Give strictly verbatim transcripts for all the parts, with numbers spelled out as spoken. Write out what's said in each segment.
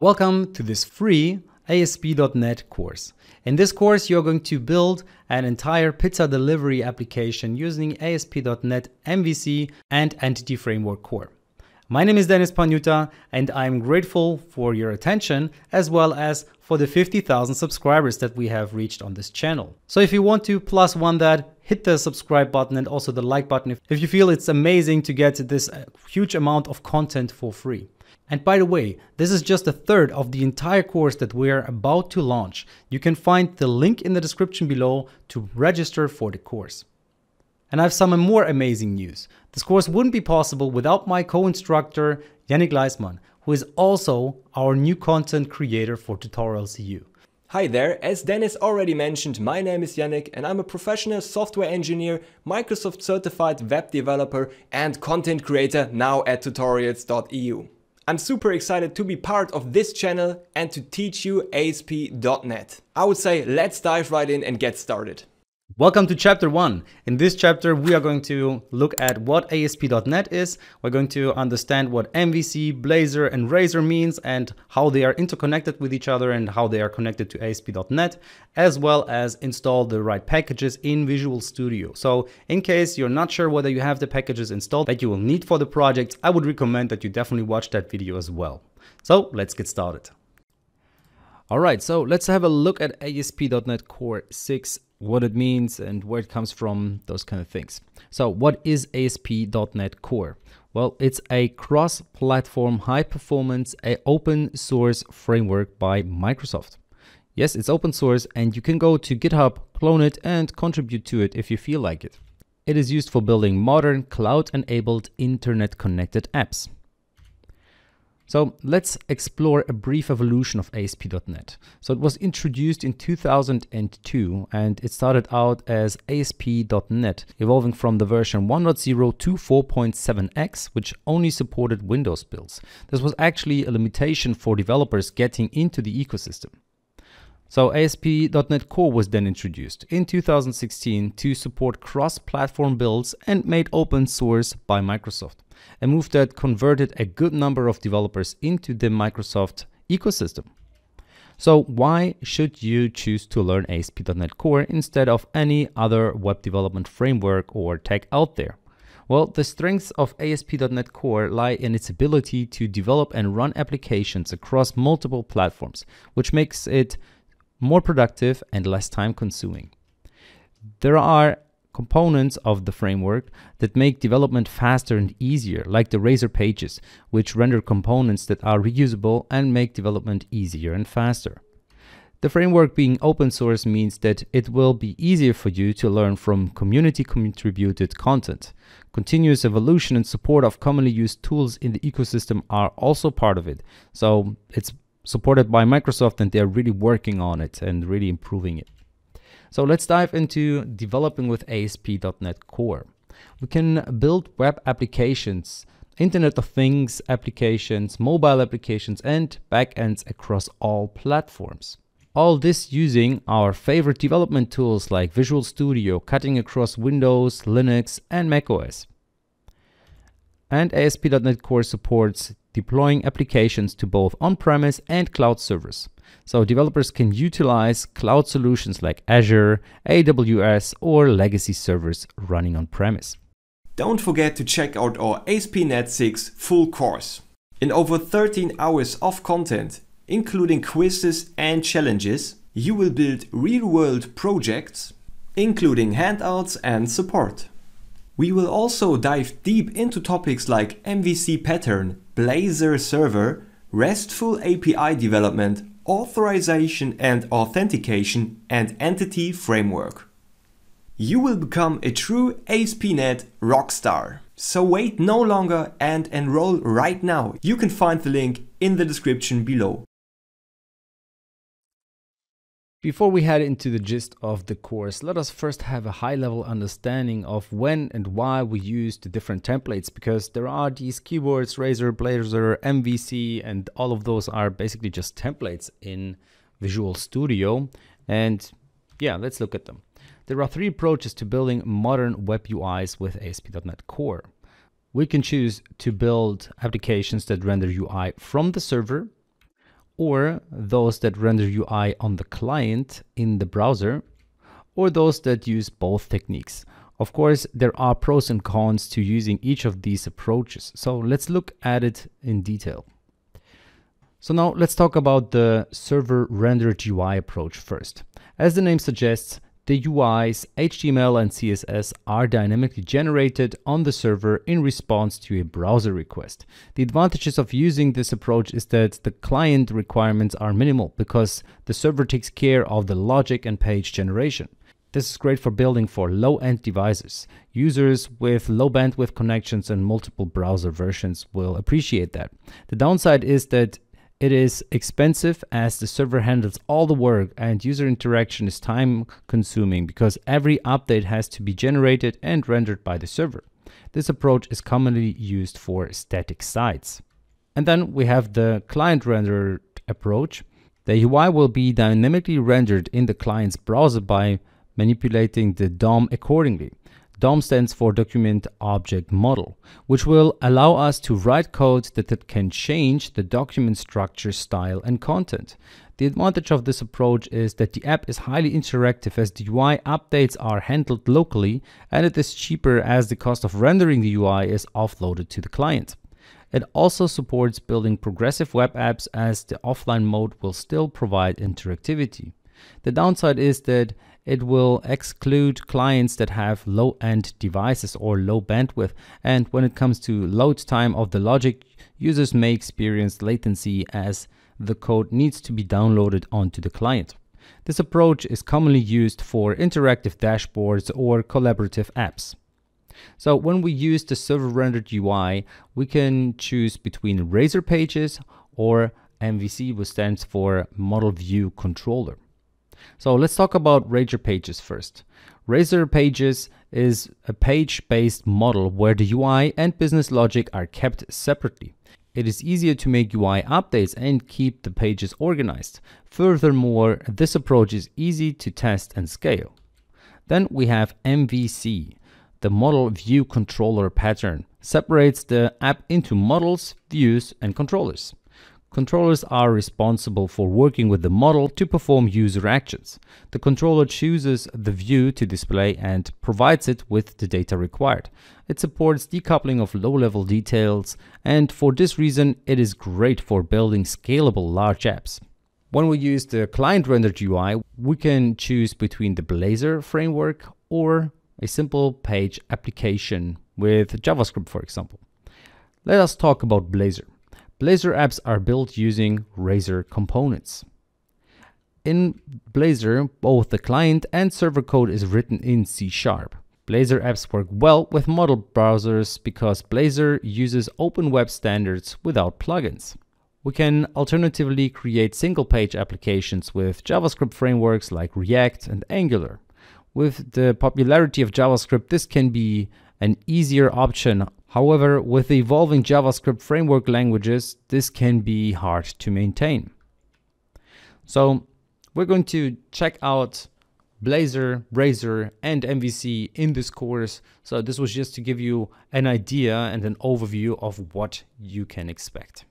Welcome to this free A S P dot net course. In this course, you're going to build an entire pizza delivery application using A S P dot net M V C and Entity Framework Core. My name is Dennis Panyuta, and I'm grateful for your attention as well as for the fifty thousand subscribers that we have reached on this channel. So if you want to plus one that, hit the subscribe button and also the like button if you feel it's amazing to get this huge amount of content for free. And by the way, this is just a third of the entire course that we're about to launch. You can find the link in the description below to register for the course. And I have some more amazing news. This course wouldn't be possible without my co-instructor Yannick Gliesmann, who is also our new content creator for Tutorials dot E U. Hi there, as Dennis already mentioned, my name is Yannick and I'm a professional software engineer, Microsoft certified web developer and content creator now at Tutorials dot E U. I'm super excited to be part of this channel and to teach you A S P dot net. I would say let's dive right in and get started. Welcome to chapter one. In this chapter, we are going to look at what A S P dot net is. We're going to understand what M V C, Blazor and Razor means and how they are interconnected with each other and how they are connected to A S P dot net, as well as install the right packages in Visual Studio. So in case you're not sure whether you have the packages installed that you will need for the project, I would recommend that you definitely watch that video as well. So let's get started. All right, so let's have a look at A S P dot net Core six, what it means and where it comes from, those kind of things. So what is A S P dot net Core? Well, it's a cross-platform, high-performance, open-source framework by Microsoft. Yes, it's open source and you can go to GitHub, clone it and contribute to it if you feel like it. It is used for building modern, cloud-enabled, internet-connected apps. So let's explore a brief evolution of A S P dot net. So it was introduced in two thousand two and it started out as A S P dot net, evolving from the version one point zero to four point seven X, which only supported Windows builds. This was actually a limitation for developers getting into the ecosystem. So A S P dot net Core was then introduced in two thousand sixteen to support cross-platform builds and made open source by Microsoft, a move that converted a good number of developers into the Microsoft ecosystem. So why should you choose to learn A S P dot net Core instead of any other web development framework or tech out there? Well, the strengths of A S P dot net Core lie in its ability to develop and run applications across multiple platforms, which makes it more productive and less time consuming. There are components of the framework that make development faster and easier, like the Razor Pages, which render components that are reusable and make development easier and faster. The framework being open source means that it will be easier for you to learn from community contributed content. Continuous evolution and support of commonly used tools in the ecosystem are also part of it. So it's supported by Microsoft and they're really working on it and really improving it. So let's dive into developing with A S P dot net Core. We can build web applications, Internet of Things applications, mobile applications and backends across all platforms. All this using our favorite development tools like Visual Studio, cutting across Windows, Linux and macOS. And A S P dot net Core supports deploying applications to both on-premise and cloud servers. So developers can utilize cloud solutions like Azure, A W S or legacy servers running on-premise. Don't forget to check out our A S P dot net six full course. In over thirteen hours of content, including quizzes and challenges, you will build real-world projects, including handouts and support. We will also dive deep into topics like M V C pattern, Blazor server, RESTful A P I development, authorization and authentication, and entity framework. You will become a true A S P dot net rockstar. So wait no longer and enroll right now. You can find the link in the description below. Before we head into the gist of the course, let us first have a high-level understanding of when and why we use the different templates, because there are these keywords, Razor, Blazor, M V C, and all of those are basically just templates in Visual Studio. And yeah, let's look at them. There are three approaches to building modern web U Is with A S P dot net Core. We can choose to build applications that render U I from the server, or those that render U I on the client in the browser, or those that use both techniques. Of course, there are pros and cons to using each of these approaches. So let's look at it in detail. So now let's talk about the server rendered U I approach first. As the name suggests, the U Is, H T M L and C S S are dynamically generated on the server in response to a browser request. The advantages of using this approach is that the client requirements are minimal because the server takes care of the logic and page generation. This is great for building for low-end devices. Users with low bandwidth connections and multiple browser versions will appreciate that. The downside is that it is expensive as the server handles all the work and user interaction is time consuming because every update has to be generated and rendered by the server. This approach is commonly used for static sites. And then we have the client rendered approach. The U I will be dynamically rendered in the client's browser by manipulating the D O M accordingly. D O M stands for Document Object Model, which will allow us to write code that can change the document structure, style, and content. The advantage of this approach is that the app is highly interactive as the U I updates are handled locally, and it is cheaper as the cost of rendering the U I is offloaded to the client. It also supports building progressive web apps as the offline mode will still provide interactivity. The downside is that it will exclude clients that have low-end devices or low bandwidth, and when it comes to load time of the logic, users may experience latency as the code needs to be downloaded onto the client. This approach is commonly used for interactive dashboards or collaborative apps. So when we use the server-rendered U I, we can choose between Razor Pages or M V C, which stands for Model View Controller. So let's talk about Razor Pages first. Razor Pages is a page-based model where the U I and business logic are kept separately. It is easier to make U I updates and keep the pages organized. Furthermore, this approach is easy to test and scale. Then we have M V C. The Model View Controller pattern separates the app into models, views, and controllers. Controllers are responsible for working with the model to perform user actions. The controller chooses the view to display and provides it with the data required. It supports decoupling of low-level details, and for this reason, it is great for building scalable large apps. When we use the client-rendered U I, we can choose between the Blazor framework or a simple page application with JavaScript, for example. Let us talk about Blazor. Blazor apps are built using Razor components. In Blazor, both the client and server code is written in C sharp. Blazor apps work well with model browsers because Blazor uses open web standards without plugins. We can alternatively create single-page applications with JavaScript frameworks like React and Angular. With the popularity of JavaScript, this can be an easier option. However, with the evolving JavaScript framework languages, this can be hard to maintain. So we're going to check out Blazor, Razor, and M V C in this course. So this was just to give you an idea and an overview of what you can expect.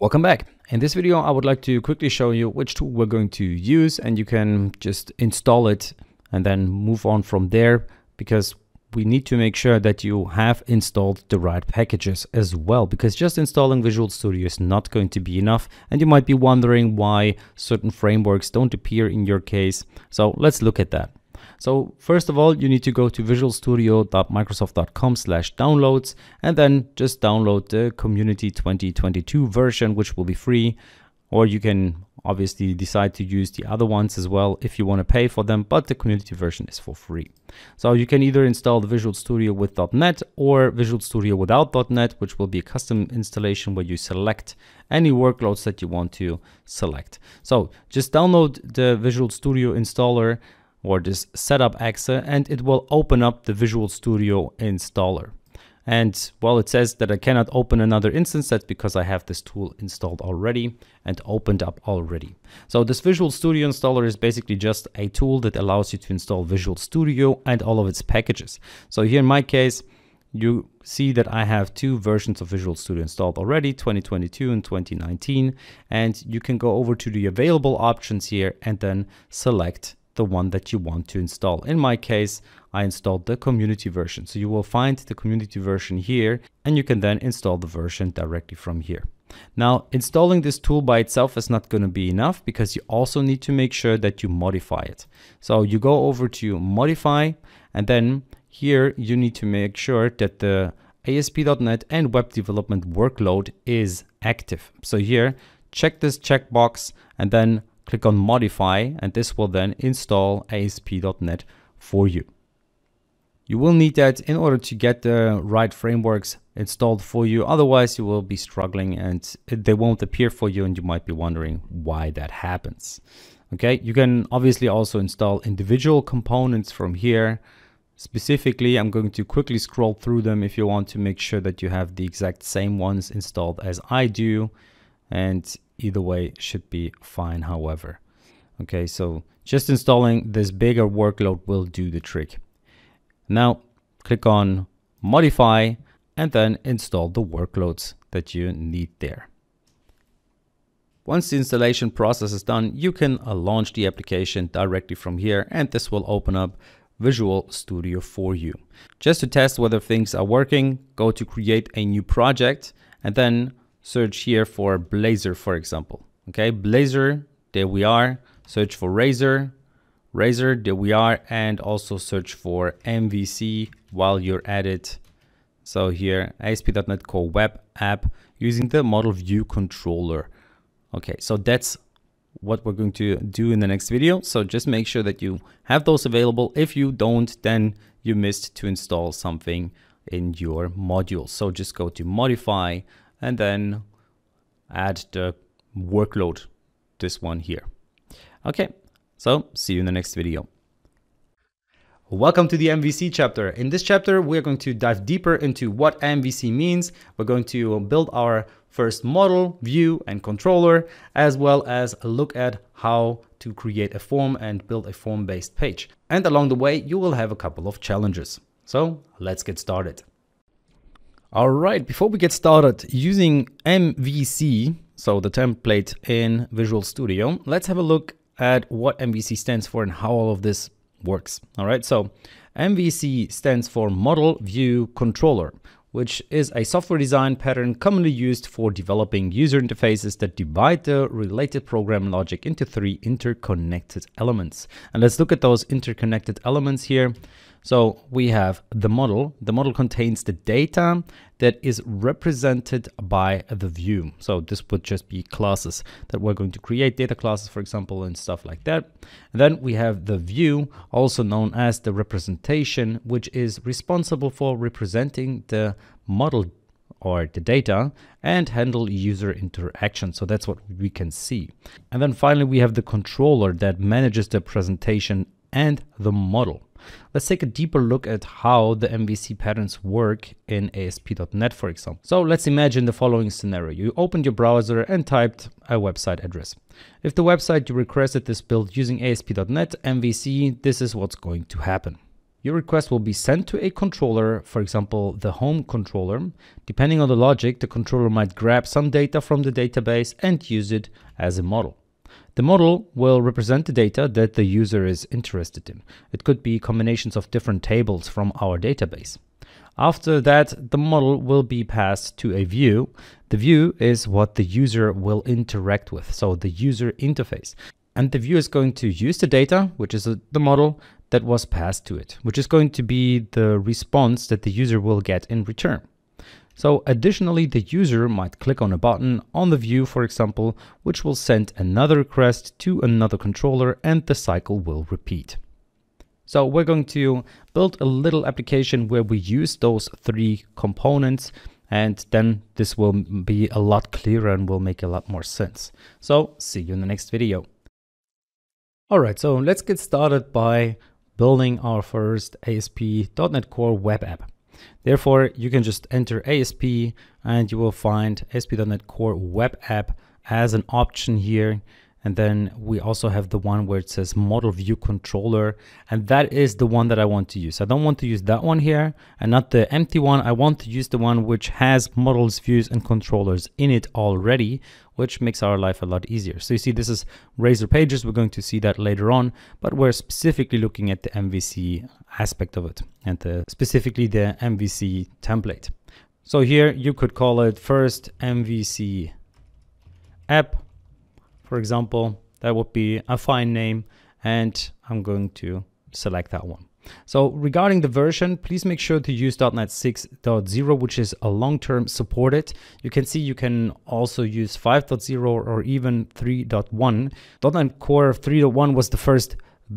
Welcome back. In this video, I would like to quickly show you which tool we're going to use, and you can just install it and then move on from there, because we need to make sure that you have installed the right packages as well, because just installing Visual Studio is not going to be enough. And you might be wondering why certain frameworks don't appear in your case. So let's look at that. So first of all, you need to go to visual studio dot microsoft dot com slash downloads and then just download the Community twenty twenty-two version, which will be free, or you can obviously decide to use the other ones as well if you want to pay for them, but the community version is for free. So you can either install the Visual Studio with .NET or Visual Studio without .NET, which will be a custom installation where you select any workloads that you want to select. So just download the Visual Studio installer or this setup exe, and it will open up the Visual Studio installer. And while it says that I cannot open another instance, that's because I have this tool installed already and opened up already. So this Visual Studio installer is basically just a tool that allows you to install Visual Studio and all of its packages. So here in my case, you see that I have two versions of Visual Studio installed already, twenty twenty-two and twenty nineteen. And you can go over to the available options here and then select the one that you want to install. In my case, I installed the community version. So you will find the community version here, and you can then install the version directly from here. Now, installing this tool by itself is not going to be enough because you also need to make sure that you modify it. So you go over to modify, and then here you need to make sure that the A S P dot NET and web development workload is active. So here, check this checkbox and then click on modify, and this will then install A S P dot NET for you. You will need that in order to get the right frameworks installed for you. Otherwise, you will be struggling and they won't appear for you, and you might be wondering why that happens. Okay, you can obviously also install individual components from here. Specifically, I'm going to quickly scroll through them if you want to make sure that you have the exact same ones installed as I do. And either way should be fine, however. Okay, so just installing this bigger workload will do the trick. Now click on modify and then install the workloads that you need there. Once the installation process is done, you can uh, launch the application directly from here, and this will open up Visual Studio for you. Just to test whether things are working, go to create a new project and then search here for Blazor, for example. Okay, Blazor, there we are. Search for Razor. Razor, there we are, and also search for M V C while you're at it. So here, A S P dot NET Core Web App using the Model View Controller. Okay, so that's what we're going to do in the next video. So just make sure that you have those available. If you don't, then you missed to install something in your module. So just go to modify and then add the workload, this one here. Okay. So see you in the next video. Welcome to the M V C chapter. In this chapter, we're going to dive deeper into what M V C means. We're going to build our first model, view, and controller, as well as look at how to create a form and build a form-based page. And along the way, you will have a couple of challenges. So let's get started. All right, before we get started, using M V C, so the template in Visual Studio, let's have a look at what M V C stands for and how all of this works. All right, so M V C stands for Model View Controller, which is a software design pattern commonly used for developing user interfaces that divide the related program logic into three interconnected elements. And let's look at those interconnected elements here. So we have the model. The model contains the data that is represented by the view. So this would just be classes that we're going to create, data classes, for example, and stuff like that. And then we have the view, also known as the representation, which is responsible for representing the model or the data and handle user interaction. So that's what we can see. And then finally, we have the controller that manages the presentation and the model. Let's take a deeper look at how the M V C patterns work in A S P dot NET, for example. So let's imagine the following scenario. You opened your browser and typed a website address. If the website you requested is built using A S P dot NET M V C, this is what's going to happen. Your request will be sent to a controller, for example, the home controller. Depending on the logic, the controller might grab some data from the database and use it as a model. The model will represent the data that the user is interested in. It could be combinations of different tables from our database. After that, the model will be passed to a view. The view is what the user will interact with, so the user interface. And the view is going to use the data, which is the model that was passed to it, which is going to be the response that the user will get in return. So additionally, the user might click on a button on the view, for example, which will send another request to another controller, and the cycle will repeat. So we're going to build a little application where we use those three components, and then this will be a lot clearer and will make a lot more sense. So see you in the next video. All right, so let's get started by building our first A S P dot NET Core web app. Therefore, you can just enter A S P and you will find A S P dot NET Core Web App as an option here. And then we also have the one where it says model view controller. And that is the one that I want to use. I don't want to use that one here and not the empty one. I want to use the one which has models, views, and controllers in it already, which makes our life a lot easier. So you see, this is Razor Pages. We're going to see that later on, but we're specifically looking at the M V C aspect of it and the, specifically the M V C template. So here you could call it first M V C app, for example. That would be a fine name, and I'm going to select that one. So regarding the version, please make sure to use dot NET six point zero, which is a long-term supported. You can see you can also use five point zero or even three point one. dot NET Core three point one was the first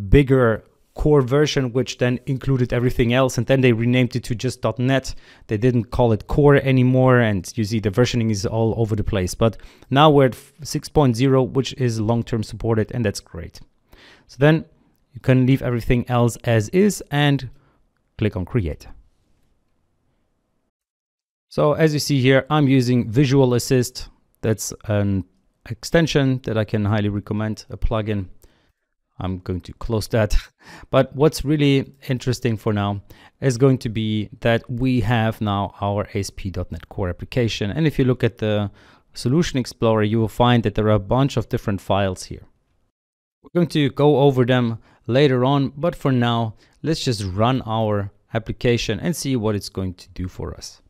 bigger core version, which then included everything else, and then they renamed it to just .NET. They didn't call it Core anymore, and you see the versioning is all over the place. But now we're at six point zero, which is long-term supported, and that's great. So then you can leave everything else as is and click on Create. So as you see here, I'm using Visual Assist. That's an extension that I can highly recommend, a plugin. I'm going to close that. But what's really interesting for now is going to be that we have now our A S P dot NET Core application. And if you look at the Solution Explorer, you will find that there are a bunch of different files here. We're going to go over them later on, but for now, let's just run our application and see what it's going to do for us.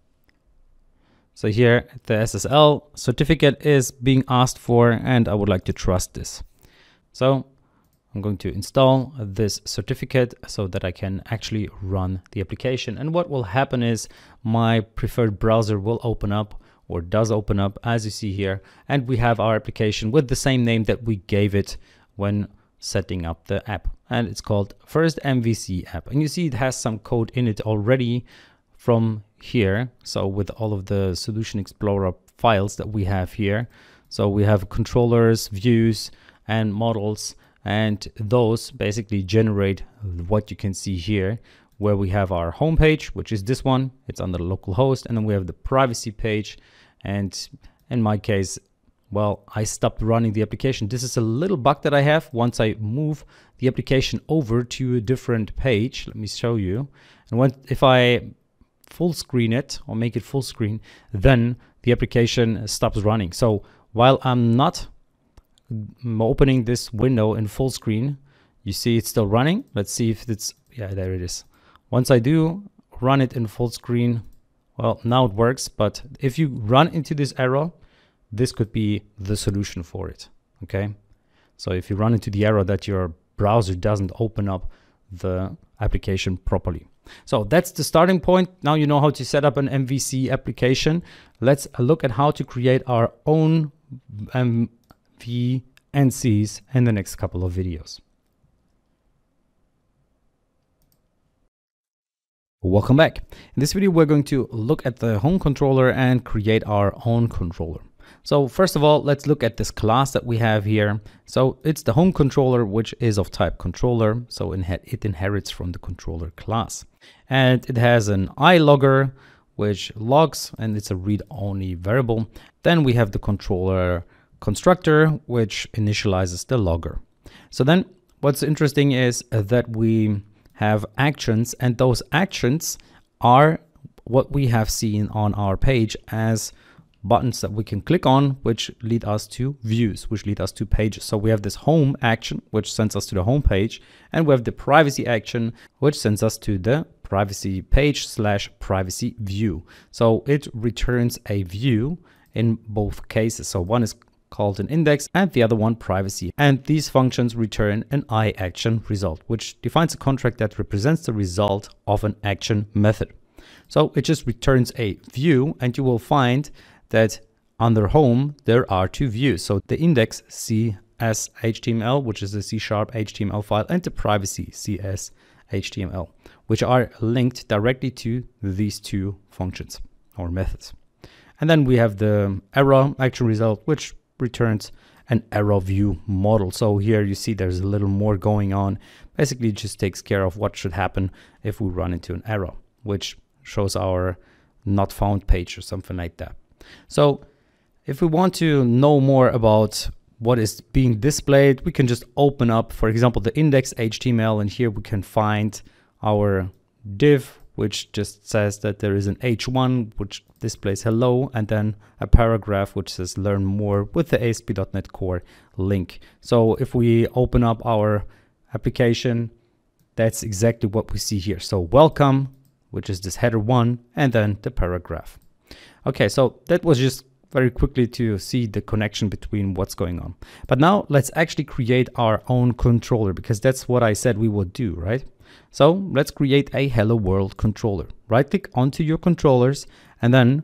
So here, the S S L certificate is being asked for, and I would like to trust this. So I'm going to install this certificate so that I can actually run the application. And what will happen is my preferred browser will open up, or does open up, as you see here. And we have our application with the same name that we gave it when setting up the app. And it's called First M V C App. And you see it has some code in it already from here. So with all of the Solution Explorer files that we have here. So we have controllers, views, and models. And those basically generate what you can see here, where we have our home page, which is this one. It's under localhost. And then we have the privacy page. And in my case, well, I stopped running the application. This is a little bug that I have. Once I move the application over to a different page, let me show you. And when, if I full screen it or make it full screen, then the application stops running. So while I'm not opening this window in full screen, you see it's still running. Let's see if it's, yeah, there it is. Once I do run it in full screen, well, now it works. But if you run into this error, this could be the solution for it. Okay. So if you run into the error that your browser doesn't open up the application properly. So that's the starting point. Now you know how to set up an M V C application. Let's look at how to create our own um, V and C's in the next couple of videos. Welcome back. In this video, we're going to look at the home controller and create our own controller. So first of all, let's look at this class that we have here. So it's the home controller, which is of type controller. So it inherits from the controller class, and it has an iLogger, which logs, and it's a read-only variable. Then we have the controller constructor, which initializes the logger. So then what's interesting is that we have actions, and those actions are what we have seen on our page as buttons that we can click on, which lead us to views, which lead us to pages. So we have this home action, which sends us to the home page, and we have the privacy action, which sends us to the privacy page slash privacy view. So it returns a view in both cases. So one is called an index and the other one privacy. And these functions return an iAction result, which defines a contract that represents the result of an action method. So it just returns a view, and you will find that under home, there are two views. So the index C S H T M L, which is a C sharp H T M L file, and the privacy C S H T M L, which are linked directly to these two functions or methods. And then we have the error action result, which returns an error view model. So here you see there's a little more going on. Basically, it just takes care of what should happen if we run into an error, which shows our not found page or something like that. So if we want to know more about what is being displayed, we can just open up, for example, the index H T M L, and here we can find our div, which just says that there is an H one, which displays hello, and then a paragraph which says learn more with the A S P dot net Core link. So if we open up our application, that's exactly what we see here. So welcome, which is this header one, and then the paragraph. Okay, so that was just very quickly to see the connection between what's going on. But now let's actually create our own controller, because that's what I said we would do, right? So let's create a Hello World controller. Right click onto your controllers and then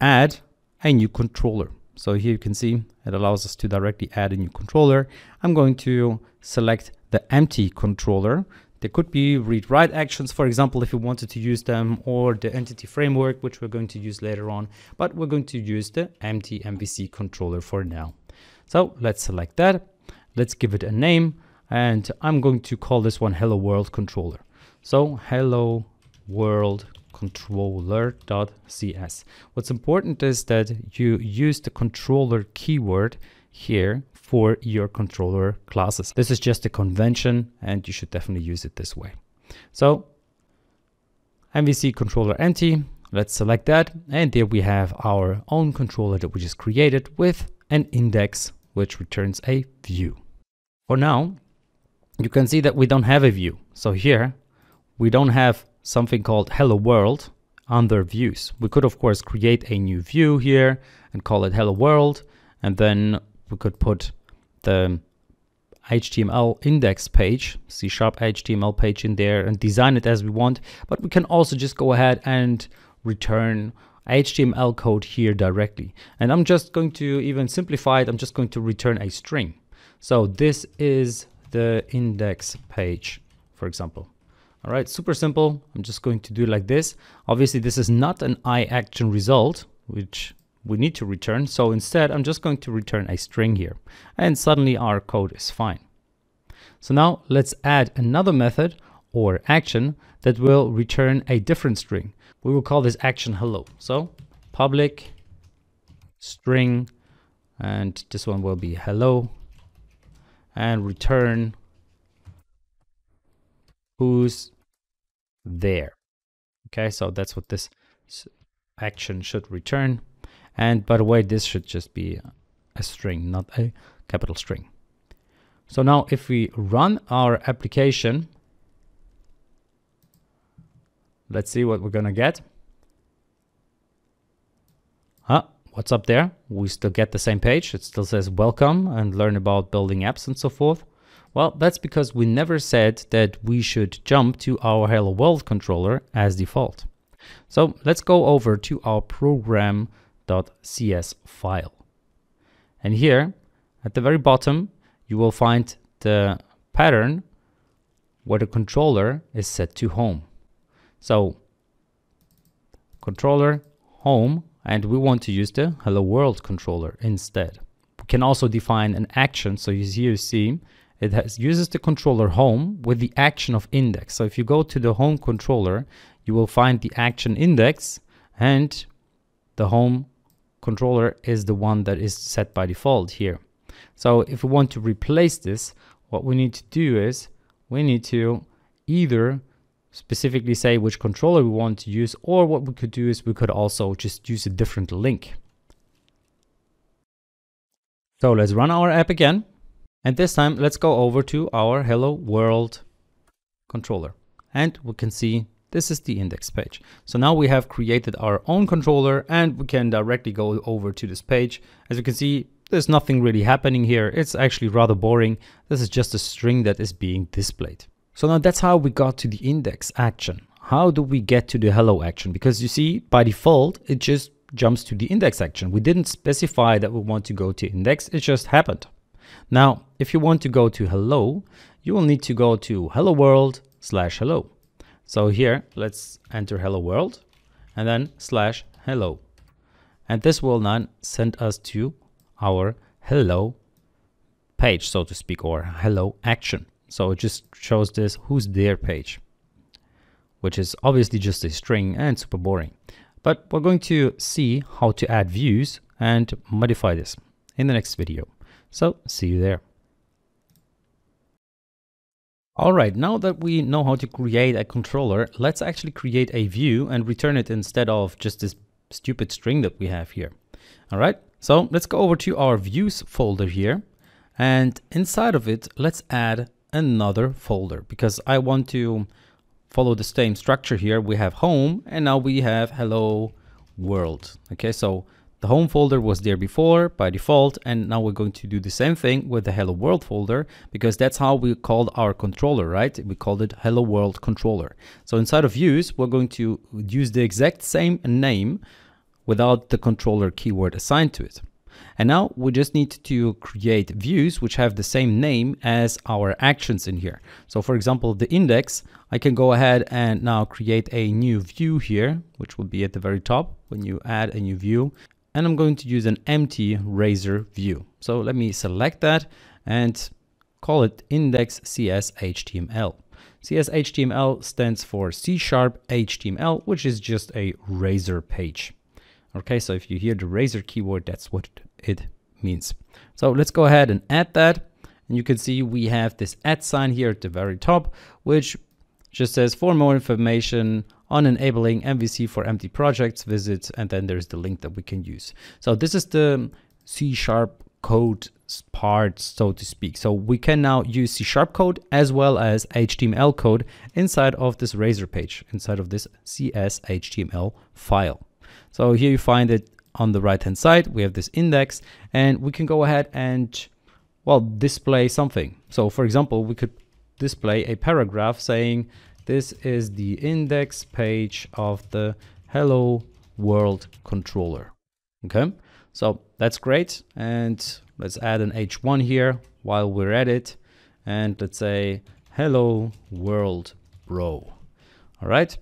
add a new controller. So here you can see it allows us to directly add a new controller. I'm going to select the empty controller. There could be read-write actions, for example, if you wanted to use them, or the entity framework, which we're going to use later on, but we're going to use the empty M V C controller for now. So let's select that. Let's give it a name, and I'm going to call this one Hello World Controller. So Hello World Controller.cs. What's important is that you use the controller keyword here for your controller classes. This is just a convention, and you should definitely use it this way. So M V C controller empty, let's select that, and there we have our own controller that we just created with an index which returns a view. For now, you can see that we don't have a view. So here we don't have something called Hello World under views. We could of course create a new view here and call it Hello World, and then we could put the H T M L index page, C sharp H T M L page in there, and design it as we want. But we can also just go ahead and return H T M L code here directly. And I'm just going to even simplify it. I'm just going to return a string. So this is the index page, for example. All right, super simple. I'm just going to do it like this. Obviously, this is not an I action result, which we need to return. So instead, I'm just going to return a string here, and suddenly our code is fine. So now let's add another method or action that will return a different string. We will call this action hello. So public string, and this one will be hello, and return who's there. Okay, so that's what this action should return. And by the way, this should just be a string, not a capital string. So now if we run our application, let's see what we're going to get. Huh? What's up there? We still get the same page. It still says welcome and learn about building apps and so forth. Well, that's because we never said that we should jump to our Hello World controller as default. So let's go over to our program .cs file, and here at the very bottom you will find the pattern where the controller is set to home. So controller home, and we want to use the Hello World controller instead. We can also define an action, so you see, you see it has, uses the controller home with the action of index. So if you go to the home controller, you will find the action index, and the home controller is the one that is set by default here. So if we want to replace this, what we need to do is we need to either specifically say which controller we want to use, or what we could do is we could also just use a different link. So let's run our app again, and this time let's go over to our Hello World controller, and we can see this is the index page. So now we have created our own controller, and we can directly go over to this page. As you can see, there's nothing really happening here. It's actually rather boring. This is just a string that is being displayed. So now that's how we got to the index action. How do we get to the hello action? Because you see, by default, it just jumps to the index action. We didn't specify that we want to go to index. It just happened. Now, if you want to go to hello, you will need to go to hello world slash hello. So here, let's enter hello world and then slash hello. And this will then send us to our hello page, so to speak, or hello action. So it just shows this who's there page, which is obviously just a string and super boring. But we're going to see how to add views and modify this in the next video. So see you there. All right, now that we know how to create a controller, let's actually create a view and return it instead of just this stupid string that we have here. All right, so let's go over to our views folder here, and inside of it, let's add another folder because I want to follow the same structure here. We have home and now we have hello world. Okay, so the home folder was there before by default, and now we're going to do the same thing with the hello world folder because that's how we called our controller, right? We called it hello world controller. So inside of views, we're going to use the exact same name without the controller keyword assigned to it. And now we just need to create views which have the same name as our actions in here. So for example, the index, I can go ahead and now create a new view here, which will be at the very top when you add a new view. And I'm going to use an empty Razor view. So let me select that and call it index C S H T M L. C S H T M L stands for C sharp H T M L, which is just a Razor page. Okay, so if you hear the Razor keyword, that's what it means. So let's go ahead and add that. And you can see we have this at sign here at the very top, which just says for more information on enabling M V C for empty projects, visits, and then there's the link that we can use. So this is the C sharp code part, so to speak. So we can now use C sharp code as well as H T M L code inside of this Razor page, inside of this C S H T M L file. So here you find it on the right hand side, we have this index, and we can go ahead and, well, display something. So for example, we could display a paragraph saying, this is the index page of the Hello World controller. Okay, so that's great. And let's add an H one here while we're at it. And let's say, Hello World Bro. All right.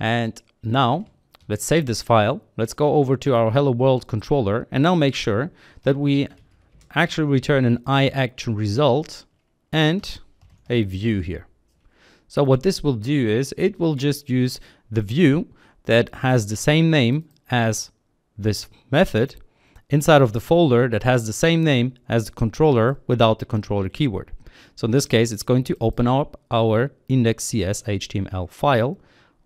And now let's save this file. Let's go over to our Hello World controller and now make sure that we actually return an iAction result and a view here. So what this will do is it will just use the view that has the same name as this method inside of the folder that has the same name as the controller without the controller keyword. So in this case, it's going to open up our index C S H T M L file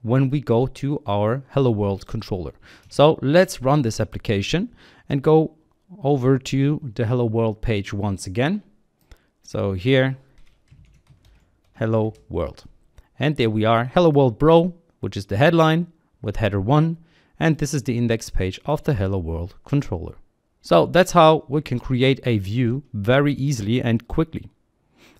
when we go to our Hello World controller. So let's run this application and go over to the Hello World page once again. So here, Hello World. And there we are, Hello World Bro, which is the headline with header one. And this is the index page of the Hello World controller. So that's how we can create a view very easily and quickly.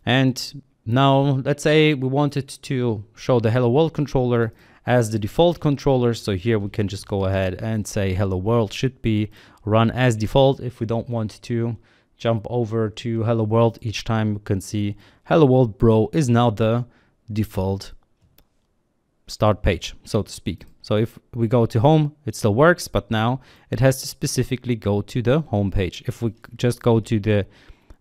And now let's say we wanted to show the Hello World controller as the default controller. So here we can just go ahead and say Hello World should be run as default. If we don't want to jump over to Hello World each time, you can see Hello World Bro is now the default start page, so to speak. So if we go to home, it still works, but now it has to specifically go to the home page. If we just go to the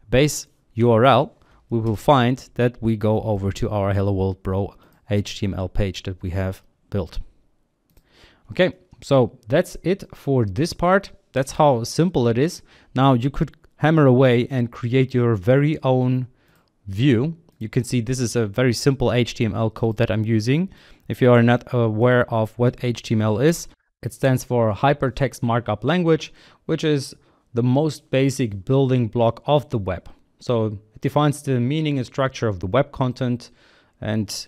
base U R L, we will find that we go over to our Hello World Bro H T M L page that we have built. Okay, so that's it for this part. That's how simple it is. Now you could hammer away and create your very own view. You can see this is a very simple H T M L code that I'm using. If you are not aware of what H T M L is, it stands for Hypertext Markup Language, which is the most basic building block of the web. So it defines the meaning and structure of the web content, and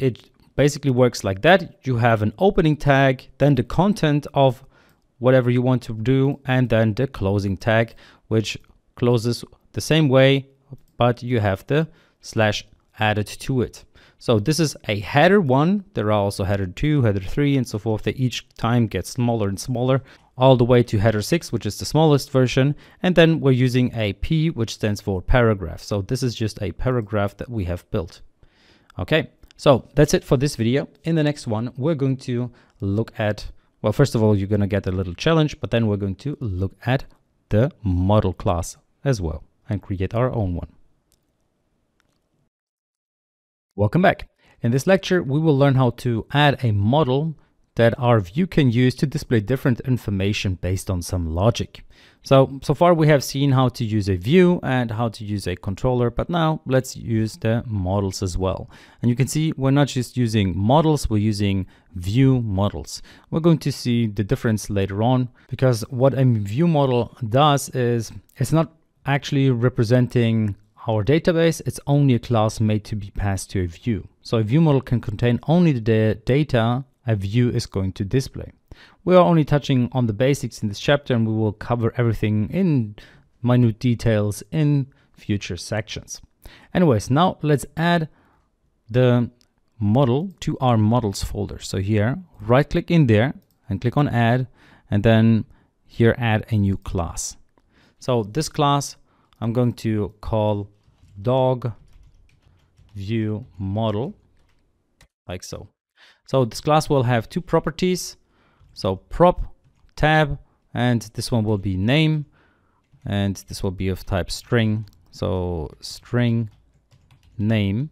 it basically works like that. You have an opening tag, then the content of whatever you want to do, and then the closing tag, which closes the same way, but you have the slash added to it. So this is a header one. There are also header two, header three, and so forth. They each time get smaller and smaller, all the way to header six, which is the smallest version. And then we're using a P, which stands for paragraph. So this is just a paragraph that we have built. Okay, so that's it for this video. In the next one, we're going to look at, well, first of all, you're going to get a little challenge, but then we're going to look at the model class as well and create our own one. Welcome back. In this lecture, we will learn how to add a model that our view can use to display different information based on some logic. So, so far we have seen how to use a view and how to use a controller, but now let's use the models as well. And you can see we're not just using models, we're using view models. We're going to see the difference later on, because what a view model does is it's not actually representing our database, it's only a class made to be passed to a view. So a view model can contain only the data a view is going to display. We are only touching on the basics in this chapter, and we will cover everything in minute details in future sections. Anyways, now let's add the model to our models folder. So here, right click in there and click on add, and then here add a new class. So this class I'm going to call dog view model, like so. So this class will have two properties. So prop, tab, and this one will be name, and this will be of type string. So string name,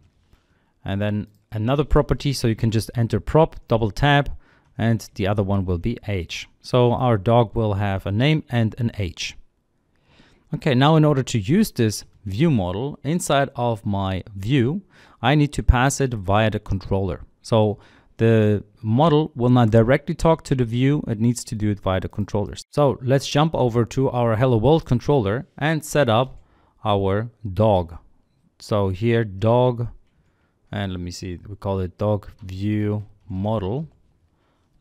and then another property. So you can just enter prop, double tab, and the other one will be age. So our dog will have a name and an age. Okay, now in order to use this view model inside of my view, I need to pass it via the controller. So the model will not directly talk to the view, it needs to do it via the controllers. So let's jump over to our Hello World controller and set up our dog. So here dog, and let me see, we call it dog view model.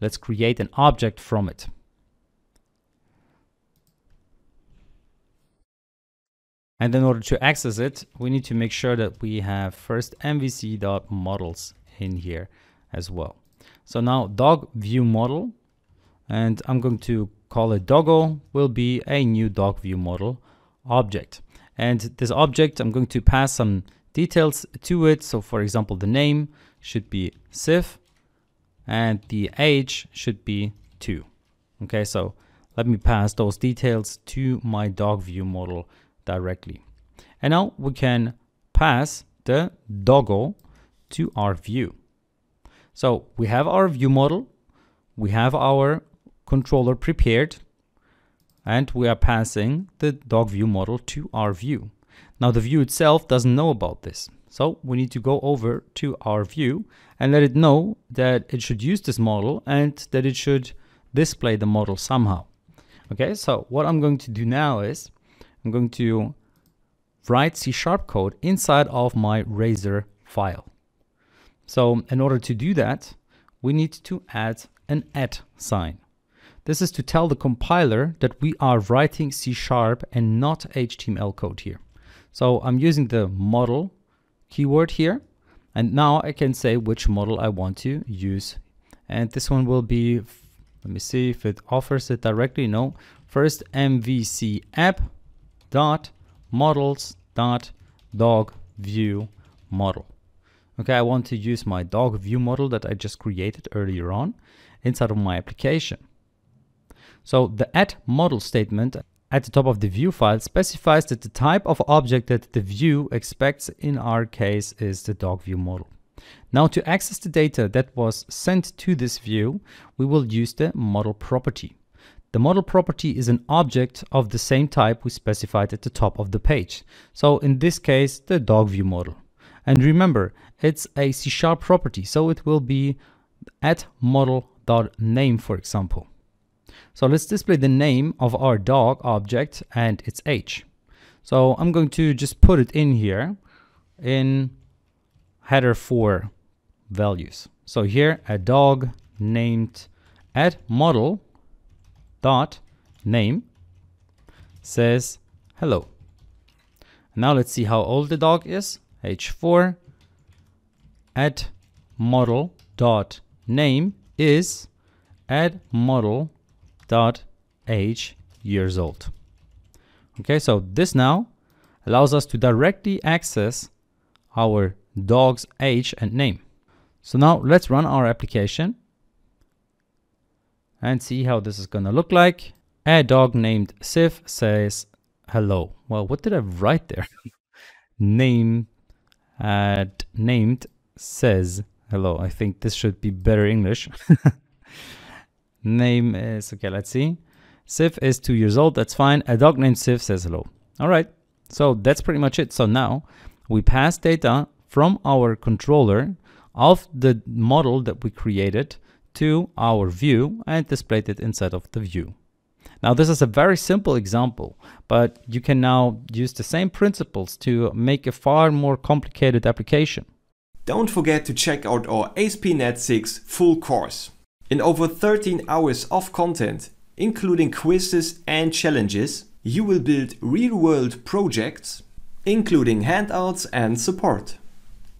Let's create an object from it. And in order to access it, we need to make sure that we have first M V C dot models in here as well. So now dog view model, and I'm going to call it doggo, will be a new dog view model object. And this object, I'm going to pass some details to it. So for example, the name should be Sif and the age should be two. Okay, so let me pass those details to my dog view model directly. And now we can pass the doggo to our view. So we have our view model, we have our controller prepared, and we are passing the dog view model to our view. Now the view itself doesn't know about this. So we need to go over to our view and let it know that it should use this model and that it should display the model somehow. Okay, so what I'm going to do now is I'm going to write C sharp code inside of my Razor file. So in order to do that, we need to add an at sign. This is to tell the compiler that we are writing C sharp and not H T M L code here. So I'm using the model keyword here, and now I can say which model I want to use. And this one will be, let me see if it offers it directly. No, first M V C app dot models dot dog view model. Okay, I want to use my dog view model that I just created earlier on inside of my application. So the at model statement at the top of the view file specifies that the type of object that the view expects, in our case, is the dog view model. Now to access the data that was sent to this view, we will use the model property. The model property is an object of the same type we specified at the top of the page. So in this case, the dog view model. And remember, it's a C sharp property, so it will be at model.name, for example. So let's display the name of our dog object and its age. So I'm going to just put it in here in header four values. So here a dog named at model.name says hello. Now let's see how old the dog is. H four at model dot name is at model dot age years old. Okay, so this now allows us to directly access our dog's age and name. So now let's run our application and see how this is gonna look like. A dog named Sif says hello. Well, what did I write there? Name at named says hello. I think this should be better English. Name is, okay, let's see. Sif is two years old, that's fine. A dog named Sif says hello. All right, so that's pretty much it. So now we pass data from our controller of the model that we created to our view and displayed it inside of the view. Now, this is a very simple example, but you can now use the same principles to make a far more complicated application. Don't forget to check out our A S P dot NET six full course. In over thirteen hours of content, including quizzes and challenges, you will build real-world projects, including handouts and support.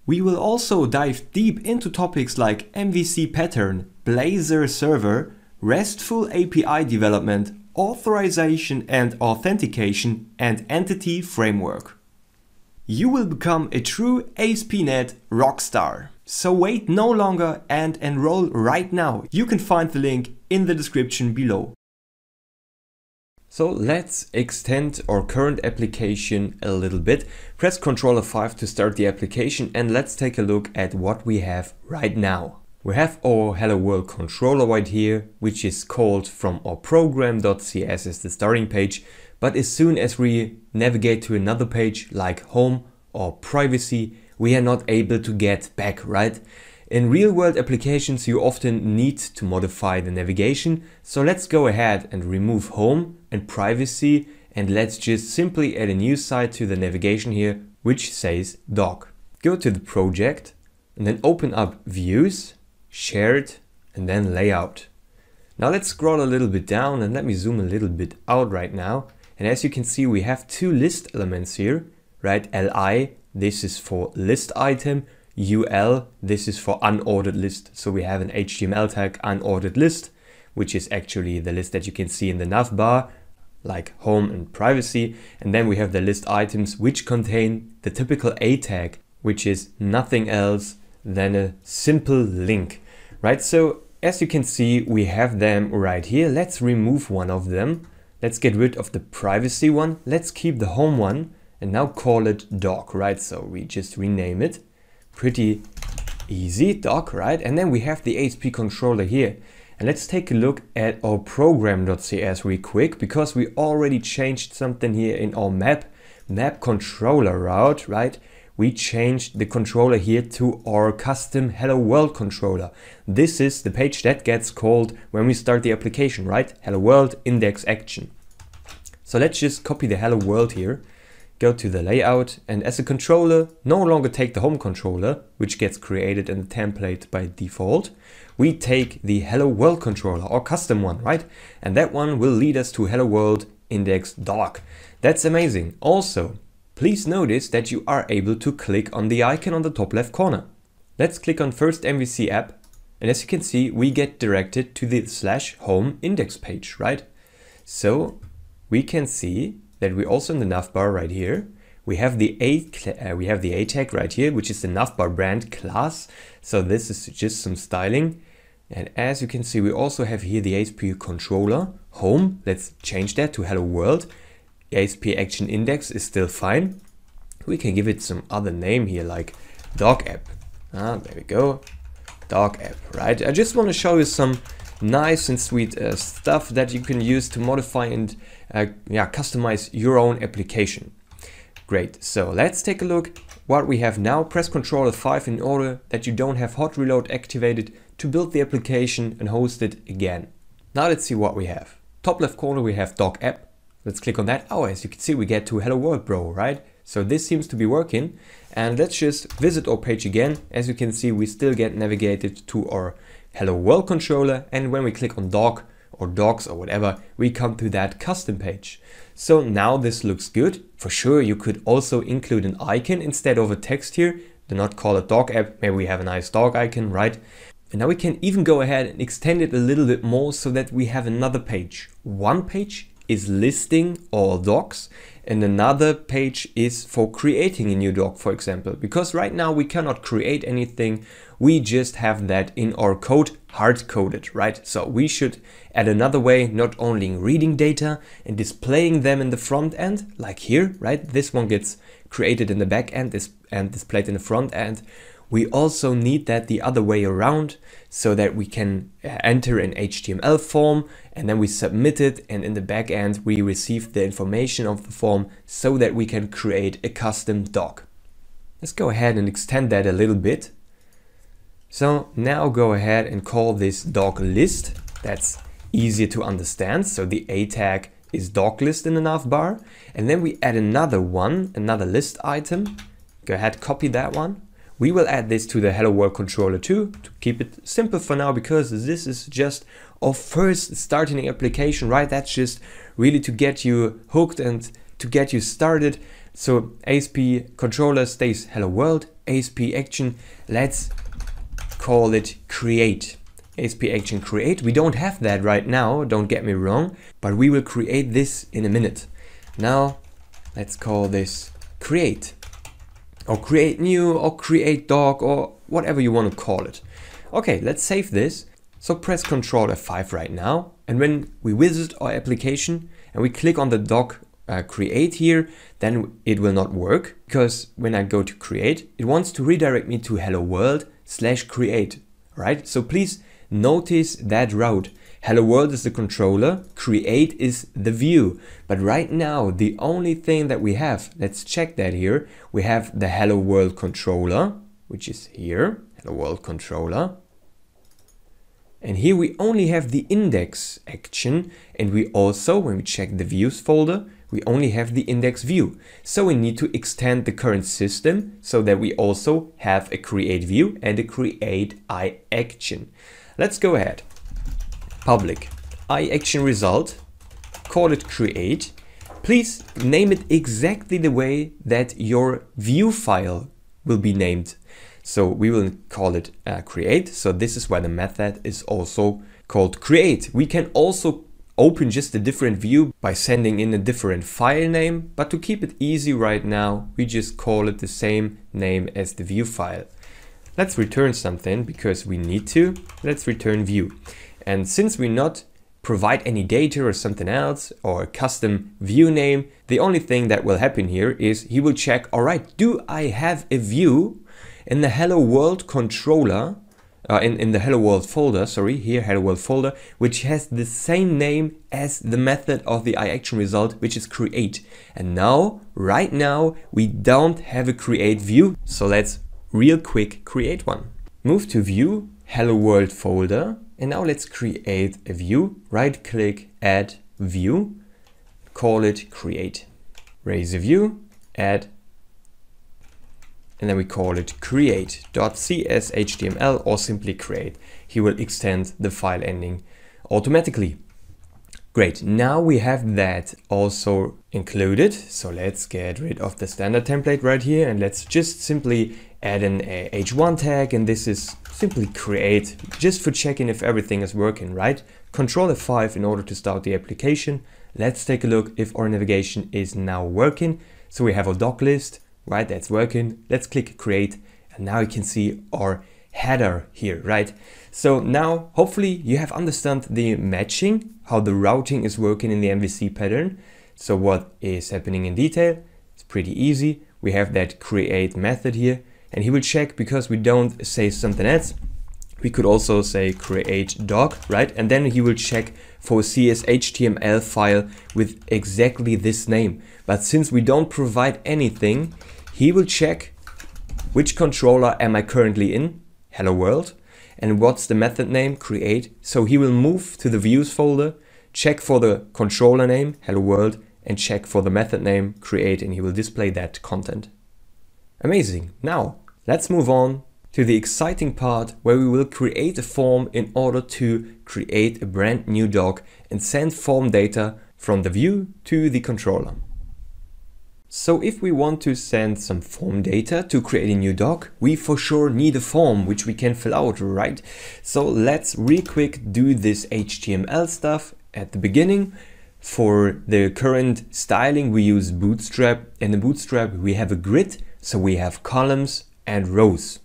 We will also dive deep into topics like M V C pattern, Blazor server, RESTful A P I development, authorization and authentication, and entity framework. You will become a true A S P dot NET rockstar. So wait no longer and enroll right now. You can find the link in the description below. So let's extend our current application a little bit. Press Control F five to start the application, and let's take a look at what we have right now. We have our Hello World controller right here, which is called from our program dot C S as the starting page. But as soon as we navigate to another page like home or privacy, we are not able to get back, right? In real-world applications, you often need to modify the navigation. So let's go ahead and remove home and privacy, and let's just simply add a new site to the navigation here, which says dog. Go to the project and then open up views, shared, and then layout. Now let's scroll a little bit down, and let me zoom a little bit out right now. And as you can see, we have two list elements here, right? L I, this is for list item. U L, this is for unordered list. So we have an H T M L tag unordered list, which is actually the list that you can see in the nav bar, like home and privacy. And then we have the list items, which contain the typical A tag, which is nothing else than a simple link, right? So as you can see, we have them right here. Let's remove one of them. Let's get rid of the privacy one. Let's keep the home one and now call it dog, right? So we just rename it. Pretty easy, doc, right? And then we have the A S P controller here. And let's take a look at our program dot C S real quick, because we already changed something here in our map, map controller route, right? We changed the controller here to our custom Hello World controller. This is the page that gets called when we start the application, right? Hello World index action. So let's just copy the Hello World here. Go to the layout, and as a controller, no longer take the home controller, which gets created in the template by default. We take the Hello World controller, or custom one, right? And that one will lead us to Hello World index doc. That's amazing. Also, please notice that you are able to click on the icon on the top left corner. Let's click on first M V C app, and as you can see, we get directed to the slash home index page, right? So we can see that we also in the navbar right here, we have the A, uh, we have the A tag right here, which is the navbar brand class. So this is just some styling. And as you can see, we also have here the A S P controller home. Let's change that to Hello World. The A S P action index is still fine. We can give it some other name here, like dog app. Ah, there we go. Dog app, right? I just want to show you some nice and sweet uh, stuff that you can use to modify and uh, yeah, customize your own application. Great, so let's take a look what we have now. Press Control F five in order that you don't have hot reload activated to build the application and host it again. Now let's see what we have. Top left corner we have Doc App. Let's click on that. Oh, as you can see, we get to Hello World Bro, right? So this seems to be working. And let's just visit our page again. As you can see, we still get navigated to our Hello World controller, and when we click on dog or dogs or whatever, we come to that custom page. So now this looks good. For sure, you could also include an icon instead of a text here. Do not call it dog app. Maybe we have a nice dog icon, right? And now we can even go ahead and extend it a little bit more so that we have another page. One page is listing all docs, and another page is for creating a new doc, for example, because right now we cannot create anything. We just have that in our code hard coded, right? So we should add another way, not only in reading data and displaying them in the front end, like here, right? This one gets created in the back end and displayed in the front end. We also need that the other way around so that we can enter an H T M L form and then we submit it, and in the back end we receive the information of the form so that we can create a custom doc. Let's go ahead and extend that a little bit. So now go ahead and call this doc list. That's easier to understand. So the A tag is doc list in the navbar, and then we add another one, another list item. Go ahead, copy that one. We will add this to the hello world controller too, to keep it simple for now, because this is just our first starting application, right? That's just really to get you hooked and to get you started. So A S P controller stays hello world, A S P action, let's call it create. A S P action create. We don't have that right now, don't get me wrong, but we will create this in a minute. Now let's call this create, or create new, or create doc, or whatever you want to call it. Okay, let's save this. So press control F five right now, and when we visit our application and we click on the doc uh, create here, then it will not work, because when I go to create, it wants to redirect me to hello world slash create, right? So please notice that route. Hello world is the controller, create is the view. But right now, the only thing that we have, let's check that here. We have the hello world controller, which is here, hello world controller. And here we only have the index action. And we also, when we check the views folder, we only have the index view. So we need to extend the current system so that we also have a create view and a create I action. Let's go ahead. Public I action result, call it create. Please name it exactly the way that your view file will be named. So we will call it uh, create. So this is why the method is also called create. We can also open just a different view by sending in a different file name, but to keep it easy right now, we just call it the same name as the view file. Let's return something because we need to. Let's return view. And since we not provide any data or something else or a custom view name, the only thing that will happen here is he will check, all right, do I have a view in the hello world controller, uh, in, in the hello world folder, sorry, here hello world folder, which has the same name as the method of the I action result, which is create. And now, right now, we don't have a create view. So let's real quick create one. Move to view, hello world folder. And now let's create a view, right click, add view, call it create, raise a view, add, and then we call it create dot C S H T M L or simply create. He will extend the file ending automatically. Great, now we have that also included. So let's get rid of the standard template right here and let's just simply add an H one tag, and this is simply create, just for checking if everything is working, right? control F five in order to start the application. Let's take a look if our navigation is now working. So we have our doc list, right? That's working. Let's click create, and now you can see our header here, right? So now hopefully you have understood the matching, how the routing is working in the M V C pattern. So what is happening in detail? It's pretty easy. We have that create method here. And he will check, because we don't say something else, we could also say create doc, right? And then he will check for a C S H T M L file with exactly this name. But since we don't provide anything, he will check which controller am I currently in, hello world, and what's the method name, create. So he will move to the views folder, check for the controller name, hello world, and check for the method name, create, and he will display that content. Amazing. Now, let's move on to the exciting part where we will create a form in order to create a brand new doc and send form data from the view to the controller. So if we want to send some form data to create a new doc, we for sure need a form which we can fill out, right? So let's real quick do this H T M L stuff at the beginning. For the current styling, we use Bootstrap. In the Bootstrap, we have a grid. So we have columns and rows.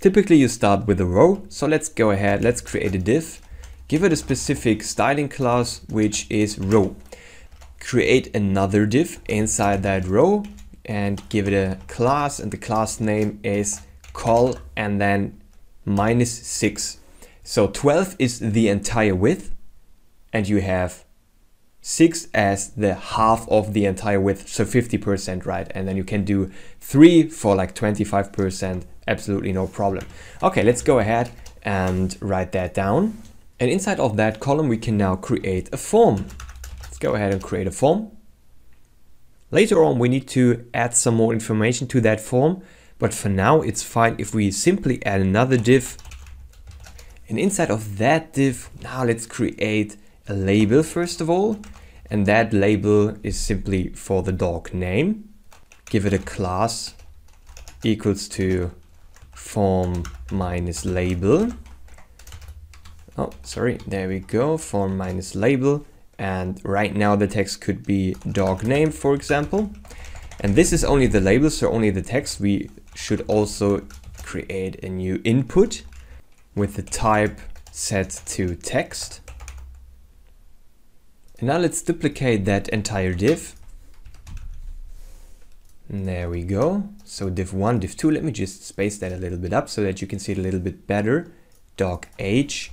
Typically you start with a row. So let's go ahead, let's create a div, give it a specific styling class, which is row. Create another div inside that row and give it a class, and the class name is col and then minus six. So twelve is the entire width and you have six as the half of the entire width, so fifty percent, right? And then you can do three for like twenty-five percent, absolutely no problem. Okay, let's go ahead and write that down. And inside of that column, we can now create a form. Let's go ahead and create a form. Later on, we need to add some more information to that form, but for now it's fine if we simply add another div. And inside of that div, now let's create a label first of all, and that label is simply for the dog name. Give it a class equals to form minus label. Oh, sorry, there we go, form minus label. And right now the text could be dog name, for example. And this is only the label, so only the text. We should also create a new input with the type set to text. And now let's duplicate that entire div. And there we go. So div one, div two, let me just space that a little bit up so that you can see it a little bit better. Dog age.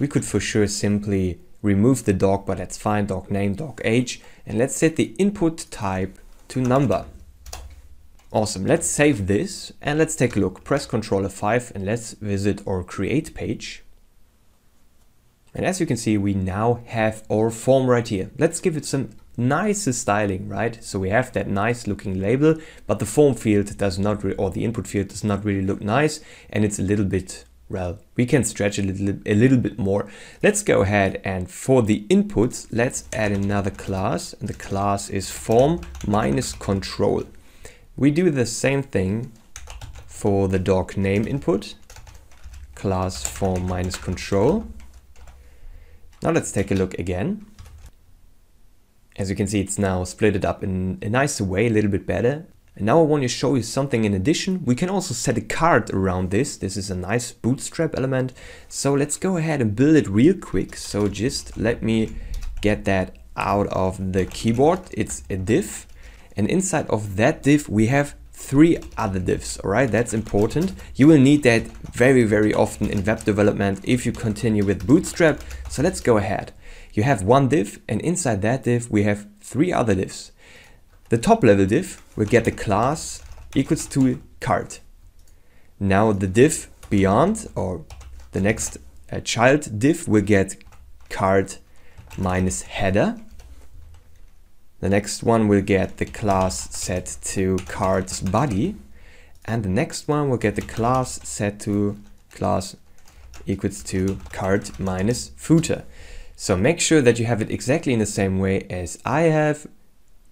We could for sure simply remove the dog, but that's fine. Dog name, dog age. And let's set the input type to number. Awesome. Let's save this and let's take a look. Press control F five and let's visit our create page. And as you can see, we now have our form right here. Let's give it some nice styling, right? So we have that nice looking label, but the form field does not, re or the input field does not really look nice. And it's a little bit, well, we can stretch a little, a little bit more. Let's go ahead and for the inputs, let's add another class. And the class is form minus control. We do the same thing for the dog name input, class form minus control. Now let's take a look again. As you can see, it's now split it up in a nicer way, a little bit better. And now I want to show you something in addition. We can also set a card around this. This is a nice Bootstrap element. So let's go ahead and build it real quick. So just let me get that out of the keyboard. It's a div. And inside of that div, we have three other divs, all right? That's important. You will need that very, very often in web development if you continue with Bootstrap. So let's go ahead. You have one div, and inside that div, we have three other divs. The top level div will get the class equals to cart. Now the div beyond, or the next uh, child div, will get cart minus header. The next one will get the class set to cart's body. And the next one will get the class set to class equals to cart minus footer. So make sure that you have it exactly in the same way as I have.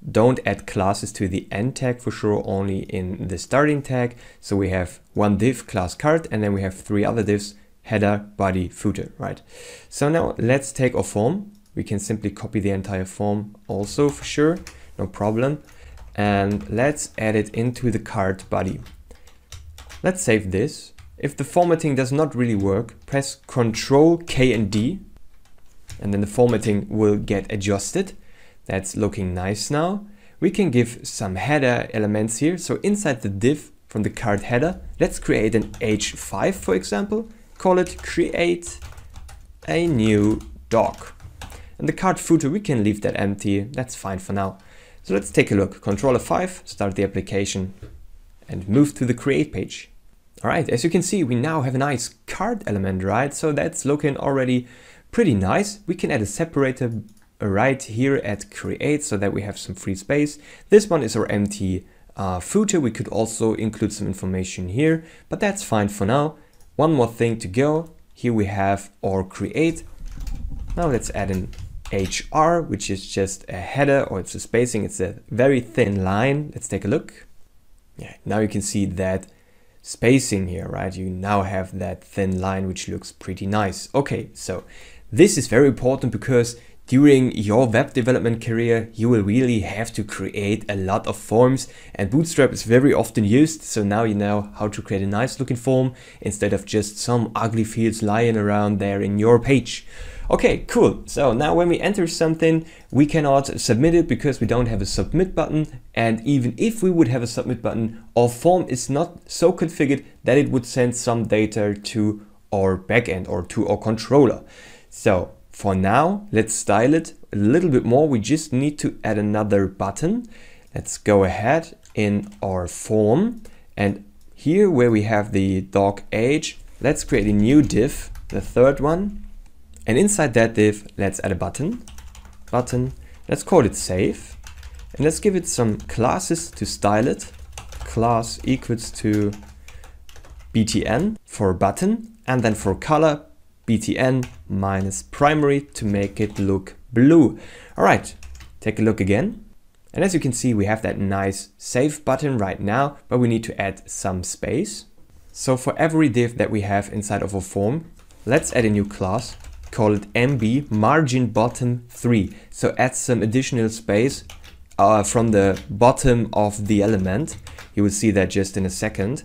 Don't add classes to the end tag for sure, only in the starting tag. So we have one div, class cart, and then we have three other divs, header, body, footer, right? So now let's take our form. We can simply copy the entire form also for sure, no problem. And let's add it into the cart body. Let's save this. If the formatting does not really work, press control K and D, and then the formatting will get adjusted. That's looking nice now. We can give some header elements here. So inside the div from the cart header, let's create an H five, for example, call it create a new dog. And the cart footer, we can leave that empty. That's fine for now. So let's take a look. control F five, start the application and move to the create page. All right, as you can see, we now have a nice cart element, right? So that's looking already pretty nice. We can add a separator right here at create so that we have some free space. This one is our empty uh, footer. We could also include some information here, but that's fine for now. One more thing to go. Here we have our create. Now let's add an H R, which is just a header, or it's a spacing, it's a very thin line. Let's take a look. Yeah, now you can see that spacing here, right? You now have that thin line, which looks pretty nice. Okay, so this is very important because during your web development career, you will really have to create a lot of forms, and Bootstrap is very often used. So now you know how to create a nice looking form instead of just some ugly fields lying around there in your page. Okay, cool. So now when we enter something, we cannot submit it because we don't have a submit button. And even if we would have a submit button, our form is not so configured that it would send some data to our backend or to our controller. So for now, let's style it a little bit more. We just need to add another button. Let's go ahead in our form, and here where we have the dog age, let's create a new div, the third one. And inside that div, let's add a button, button, let's call it save. And let's give it some classes to style it. Class equals to B T N for button, and then for color, B T N minus primary to make it look blue. All right, take a look again. And as you can see, we have that nice save button right now, but we need to add some space. So for every div that we have inside of our form, let's add a new class. Call it M B margin bottom three. So add some additional space uh, from the bottom of the element. You will see that just in a second,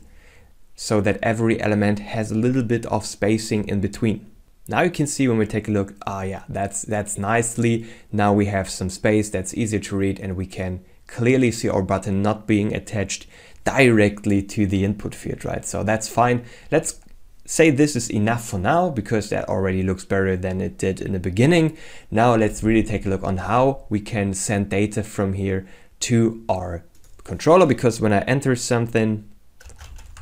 so that every element has a little bit of spacing in between. Now you can see when we take a look, ah yeah, that's that's nicely. Now we have some space that's easier to read, and we can clearly see our button not being attached directly to the input field, right? So that's fine. Let's say this is enough for now, because that already looks better than it did in the beginning. Now let's really take a look on how we can send data from here to our controller, because when I enter something,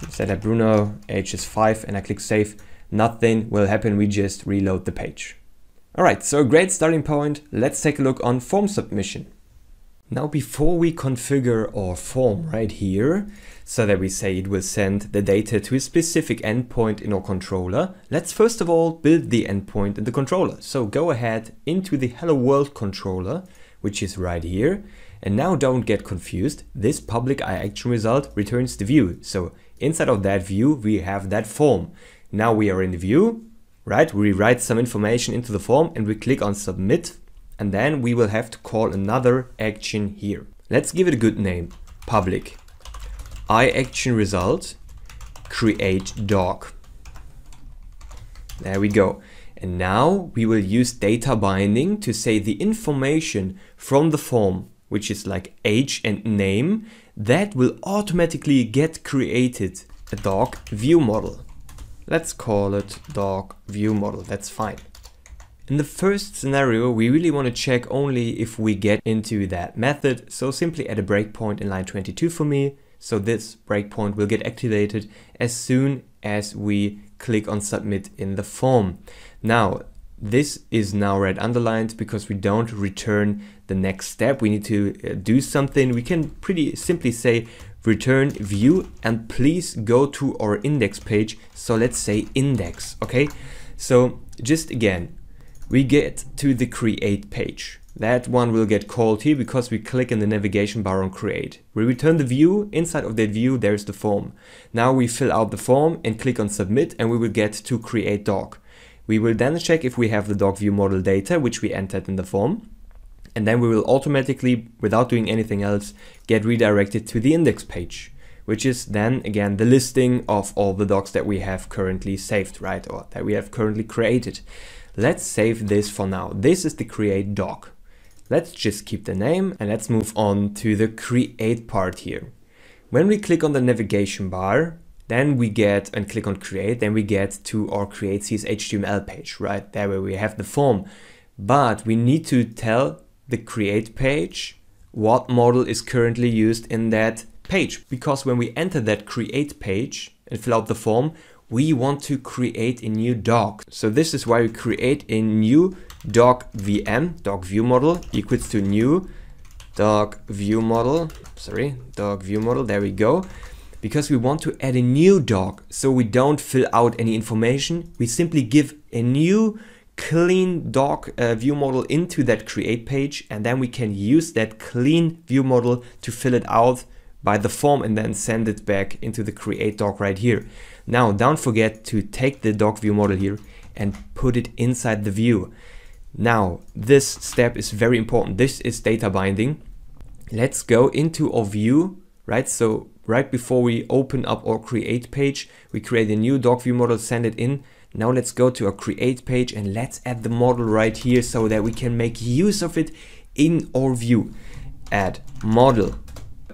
say that Bruno, age is five, and I click save, nothing will happen. We just reload the page. All right, so great starting point. Let's take a look on form submission. Now, before we configure our form right here, so that we say it will send the data to a specific endpoint in our controller, let's first of all build the endpoint in the controller. So go ahead into the Hello World controller, which is right here. And now don't get confused. This public iAction result returns the view. So inside of that view, we have that form. Now we are in the view, right? We write some information into the form and we click on submit. And then we will have to call another action here. Let's give it a good name, public iAction result create dog. There we go. And now we will use data binding to say the information from the form, which is like age and name, that will automatically get created a dog view model. Let's call it dog view model. That's fine. In the first scenario, we really want to check only if we get into that method. So simply add a breakpoint in line twenty-two for me. So this breakpoint will get activated as soon as we click on submit in the form. Now, this is now red underlined because we don't return the next step. We need to do something. We can pretty simply say return view and please go to our index page. So let's say index, okay? So just again, we get to the create page. That one will get called here because we click in the navigation bar on create. We return the view, inside of that view there's the form. Now we fill out the form and click on submit and we will get to create dog. We will then check if we have the dog view model data which we entered in the form, and then we will automatically, without doing anything else, get redirected to the index page, which is then again the listing of all the dogs that we have currently saved, right, or that we have currently created. Let's save this for now. This is the create doc. Let's just keep the name and let's move on to the create part here. When we click on the navigation bar, then we get, and click on create, then we get to our create C S H T M L page, right? There where we have the form. But we need to tell the create page what model is currently used in that page. Because when we enter that create page and fill out the form, we want to create a new dog. So this is why we create a new dog V M, dog view model equals to new dog view model, sorry, dog view model, there we go. Because we want to add a new dog, so we don't fill out any information. We simply give a new clean dog uh, view model into that create page, and then we can use that clean view model to fill it out by the form and then send it back into the create dog right here. Now, don't forget to take the dog view model here and put it inside the view. Now, this step is very important. This is data binding. Let's go into our view, right? So right before we open up our create page, we create a new dog view model, send it in. Now let's go to our create page and let's add the model right here so that we can make use of it in our view. Add model.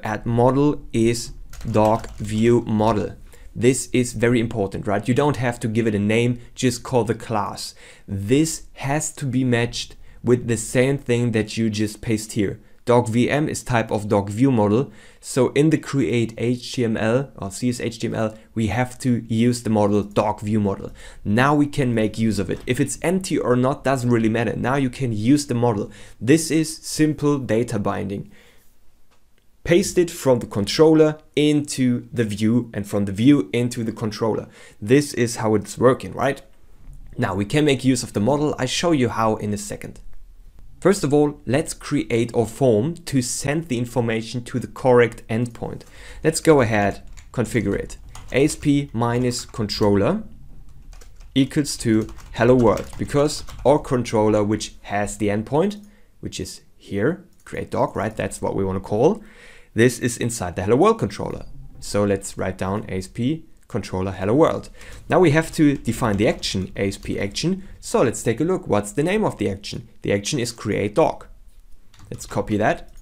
Add model is doc view model. This is very important, right? You don't have to give it a name, just call the class. This has to be matched with the same thing that you just paste here. DocVM is type of DocViewModel. So in the create H T M L or C S H T M L, we have to use the model DocViewModel. Now we can make use of it. If it's empty or not, doesn't really matter. Now you can use the model. This is simple data binding. Paste it from the controller into the view and from the view into the controller. This is how it's working, right? Now we can make use of the model. I show you how in a second. First of all, let's create our form to send the information to the correct endpoint. Let's go ahead, configure it. A S P minus controller equals to hello world, because our controller, which has the endpoint, which is here, create doc, right? That's what we want to call. This is inside the hello world controller. So let's write down A S P controller hello world. Now we have to define the action, A S P action. So let's take a look. What's the name of the action? The action is create doc. Let's copy that,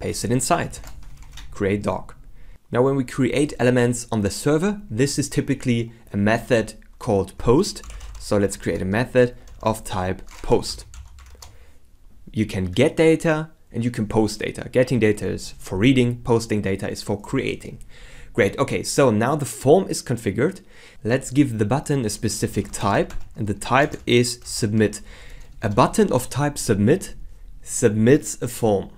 paste it inside, create doc. Now when we create elements on the server, this is typically a method called post. So let's create a method of type post. You can get data and you can post data. Getting data is for reading, posting data is for creating. Great, okay, so now the form is configured. Let's give the button a specific type, and the type is submit. A button of type submit submits a form.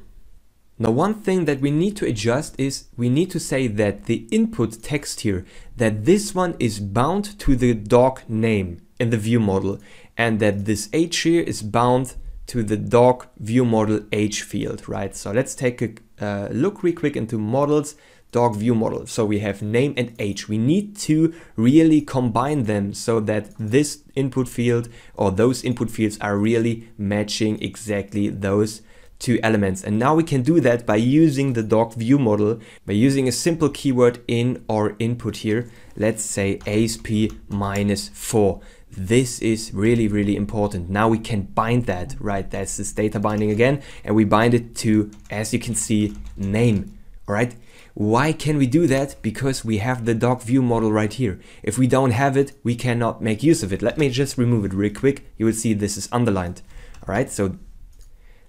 Now one thing that we need to adjust is we need to say that the input text here, that this one is bound to the doc name in the view model, and that this H here is bound to the doc view model H field, right? So let's take a uh, look real quick into models, doc view model. So we have name and H. We need to really combine them so that this input field or those input fields are really matching exactly those two elements. And now we can do that by using the doc view model, by using a simple keyword in our input here. Let's say A S P minus four. This is really, really important. Now we can bind that, right? That's this data binding again, and we bind it to, as you can see, name, all right? Why can we do that? Because we have the doc view model right here. If we don't have it, we cannot make use of it. Let me just remove it real quick. You will see this is underlined. All right, so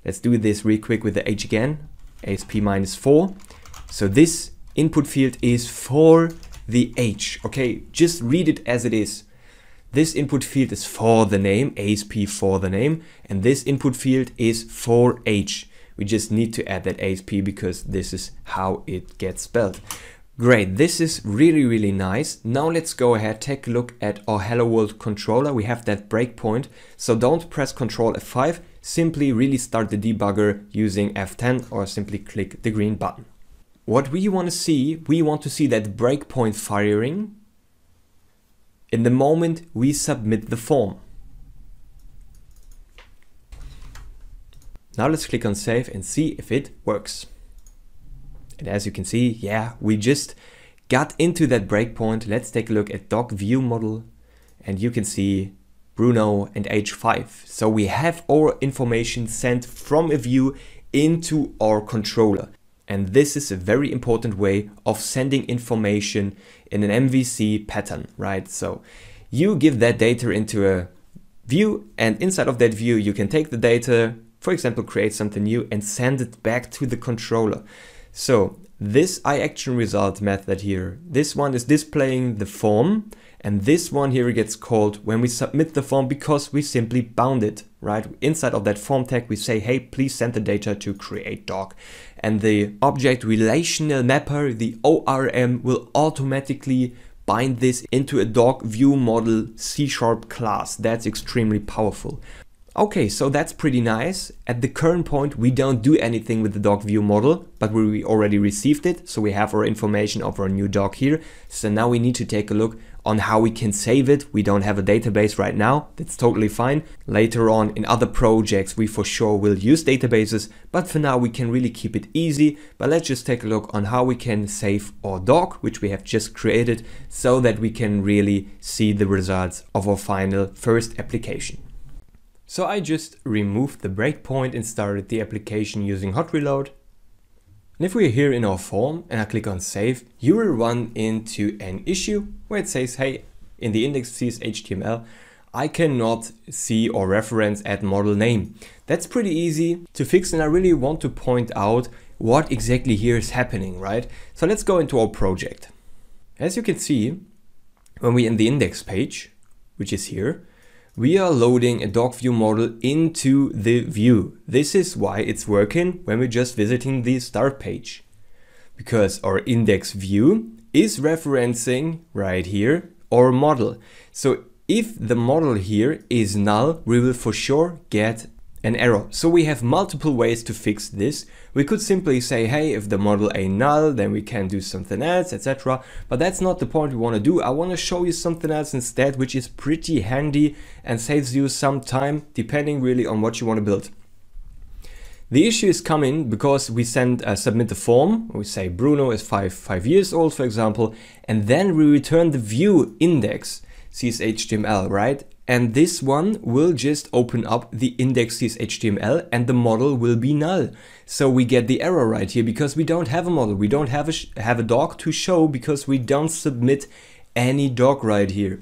let's do this real quick with the H again, A S P minus four. So this input field is for the H. Okay, just read it as it is. This input field is for the name, A S P for the name, and this input field is for H. We just need to add that A S P because this is how it gets spelled. Great, this is really, really nice. Now let's go ahead, take a look at our Hello World controller. We have that breakpoint, so don't press Control F five. Simply really start the debugger using F ten or simply click the green button. What we want to see, we want to see that breakpoint firing in the moment we submit the form. Now let's click on save and see if it works. And as you can see, yeah, we just got into that breakpoint. Let's take a look at doc view model and you can see Bruno and H five. So we have our information sent from a view into our controller. And this is a very important way of sending information in an M V C pattern, right? So you give that data into a view, and inside of that view, you can take the data, for example, create something new and send it back to the controller. So this iActionResult method here, this one is displaying the form, and this one here gets called when we submit the form because we simply bound it, right? Inside of that form tag, we say, hey, please send the data to create doc. And the object relational mapper, the O R M, will automatically bind this into a doc view model C sharp class. That's extremely powerful. Okay, so that's pretty nice. At the current point, we don't do anything with the doc view model, but we already received it. So we have our information of our new doc here. So now we need to take a look on how we can save it. We don't have a database right now. That's totally fine. Later on in other projects, we for sure will use databases, but for now we can really keep it easy. But let's just take a look on how we can save our doc, which we have just created, so that we can really see the results of our final first application. So I just removed the breakpoint and started the application using hot reload. And if we're here in our form and I click on save, you will run into an issue where it says, hey, in the index.cs H T M L, I cannot see or reference add model name. That's pretty easy to fix, and I really want to point out what exactly here is happening, right? So let's go into our project. As you can see, when we're in the index page, which is here, we are loading a doc view model into the view. This is why it's working when we're just visiting the start page, because our index view is referencing right here our model. So if the model here is null, we will for sure get an error. So we have multiple ways to fix this. We could simply say, hey, if the model ain't null, then we can do something else, et cetera. But that's not the point we want to do. I want to show you something else instead, which is pretty handy and saves you some time, depending really on what you want to build. The issue is coming because we send uh, submit the form. We say Bruno is five five years old, for example, and then we return the view index C S H T M L, right? And this one will just open up the index.cs H T M L and the model will be null. So we get the error right here because we don't have a model. We don't have a, have a doc to show because we don't submit any doc right here.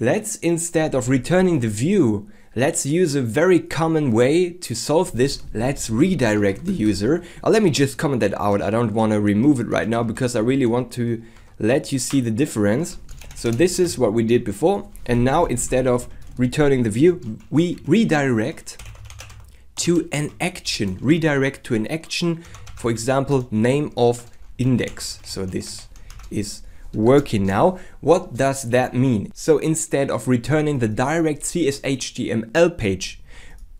Let's, instead of returning the view, let's use a very common way to solve this. Let's redirect the user. Oh, let me just comment that out. I don't want to remove it right now because I really want to let you see the difference. So this is what we did before, and now instead of returning the view, we redirect to an action. Redirect to an action, for example, name of index. So this is working now. What does that mean? So instead of returning the direct C S H T M L page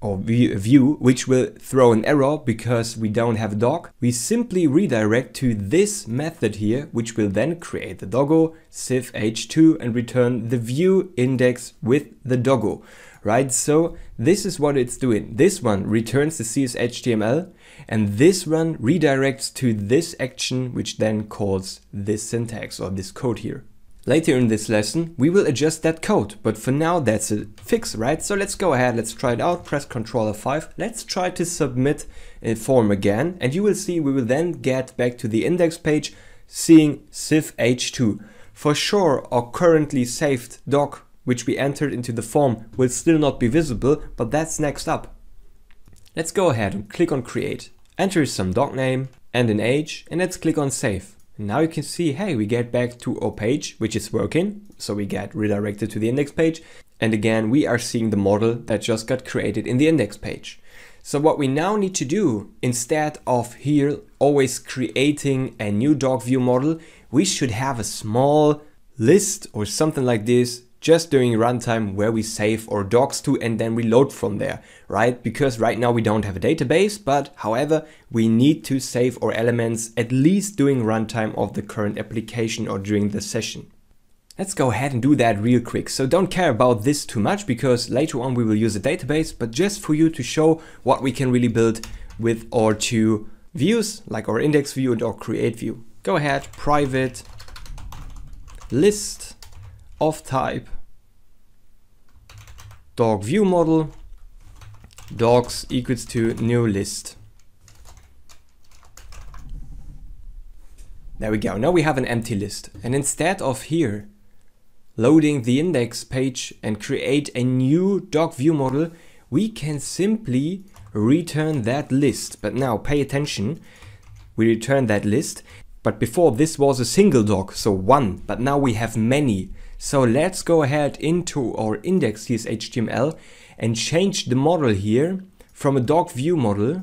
or view, which will throw an error because we don't have a doc, we simply redirect to this method here, which will then create the doggo, div h two, and return the view index with the doggo, right? So this is what it's doing. This one returns the C S H T M L, and this one redirects to this action, which then calls this syntax or this code here. Later in this lesson, we will adjust that code, but for now that's a fix, right? So let's go ahead, let's try it out, press control F five, let's try to submit a form again, and you will see we will then get back to the index page seeing div h two. For sure, our currently saved doc, which we entered into the form, will still not be visible, but that's next up. Let's go ahead and click on create, enter some doc name and an age, and let's click on save. Now you can see, hey, we get back to our page, which is working. So we get redirected to the index page. And again, we are seeing the model that just got created in the index page. So what we now need to do, instead of here always creating a new doc view model, we should have a small list or something like this just during runtime where we save our docs to and then reload from there, right? Because right now we don't have a database, but however, we need to save our elements at least during runtime of the current application or during the session. Let's go ahead and do that real quick. So don't care about this too much because later on we will use a database, but just for you to show what we can really build with our two views, like our index view and our create view. Go ahead, private list of type doc view model docs equals to new list. There we go. Now we have an empty list, and instead of here loading the index page and create a new doc view model, we can simply return that list. But now pay attention, we return that list, but before this was a single doc, so one, but now we have many. So let's go ahead into our index.cs H T M L and change the model here from a doc view model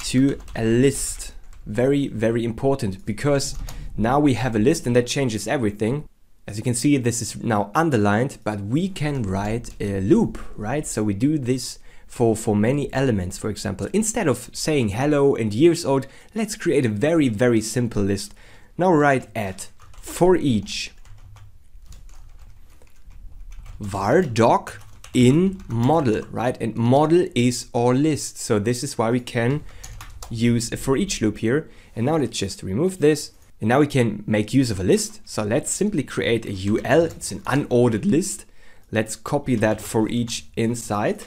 to a list. Very, very important, because now we have a list and that changes everything. As you can see, this is now underlined, but we can write a loop, right? So we do this for, for many elements. For example, instead of saying hello and years old, let's create a very, very simple list. Now write add for each var doc in model, right? And model is our list. So this is why we can use a for each loop here. And now let's just remove this. And now we can make use of a list. So let's simply create a U L. It's an unordered list. Let's copy that for each inside.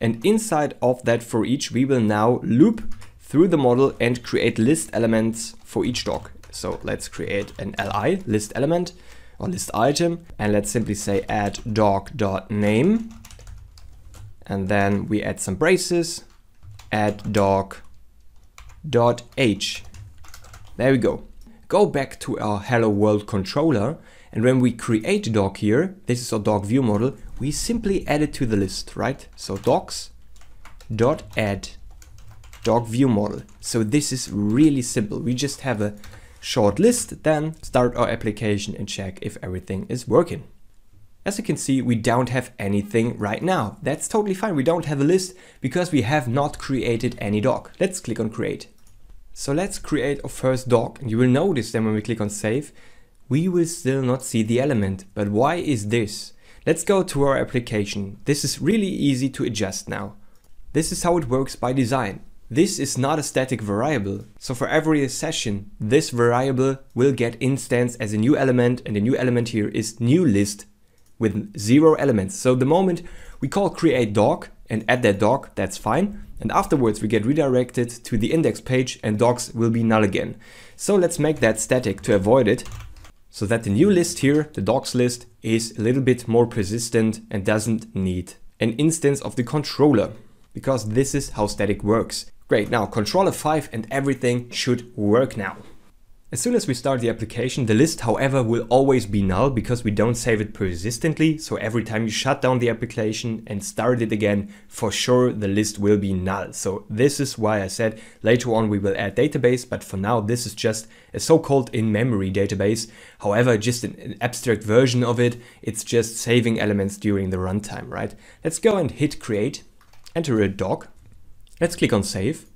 And inside of that for each, we will now loop through the model and create list elements for each doc. So let's create an L I, list element or list item. And let's simply say add doc.name. And then we add some braces, add doc.h. There we go. Go back to our Hello World controller, and when we create a doc here, this is our doc view model, we simply add it to the list, right? So docs.add doc view model. So this is really simple. We just have a short list, then start our application and check if everything is working. As you can see, we don't have anything right now. That's totally fine. We don't have a list because we have not created any doc. Let's click on create. So let's create our first doc, and you will notice that when we click on save, we will still not see the element. But why is this? Let's go to our application. This is really easy to adjust now. This is how it works by design. This is not a static variable. So for every session, this variable will get instanced as a new element, and the new element here is new list with zero elements. So the moment we call create doc and add that doc, that's fine. And afterwards we get redirected to the index page and docs will be null again. So let's make that static to avoid it, so that the new list here, the docs list, is a little bit more persistent and doesn't need an instance of the controller, because this is how static works. Great, now controller five and everything should work now. As soon as we start the application, the list, however, will always be null because we don't save it persistently. So every time you shut down the application and start it again, for sure the list will be null. So this is why I said later on we will add database, but for now this is just a so-called in-memory database. However, just an abstract version of it. It's just saving elements during the runtime, right? Let's go and hit create, enter a doc. Let's click on save.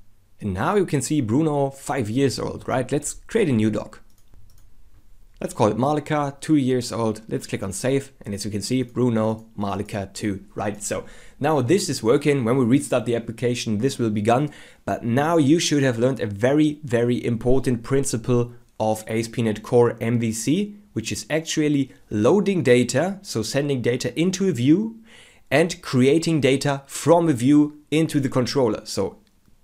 And now you can see Bruno, five years old, right? Let's create a new doc. Let's call it Malika, two years old. Let's click on save. And as you can see, Bruno, Malika two, right? So now this is working. When we restart the application, this will be gone. But now you should have learned a very, very important principle of A S P dot NET Core M V C, which is actually loading data. So sending data into a view and creating data from a view into the controller. So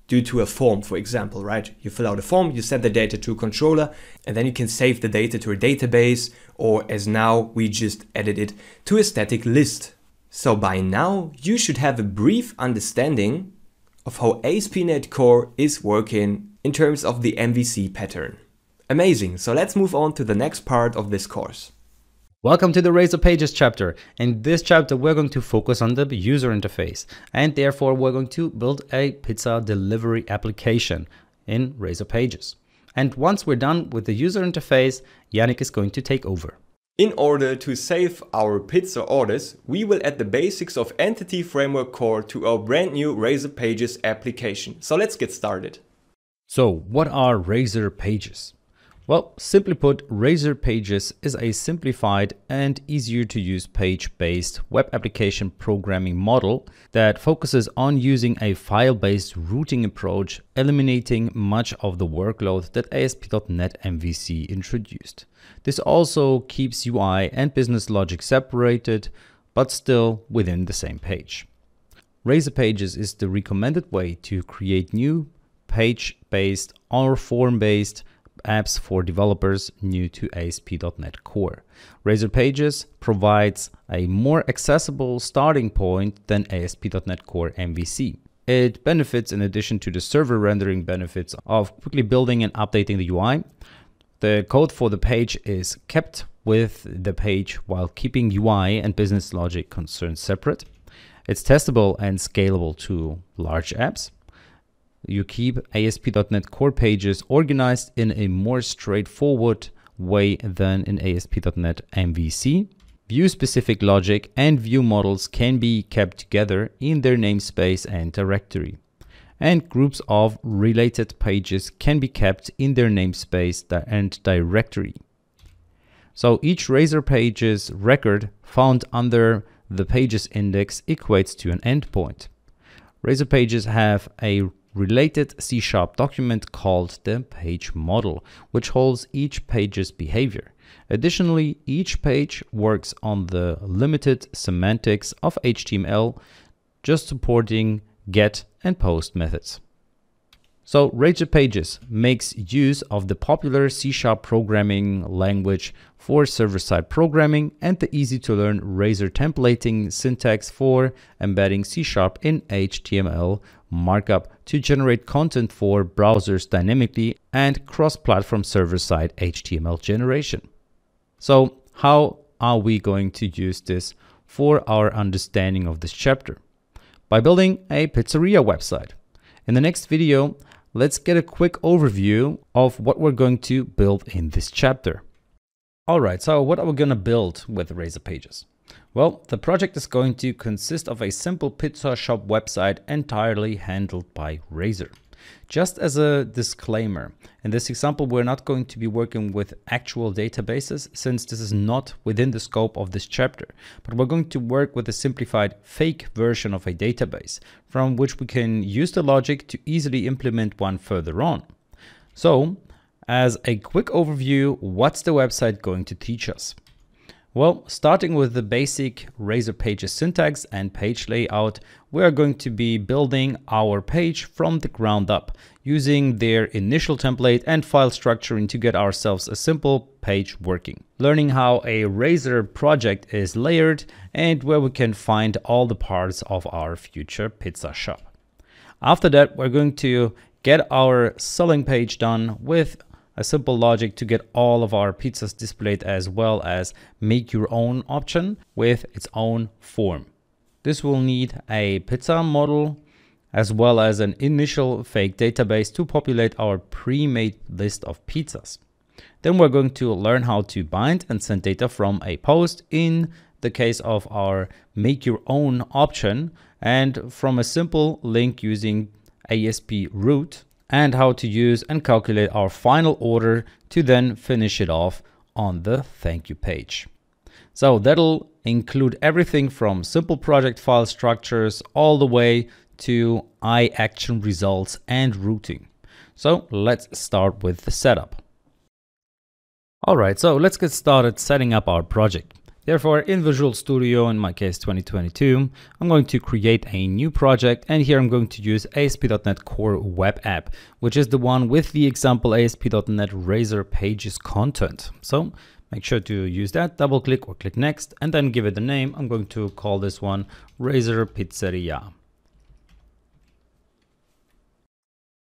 due to a form, for example, right? You fill out a form, you send the data to a controller, and then you can save the data to a database, or as now, we just edit it to a static list. So by now, you should have a brief understanding of how A S P dot NET Core is working in terms of the M V C pattern. Amazing, so let's move on to the next part of this course. Welcome to the Razor Pages chapter. In this chapter, we're going to focus on the user interface, and therefore we're going to build a pizza delivery application in Razor Pages. And once we're done with the user interface, Yannick is going to take over. In order to save our pizza orders, we will add the basics of Entity Framework Core to our brand new Razor Pages application. So let's get started. So what are Razor Pages? Well, simply put, Razor Pages is a simplified and easier to use page-based web application programming model that focuses on using a file-based routing approach, eliminating much of the workload that A S P dot NET M V C introduced. This also keeps U I and business logic separated, but still within the same page. Razor Pages is the recommended way to create new page-based or form-based apps for developers new to A S P dot NET Core. Razor Pages provides a more accessible starting point than A S P dot NET Core M V C. It benefits, in addition to the server rendering benefits, of quickly building and updating the U I. The code for the page is kept with the page while keeping U I and business logic concerns separate. It's testable and scalable to large apps. You keep A S P dot NET Core pages organized in a more straightforward way than in A S P dot NET M V C. View-specific logic and view models can be kept together in their namespace and directory. And groups of related pages can be kept in their namespace and directory. So each Razor Pages record found under the pages index equates to an endpoint. Razor Pages have a related C sharp document called the page model, which holds each page's behavior. Additionally, each page works on the limited semantics of H T M L, just supporting get and post methods. So Razor Pages makes use of the popular C sharp programming language for server-side programming and the easy-to-learn Razor templating syntax for embedding C sharp in H T M L markup to generate content for browsers dynamically and cross-platform server-side H T M L generation. So how are we going to use this for our understanding of this chapter? By building a pizzeria website. In the next video, let's get a quick overview of what we're going to build in this chapter. All right, so what are we going to build with Razor Pages? Well, the project is going to consist of a simple pizza shop website entirely handled by Razor. Just as a disclaimer, in this example, we're not going to be working with actual databases since this is not within the scope of this chapter, but we're going to work with a simplified fake version of a database from which we can use the logic to easily implement one further on. So, as a quick overview, what's the website going to teach us? Well, starting with the basic Razor Pages syntax and page layout, we are going to be building our page from the ground up, using their initial template and file structuring to get ourselves a simple page working. Learning how a Razor project is layered and where we can find all the parts of our future pizza shop. After that, we're going to get our selling page done with a simple logic to get all of our pizzas displayed, as well as make your own option with its own form. This will need a pizza model as well as an initial fake database to populate our pre-made list of pizzas. Then we're going to learn how to bind and send data from a post in the case of our make your own option and from a simple link using A S P root, and how to use and calculate our final order to then finish it off on the thank you page. So that'll include everything from simple project file structures all the way to iAction results and routing. So let's start with the setup. All right, so let's get started setting up our project. Therefore, in Visual Studio, in my case twenty twenty-two, I'm going to create a new project, and here I'm going to use A S P dot NET Core Web App, which is the one with the example A S P dot NET Razor Pages content. So make sure to use that, double click or click next, and then give it a name. I'm going to call this one Razor Pizzeria.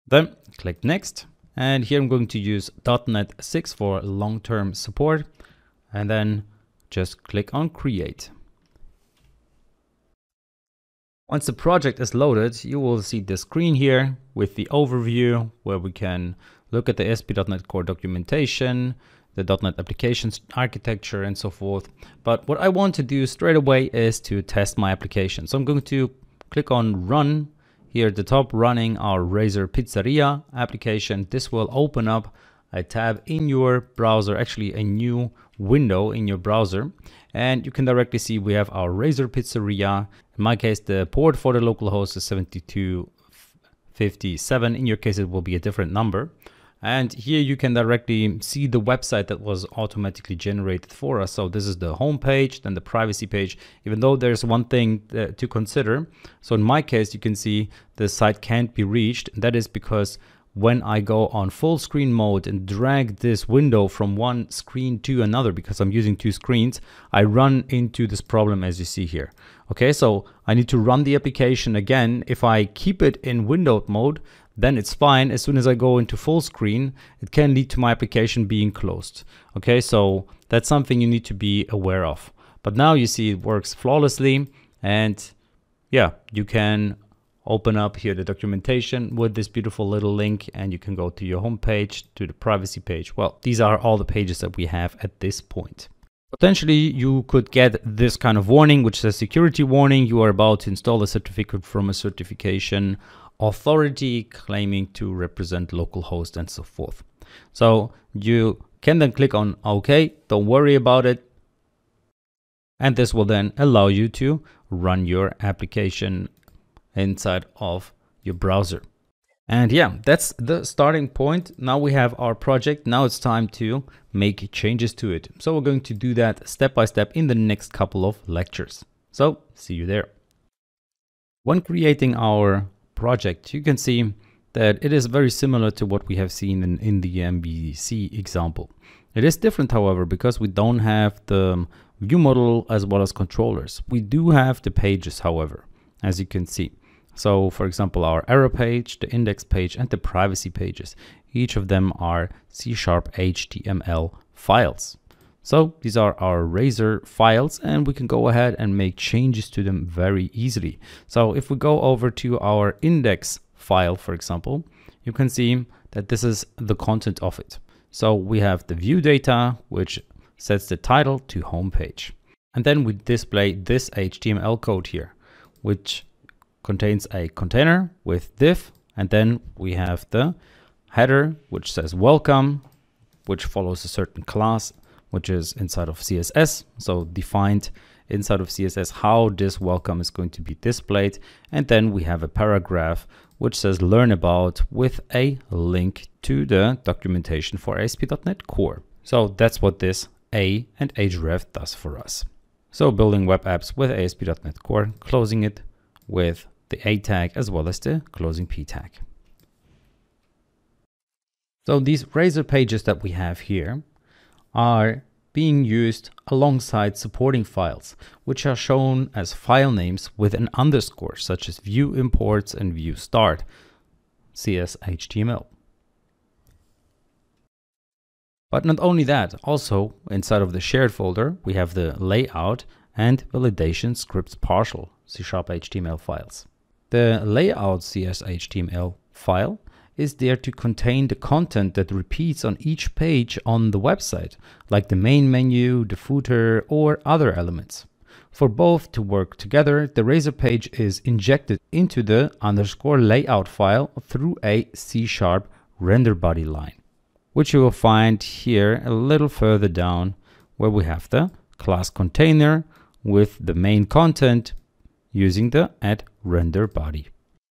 Then click next, and here I'm going to use dot NET six for long-term support, and then just click on Create. Once the project is loaded, you will see the screen here with the overview where we can look at the A S P dot NET Core documentation, the dot NET applications architecture, and so forth. But what I want to do straight away is to test my application. So I'm going to click on Run here at the top, running our Razor Pizzeria application. This will open up a tab in your browser, actually a new window in your browser, and you can directly see we have our Razor Pizzeria. In my case, the port for the localhost is seventy-two fifty-seven. In your case, it will be a different number. And here you can directly see the website that was automatically generated for us. So this is the home page, then the privacy page, even though there's one thing to consider. So in my case, you can see the site can't be reached. That is because when I go on full screen mode and drag this window from one screen to another, because I'm using two screens, I run into this problem as you see here. Okay, so I need to run the application again. If I keep it in windowed mode, then it's fine. As soon as I go into full screen, it can lead to my application being closed. Okay, so that's something you need to be aware of. But now you see it works flawlessly, and yeah, you can open up here the documentation with this beautiful little link, and you can go to your home page, to the privacy page. Well, these are all the pages that we have at this point. Potentially, you could get this kind of warning, which says security warning. You are about to install a certificate from a certification authority claiming to represent localhost and so forth. So you can then click on OK, don't worry about it. And this will then allow you to run your application inside of your browser. And yeah, that's the starting point. Now we have our project. Now it's time to make changes to it. So we're going to do that step by step in the next couple of lectures. So see you there. When creating our project, you can see that it is very similar to what we have seen in, in the M V C example. It is different, however, because we don't have the view model as well as controllers. We do have the pages, however, as you can see. So for example, our error page, the index page, and the privacy pages, each of them are C sharp H T M L files. So these are our Razor files, and we can go ahead and make changes to them very easily. So if we go over to our index file, for example, you can see that this is the content of it. So we have the view data, which sets the title to homepage. And then we display this H T M L code here, which contains a container with div, and then we have the header, which says welcome, which follows a certain class, which is inside of C S S. So defined inside of C S S how this welcome is going to be displayed. And then we have a paragraph which says learn about, with a link to the documentation for A S P dot NET Core. So that's what this A and href does for us. So building web apps with A S P dot NET Core, closing it with the A tag as well as the closing P tag. So these Razor pages that we have here are being used alongside supporting files, which are shown as file names with an underscore, such as view imports and view start, C S H T M L. But not only that, also inside of the shared folder, we have the layout and validation scripts partial, C sharp H T M L files. The layout C S H T M L file is there to contain the content that repeats on each page on the website, like the main menu, the footer, or other elements. For both to work together, the Razor page is injected into the underscore layout file through a C sharp render body line, which you will find here a little further down, where we have the class container with the main content using the add render body.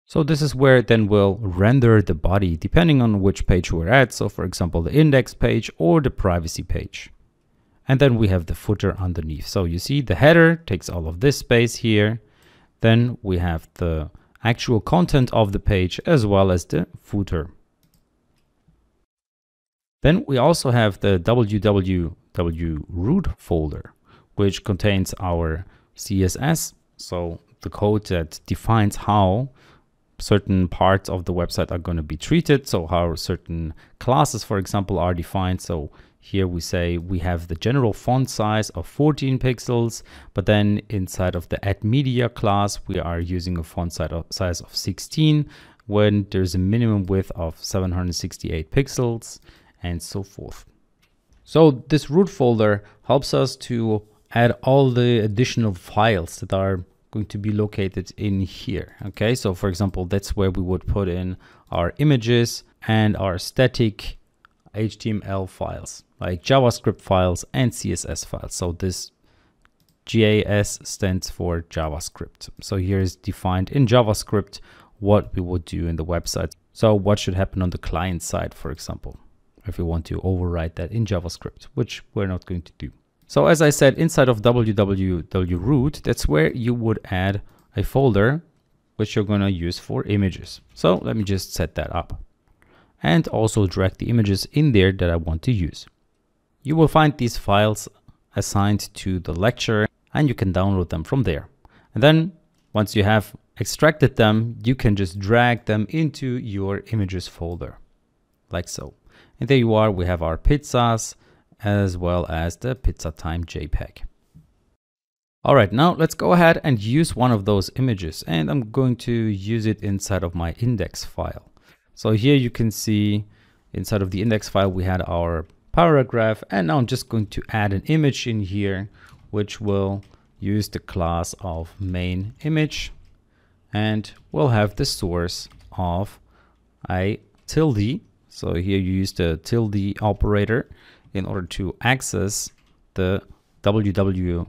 So this is where it then will render the body depending on which page we're at. So for example, the index page or the privacy page. And then we have the footer underneath. So you see the header takes all of this space here. Then we have the actual content of the page as well as the footer. Then we also have the W W W root folder, which contains our C S S. So the code that defines how certain parts of the website are going to be treated. So how certain classes, for example, are defined. So here we say we have the general font size of fourteen pixels, but then inside of the add media class, we are using a font size of sixteen when there's a minimum width of seven hundred sixty-eight pixels and so forth. So this root folder helps us to add all the additional files that are going to be located in here. Okay, so for example, that's where we would put in our images and our static H T M L files, like JavaScript files and C S S files. So this J A S stands for JavaScript. So here is defined in JavaScript what we would do in the website. So what should happen on the client side, for example, if we want to override that in JavaScript, which we're not going to do. So as I said, inside of W W W root, that's where you would add a folder which you're going to use for images. So let me just set that up and also drag the images in there that I want to use. You will find these files assigned to the lecture and you can download them from there. And then once you have extracted them, you can just drag them into your images folder like so. And there you are, we have our pizzas, as well as the pizza time JPEG. All right, now let's go ahead and use one of those images, and I'm going to use it inside of my index file. So here you can see inside of the index file, we had our paragraph, and now I'm just going to add an image in here, which will use the class of main image, and we'll have the source of a tilde. So here you use the tilde operator in order to access the www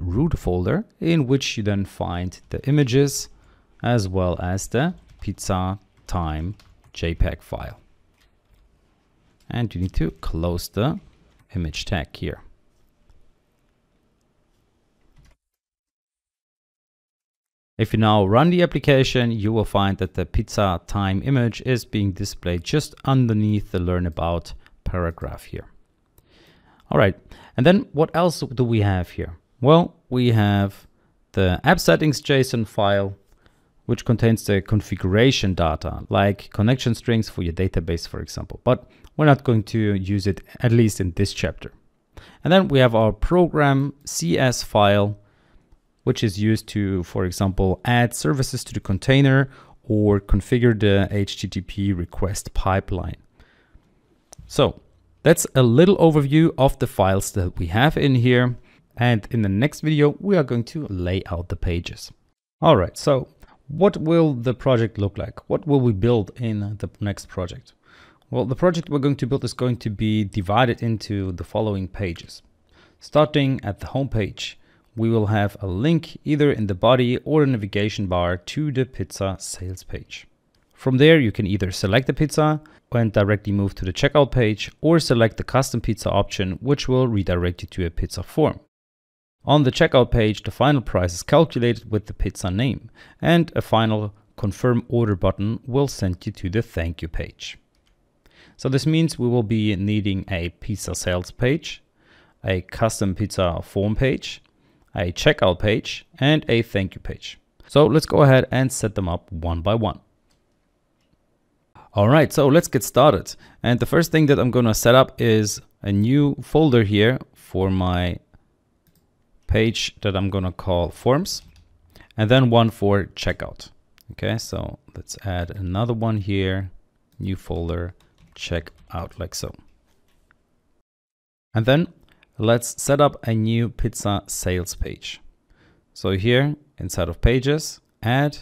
root folder, in which you then find the images as well as the pizza time JPEG file. And you need to close the image tag here. If you now run the application, you will find that the pizza time image is being displayed just underneath the learn about paragraph here. All right, and then what else do we have here? Well, we have the app settings JSON file, which contains the configuration data, like connection strings for your database, for example, but we're not going to use it, at least in this chapter. And then we have our program C S file, which is used to, for example, add services to the container or configure the H T T P request pipeline. So that's a little overview of the files that we have in here. And in the next video, we are going to lay out the pages. All right, so what will the project look like? What will we build in the next project? Well, the project we're going to build is going to be divided into the following pages. Starting at the home page, we will have a link either in the body or the navigation bar to the pizza sales page. From there, you can either select the pizza and directly move to the checkout page, or select the custom pizza option, which will redirect you to a pizza form. On the checkout page, the final price is calculated with the pizza name, and a final confirm order button will send you to the thank you page. So this means we will be needing a pizza sales page, a custom pizza form page, a checkout page, and a thank you page. So let's go ahead and set them up one by one. All right, so let's get started. And the first thing that I'm gonna set up is a new folder here for my page that I'm gonna call forms, and then one for checkout. Okay, so let's add another one here, new folder, checkout, like so. And then let's set up a new pizza sales page. So here inside of pages, add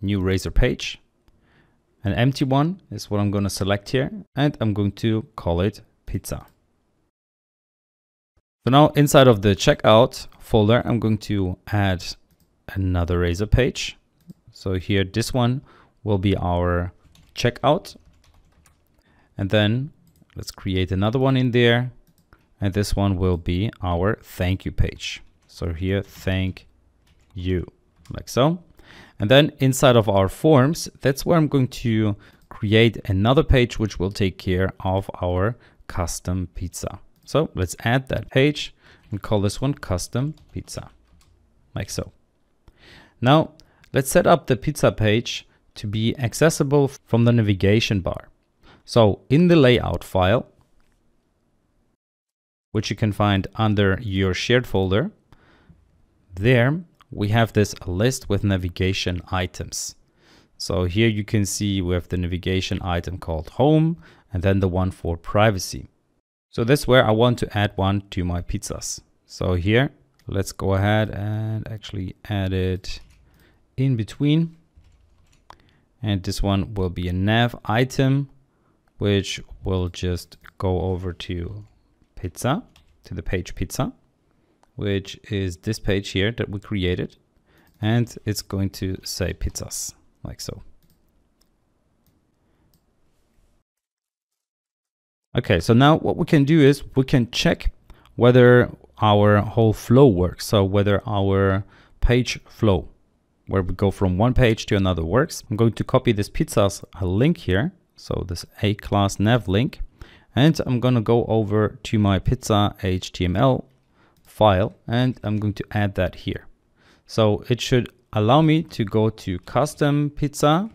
new Razor page. An empty one is what I'm going to select here, and I'm going to call it pizza. So now inside of the checkout folder, I'm going to add another Razor page. So here, this one will be our checkout. And then let's create another one in there. And this one will be our thank you page. So here, thank you, like so. And then inside of our forms, that's where I'm going to create another page, which will take care of our custom pizza. So let's add that page and call this one custom pizza, like so. Now let's set up the pizza page to be accessible from the navigation bar. So in the layout file, which you can find under your shared folder, there, we have this list with navigation items. So here you can see we have the navigation item called home, and then the one for privacy. So that's where I want to add one to my pizzas. So here, let's go ahead and actually add it in between. And this one will be a nav item, which will just go over to pizza, to the page pizza, which is this page here that we created. And it's going to say pizzas, like so. Okay, so now what we can do is we can check whether our whole flow works. So whether our page flow, where we go from one page to another, works. I'm going to copy this pizzas link here. So this A class nav link, and I'm gonna go over to my pizza H T M L file, and I'm going to add that here. So it should allow me to go to custom pizza,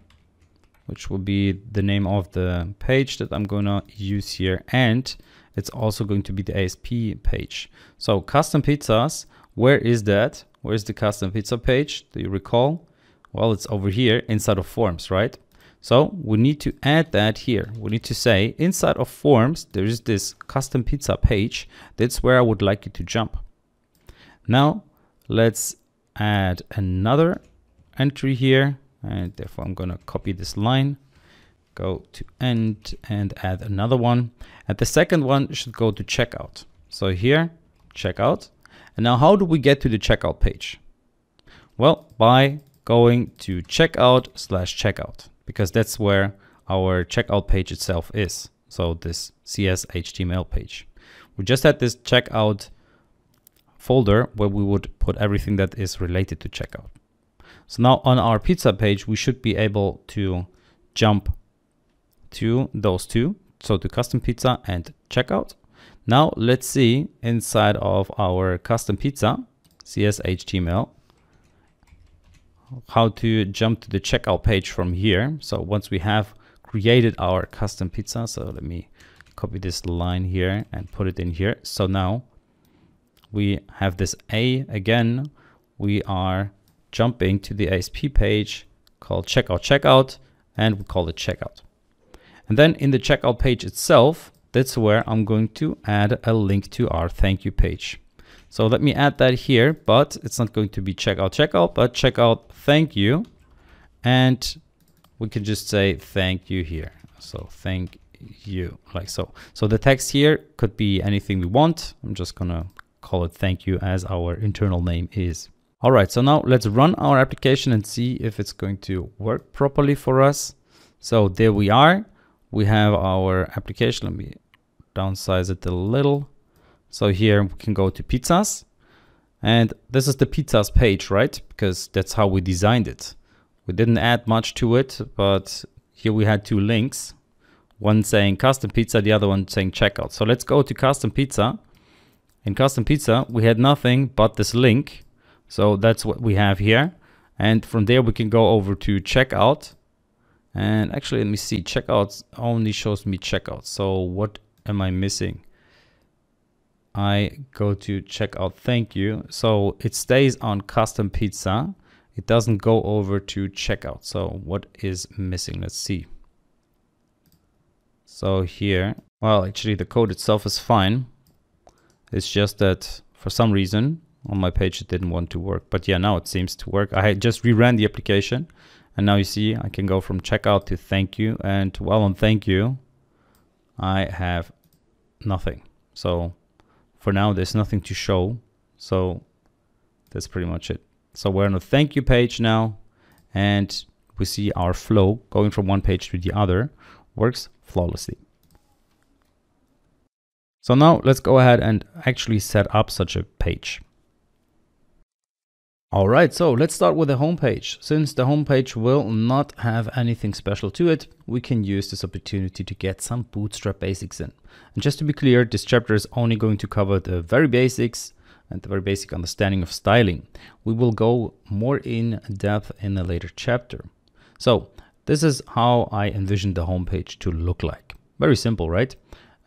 which will be the name of the page that I'm gonna use here. And it's also going to be the A S P page. So custom pizzas Where is that? Where is the custom pizza page? Do you recall? Well, it's over here inside of forms, right? So we need to add that here. We need to say inside of forms, there is this custom pizza page. That's where I would like you to jump. Now let's add another entry here. And therefore I'm gonna copy this line, go to end and add another one. And the second one should go to checkout. So here, checkout. And now how do we get to the checkout page? Well, by going to checkout slash checkout, because that's where our checkout page itself is. So this C S H T M L page. We just had this checkout folder where we would put everything that is related to checkout. So now on our pizza page, we should be able to jump to those two. So to custom pizza and checkout. Now let's see inside of our custom pizza, C S H T M L, how to jump to the checkout page from here. So once we have created our custom pizza, so let me copy this line here and put it in here. So now we have this A again, we are jumping to the A S P page called checkout checkout, and we call it checkout. And then in the checkout page itself, that's where I'm going to add a link to our thank you page. So let me add that here, but it's not going to be checkout checkout, but checkout thank you. And we can just say thank you here. So thank you like so. So the text here could be anything we want. I'm just gonna call it thank you as our internal name is. All right, so now let's run our application and see if it's going to work properly for us. So there we are. We have our application. Let me downsize it a little. So here we can go to pizzas, and this is the pizzas page, right? Because that's how we designed it. We didn't add much to it, but here we had two links, one saying custom pizza, the other one saying checkout. So let's go to custom pizza. In custom pizza, we had nothing but this link. So that's what we have here. And from there we can go over to checkout. And actually, let me see, checkout only shows me checkout. So what am I missing? I go to checkout thank you. So it stays on custom pizza. It doesn't go over to checkout. So what is missing? Let's see. So here, well, actually the code itself is fine. It's just that for some reason on my page, it didn't want to work, but yeah, now it seems to work. I just reran the application. And now you see, I can go from checkout to thank you, and while on thank you, I have nothing. So for now, there's nothing to show. So that's pretty much it. So we're on a thank you page now, and we see our flow going from one page to the other works flawlessly. So now let's go ahead and actually set up such a page. All right, so let's start with the homepage. Since the homepage will not have anything special to it, we can use this opportunity to get some Bootstrap basics in. And just to be clear, this chapter is only going to cover the very basics and the very basic understanding of styling. We will go more in depth in a later chapter. So this is how I envisioned the homepage to look like. Very simple, right?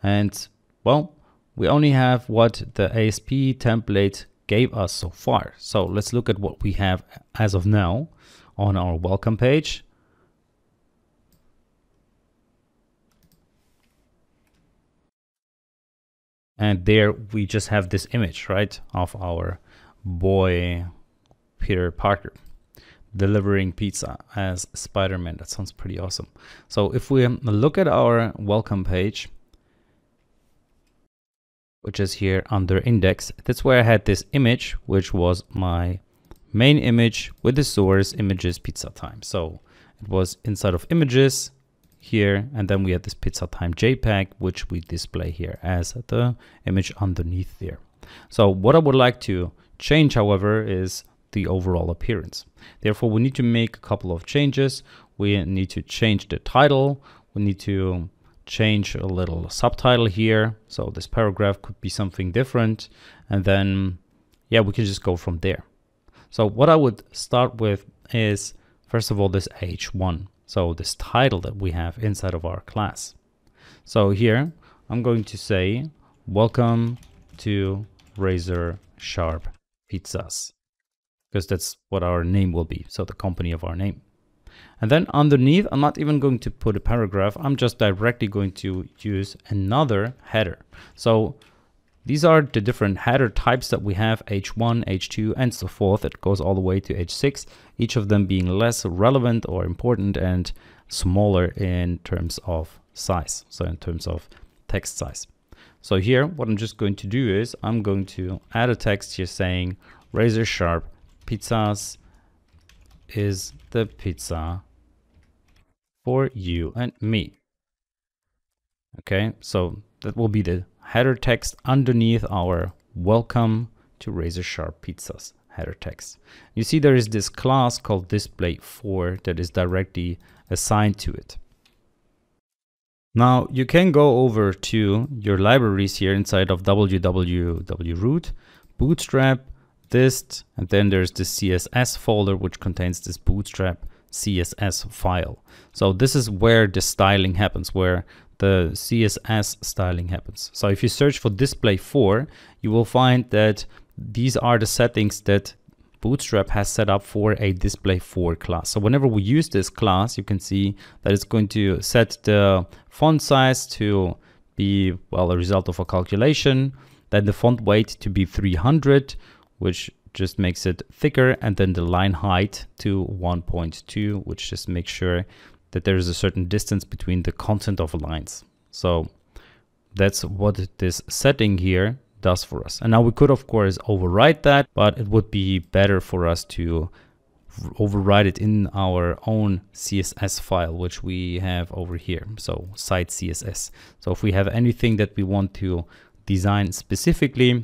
And well, we only have what the A S P template gave us so far. So let's look at what we have as of now on our welcome page. And there we just have this image, right, of our boy Peter Parker delivering pizza as Spider-Man. That sounds pretty awesome. So if we look at our welcome page, which is here under index, that's where I had this image, which was my main image with the source images pizza time. So it was inside of images here, and then we had this pizza time JPEG, which we display here as the image underneath there. So what I would like to change, however, is the overall appearance. Therefore, we need to make a couple of changes. We need to change the title. We need to change a little subtitle here. So this paragraph could be something different. And then, yeah, we can just go from there. So what I would start with is, first of all, this H one. So this title that we have inside of our class. So here, I'm going to say, welcome to Razor Sharp pizzas, because that's what our name will be. So the company of our name. And then underneath, I'm not even going to put a paragraph. I'm just directly going to use another header. So these are the different header types that we have, H one, H two, and so forth. It goes all the way to H six, each of them being less relevant or important and smaller in terms of size. So in terms of text size. So here, what I'm just going to do is I'm going to add a text here saying razor sharp pizzas is the pizza for you and me. Okay, so that will be the header text underneath our welcome to Razor Sharp Pizzas header text. You see there is this class called display four that is directly assigned to it. Now you can go over to your libraries here inside of www root, bootstrap, dist, and then there's the C S S folder which contains this bootstrap C S S file. So this is where the styling happens, where the C S S styling happens. So if you search for display four, you will find that these are the settings that Bootstrap has set up for a display four class. So whenever we use this class, you can see that it's going to set the font size to be, well, a result of a calculation, then the font weight to be three hundred, which just makes it thicker, and then the line height to one point two, which just makes sure that there is a certain distance between the content of lines. So that's what this setting here does for us. And now we could of course override that, but it would be better for us to override it in our own C S S file, which we have over here. So site C S S. So if we have anything that we want to design specifically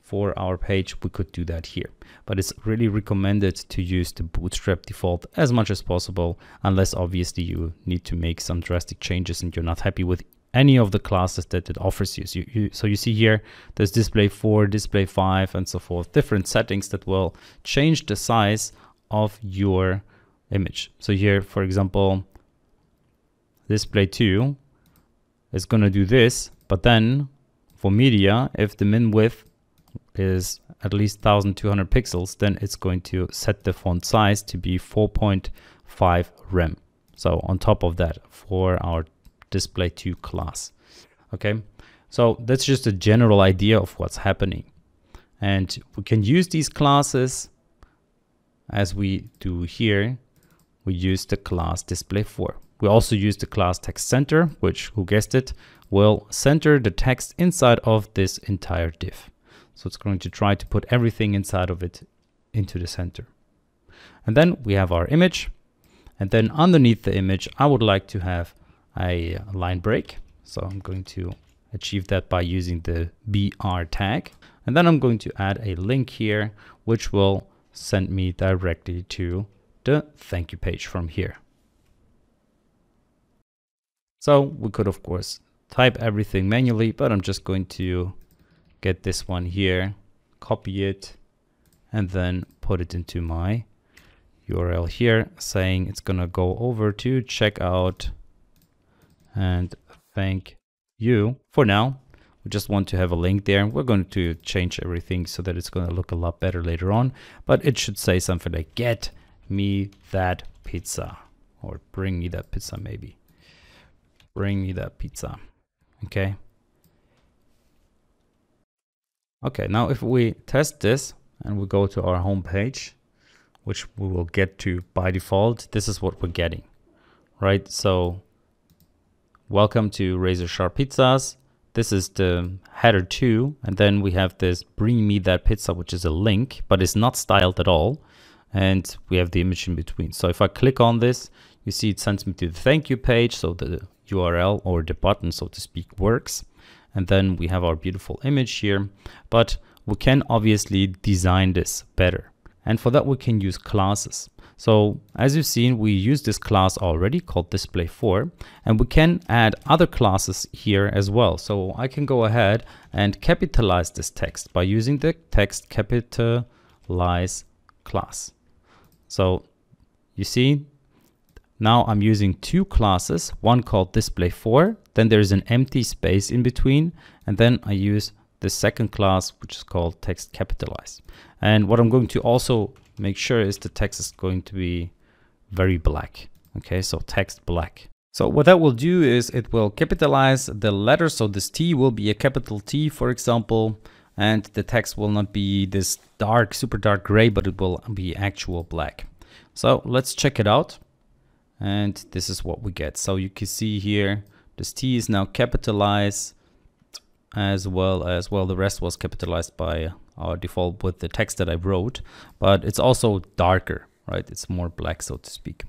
for our page, we could do that here. But it's really recommended to use the Bootstrap default as much as possible, unless obviously you need to make some drastic changes and you're not happy with any of the classes that it offers you. So you, you, so you see here, there's display four, display five, and so forth, different settings that will change the size of your image. So here, for example, display two is gonna do this, but then for media, if the min width is at least one thousand two hundred pixels, then it's going to set the font size to be four point five rem. So on top of that for our display two class. Okay, so that's just a general idea of what's happening. And we can use these classes as we do here. We use the class display four. We also use the class text center, which, who guessed it, will center the text inside of this entire div. So it's going to try to put everything inside of it into the center. And then we have our image. And then underneath the image, I would like to have a line break. So I'm going to achieve that by using the B R tag. And then I'm going to add a link here, which will send me directly to the thank you page from here. So we could, of course, type everything manually, but I'm just going to get this one here, copy it, and then put it into my U R L here, saying it's gonna go over to checkout and thank you. For now, we just want to have a link there. We're going to change everything so that it's gonna look a lot better later on, but it should say something like get me that pizza, or bring me that pizza maybe. Bring me that pizza, okay? Okay, now if we test this and we go to our home page, which we will get to by default, this is what we're getting, right? So welcome to Razor Sharp Pizzas. This is the header two. And then we have this bring me that pizza, which is a link, but it's not styled at all. And we have the image in between. So if I click on this, you see it sends me to the thank you page. So the U R L or the button, so to speak, works. And then we have our beautiful image here, but we can obviously design this better. And for that, we can use classes. So as you've seen, we use this class already called display four, and we can add other classes here as well. So I can go ahead and capitalize this text by using the text capitalize class. So you see, now I'm using two classes, one called display four, then there's an empty space in between, and then I use the second class, which is called text capitalize. And what I'm going to also make sure is the text is going to be very black. Okay, so text black. So what that will do is it will capitalize the letter. So this T will be a capital T, for example, and the text will not be this dark, super dark gray, but it will be actual black. So let's check it out. And this is what we get. So you can see here, this T is now capitalized, as well as, well, the rest was capitalized by our default with the text that I wrote, but it's also darker, right? It's more black, so to speak.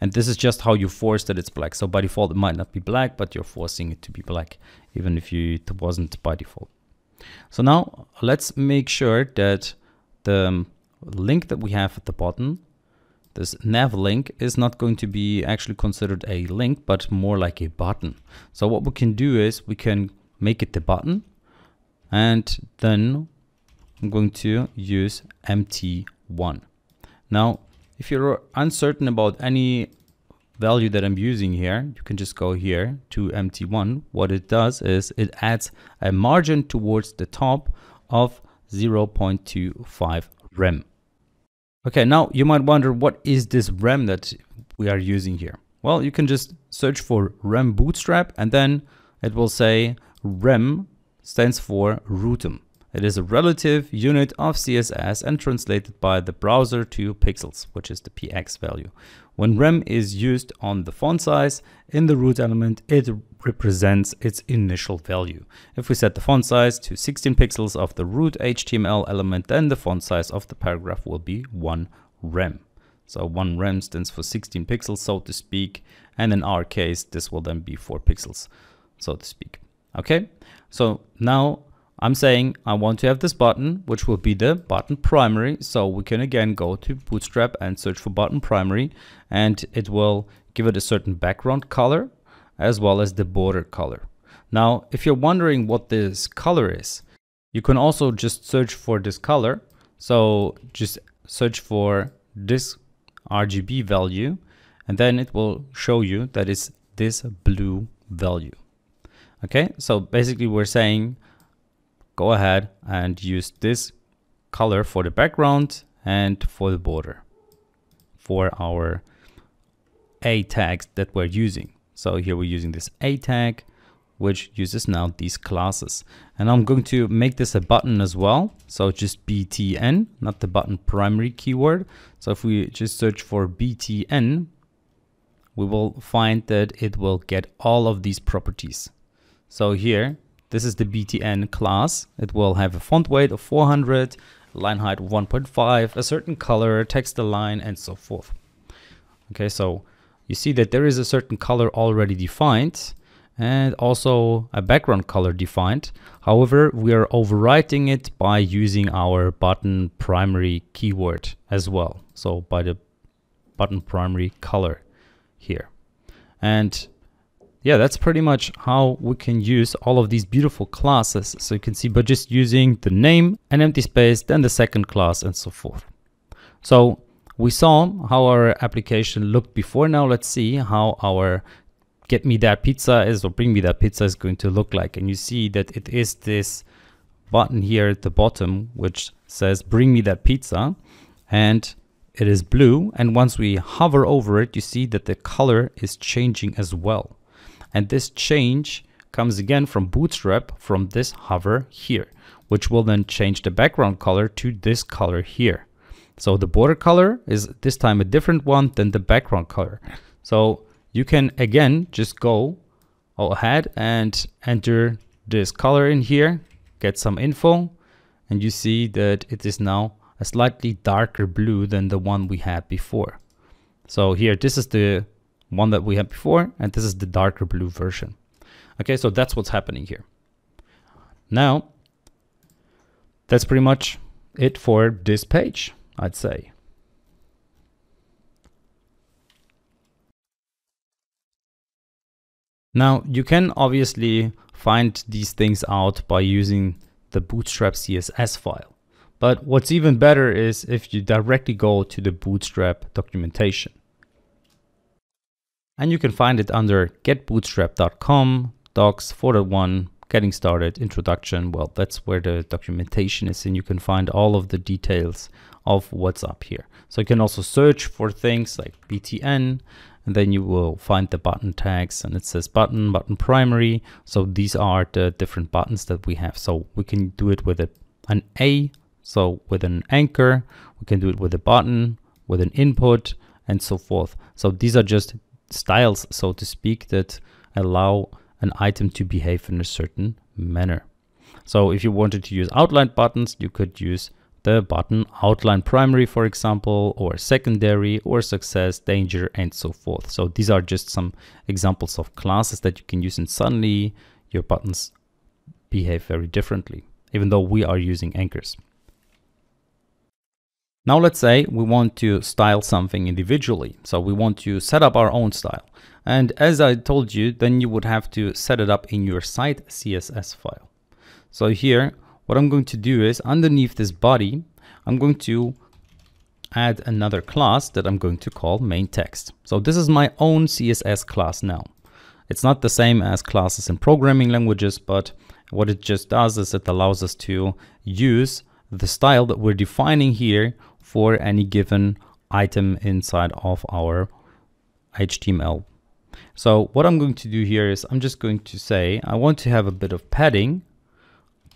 And this is just how you force that it's black. So by default, it might not be black, but you're forcing it to be black, even if you, it wasn't by default. So now let's make sure that the link that we have at the bottom, this nav link, is not going to be actually considered a link, but more like a button. So what we can do is we can make it the button, and then I'm going to use M T one. Now, if you're uncertain about any value that I'm using here, you can just go here to M T one. What it does is it adds a margin towards the top of zero point two five rem. Okay, now you might wonder, what is this rem that we are using here? Well, you can just search for rem bootstrap, and then it will say rem stands for rotum. It is a relative unit of C S S and translated by the browser to pixels, which is the P X value. When rem is used on the font size in the root element, it represents its initial value. If we set the font size to sixteen pixels of the root H T M L element, then the font size of the paragraph will be one rem. So one rem stands for sixteen pixels, so to speak. And in our case, this will then be four pixels, so to speak. Okay, so now I'm saying I want to have this button, which will be the button primary. So we can again go to Bootstrap and search for button primary, and it will give it a certain background color as well as the border color. Now, if you're wondering what this color is, you can also just search for this color. So just search for this R G B value, and then it will show you that it's this blue value. Okay, so basically we're saying, go ahead and use this color for the background and for the border for our A tags that we're using. So here we're using this A tag, which uses now these classes. And I'm going to make this a button as well. So just B T N, not the button primary keyword. So if we just search for B T N, we will find that it will get all of these properties. So here, this is the B T N class. It will have a font weight of four hundred, line height one point five, a certain color, text align, and so forth. Okay, so you see that there is a certain color already defined and also a background color defined. However, we are overwriting it by using our button primary keyword as well. So by the button primary color here. And yeah, that's pretty much how we can use all of these beautiful classes. So you can see by just using the name, an empty space, then the second class, and so forth. So we saw how our application looked before. Now let's see how our get me that pizza is, or bring me that pizza is going to look like. And you see that it is this button here at the bottom, which says bring me that pizza. And it is blue. And once we hover over it, you see that the color is changing as well. And this change comes again from Bootstrap, from this hover here, which will then change the background color to this color here. So the border color is this time a different one than the background color. So you can again just go ahead and enter this color in here, get some info, and you see that it is now a slightly darker blue than the one we had before. So here, this is the one that we had before, and this is the darker blue version. Okay, so that's what's happening here. Now, that's pretty much it for this page, I'd say. Now, you can obviously find these things out by using the Bootstrap C S S file. But what's even better is if you directly go to the Bootstrap documentation. And you can find it under get bootstrap dot com, docs four point one, getting started, introduction. Well, that's where the documentation is, and you can find all of the details of what's up here. So you can also search for things like B T N, and then you will find the button tags, and it says button, button primary. So these are the different buttons that we have. So we can do it with a, an A, so with an anchor, we can do it with a button, with an input, and so forth. So these are just styles, so to speak, that allow an item to behave in a certain manner. So if you wanted to use outline buttons, you could use the button outline primary, for example, or secondary, or success, danger, and so forth. So these are just some examples of classes that you can use, and suddenly your buttons behave very differently, even though we are using anchors. Now let's say we want to style something individually. So we want to set up our own style. And as I told you, then you would have to set it up in your site C S S file. So here, what I'm going to do is underneath this body, I'm going to add another class that I'm going to call main text. So this is my own C S S class now. It's not the same as classes in programming languages, but what it just does is it allows us to use the style that we're defining here for any given item inside of our H T M L. So what I'm going to do here is I'm just going to say I want to have a bit of padding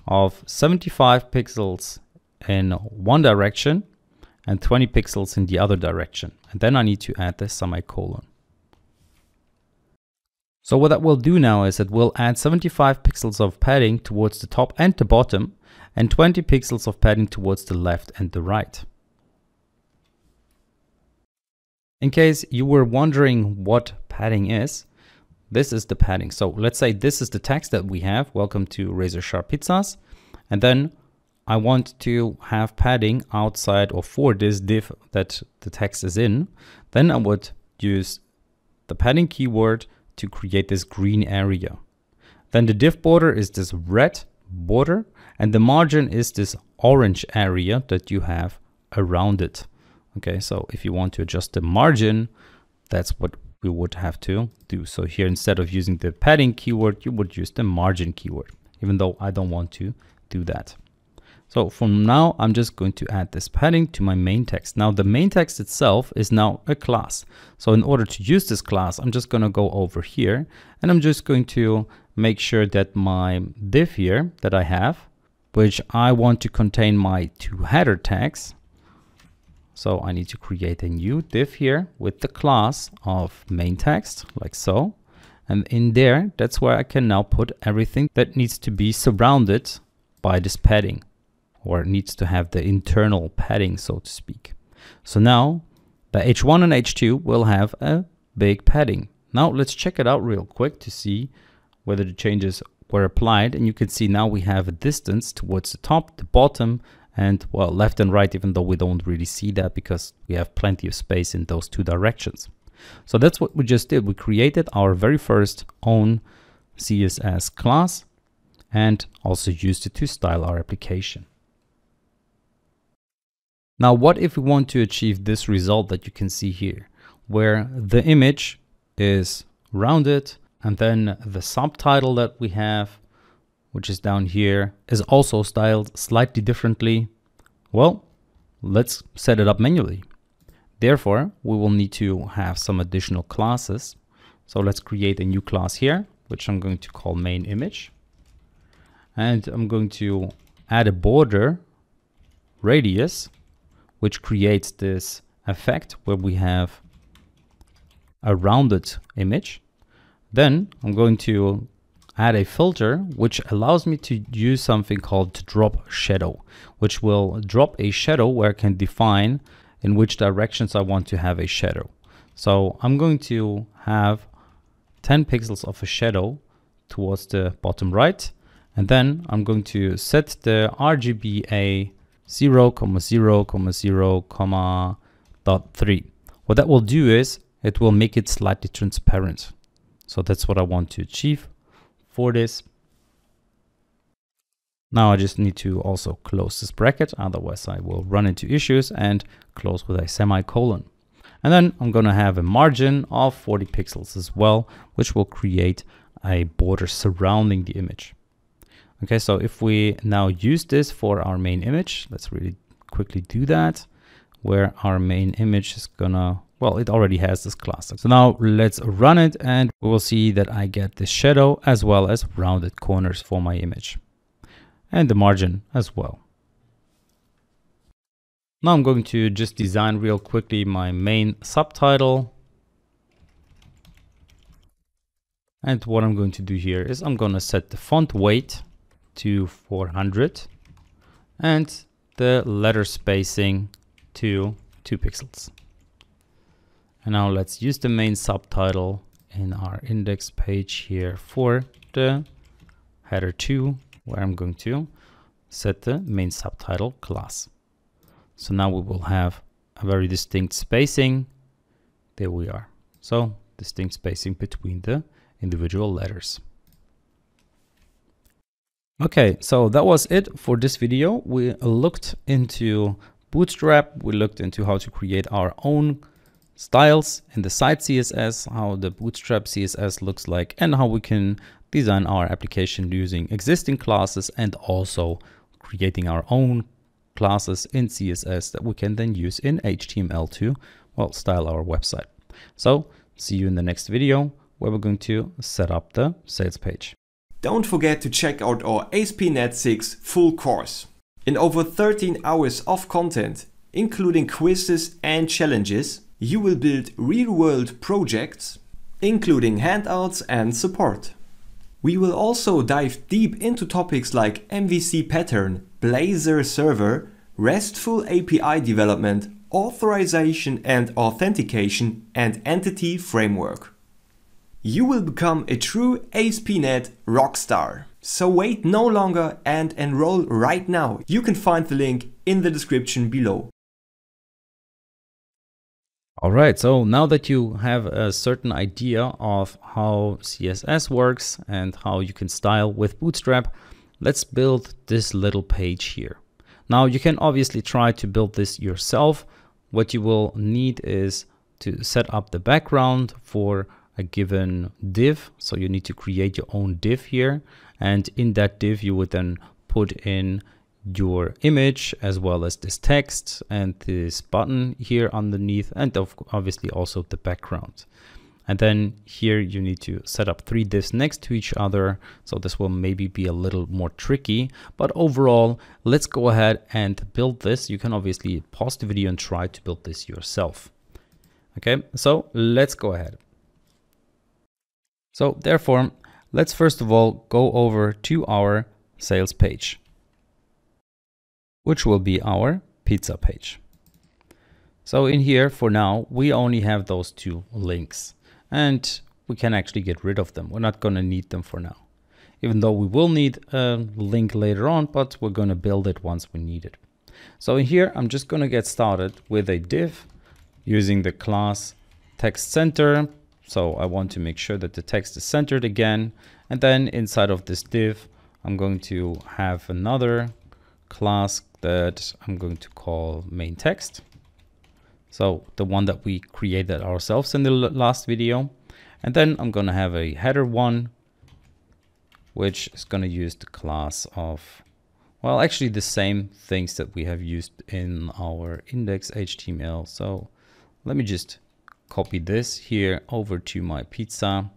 of seventy-five pixels in one direction and twenty pixels in the other direction. And then I need to add the semicolon. So what that will do now is it will add seventy-five pixels of padding towards the top and the bottom, and twenty pixels of padding towards the left and the right. In case you were wondering what padding is, this is the padding. So let's say this is the text that we have, welcome to Razor Sharp Pizzas. And then I want to have padding outside or for this div that the text is in. Then I would use the padding keyword to create this green area. Then the div border is this red border, and the margin is this orange area that you have around it. Okay, so if you want to adjust the margin, that's what we would have to do. So here, instead of using the padding keyword, you would use the margin keyword, even though I don't want to do that. So from now, I'm just going to add this padding to my main text. Now the main text itself is now a class. So in order to use this class, I'm just going to go over here, and I'm just going to make sure that my div here that I have, which I want to contain my two header tags. So I need to create a new div here with the class of main text, like so. And in there, that's where I can now put everything that needs to be surrounded by this padding, or it needs to have the internal padding, so to speak. So now the H one and H two will have a big padding. Now let's check it out real quick to see whether the changes were applied. And you can see now we have a distance towards the top, the bottom, and well, left and right, even though we don't really see that because we have plenty of space in those two directions. So that's what we just did. We created our very first own C S S class and also used it to style our application. Now, what if we want to achieve this result that you can see here, where the image is rounded, and then the subtitle that we have, which is down here, is also styled slightly differently? Well, let's set it up manually. Therefore, we will need to have some additional classes. So let's create a new class here, which I'm going to call main image. And I'm going to add a border radius, which creates this effect where we have a rounded image. Then I'm going to add a filter, which allows me to use something called drop shadow, which will drop a shadow where I can define in which directions I want to have a shadow. So I'm going to have ten pixels of a shadow towards the bottom right. And then I'm going to set the R G B A zero, zero, zero, zero, dot three. What that will do is it will make it slightly transparent. So that's what I want to achieve for this. Now I just need to also close this bracket, otherwise I will run into issues, and close with a semicolon. And then I'm going to have a margin of forty pixels as well, which will create a border surrounding the image. Okay, so if we now use this for our main image, let's really quickly do that, where our main image is gonna, well, it already has this class. So now let's run it and we will see that I get the shadow as well as rounded corners for my image and the margin as well. Now I'm going to just design real quickly my main subtitle. And what I'm going to do here is I'm going to set the font weight to four hundred and the letter spacing to two pixels. And now let's use the main subtitle in our index page here for the header two, where I'm going to set the main subtitle class. So now we will have a very distinct spacing. There we are. So distinct spacing between the individual letters. Okay, so that was it for this video. We looked into Bootstrap. We looked into how to create our own styles in the site C S S, how the Bootstrap C S S looks like, and how we can design our application using existing classes and also creating our own classes in C S S that we can then use in H T M L to, well, style our website. So see you in the next video, where we're going to set up the sales page. Don't forget to check out our A S P dot NET six full course. In over thirteen hours of content, including quizzes and challenges, you will build real-world projects, including handouts and support. We will also dive deep into topics like M V C pattern, Blazor server, RESTful A P I development, authorization and authentication, and entity framework. You will become a true A S P dot NET rockstar. So wait no longer and enroll right now. You can find the link in the description below. All right, so now that you have a certain idea of how C S S works and how you can style with Bootstrap, let's build this little page here. Now you can obviously try to build this yourself. What you will need is to set up the background for a given div. So you need to create your own div here. And in that div, you would then put in your image as well as this text and this button here underneath, and obviously also the background. And then here you need to set up three divs next to each other. So this will maybe be a little more tricky, but overall, let's go ahead and build this. You can obviously pause the video and try to build this yourself. Okay, so let's go ahead. So therefore, let's first of all go over to our sales page, which will be our pizza page. So in here for now, we only have those two links and we can actually get rid of them. We're not going to need them for now, even though we will need a link later on, but we're going to build it once we need it. So in here, I'm just going to get started with a div using the class text center. So I want to make sure that the text is centered again. And then inside of this div, I'm going to have another class that I'm going to call main text. So the one that we created ourselves in the last video. And then I'm going to have a header one, which is going to use the class of, well, actually the same things that we have used in our index H T M L. So let me just copy this here over to my pizza.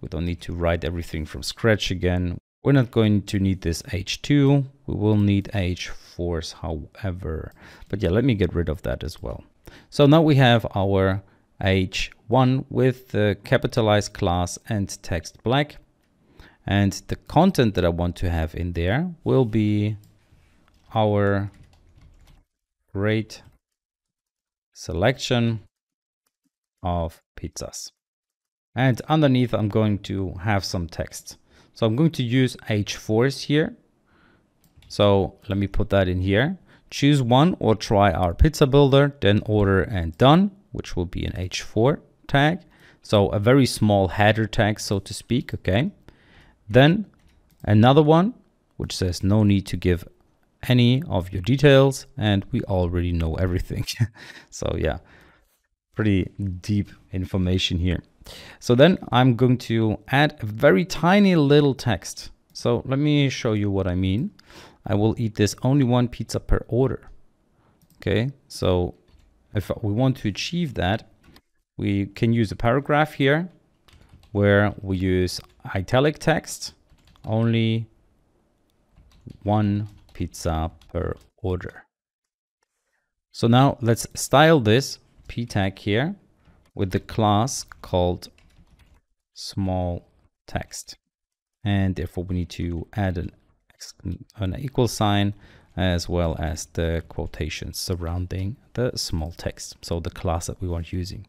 We don't need to write everything from scratch again. We're not going to need this H two. We will need H fours, however. But yeah, let me get rid of that as well. So now we have our H one with the capitalized class and text black. And the content that I want to have in there will be our great selection of pizzas. And underneath, I'm going to have some text. So I'm going to use H fours here. So let me put that in here. Choose one or try our pizza builder, then order and done, which will be an H four tag. So a very small header tag, so to speak, okay? Then another one, which says no need to give any of your details, and we already know everything. So yeah, pretty deep information here. So then I'm going to add a very tiny little text. So let me show you what I mean. I will eat this only one pizza per order. Okay, so if we want to achieve that, we can use a paragraph here where we use italic text, only one pizza per order. So now let's style this p tag here with the class called small text. And therefore we need to add an, an equal sign as well as the quotations surrounding the small text. So the class that we are using.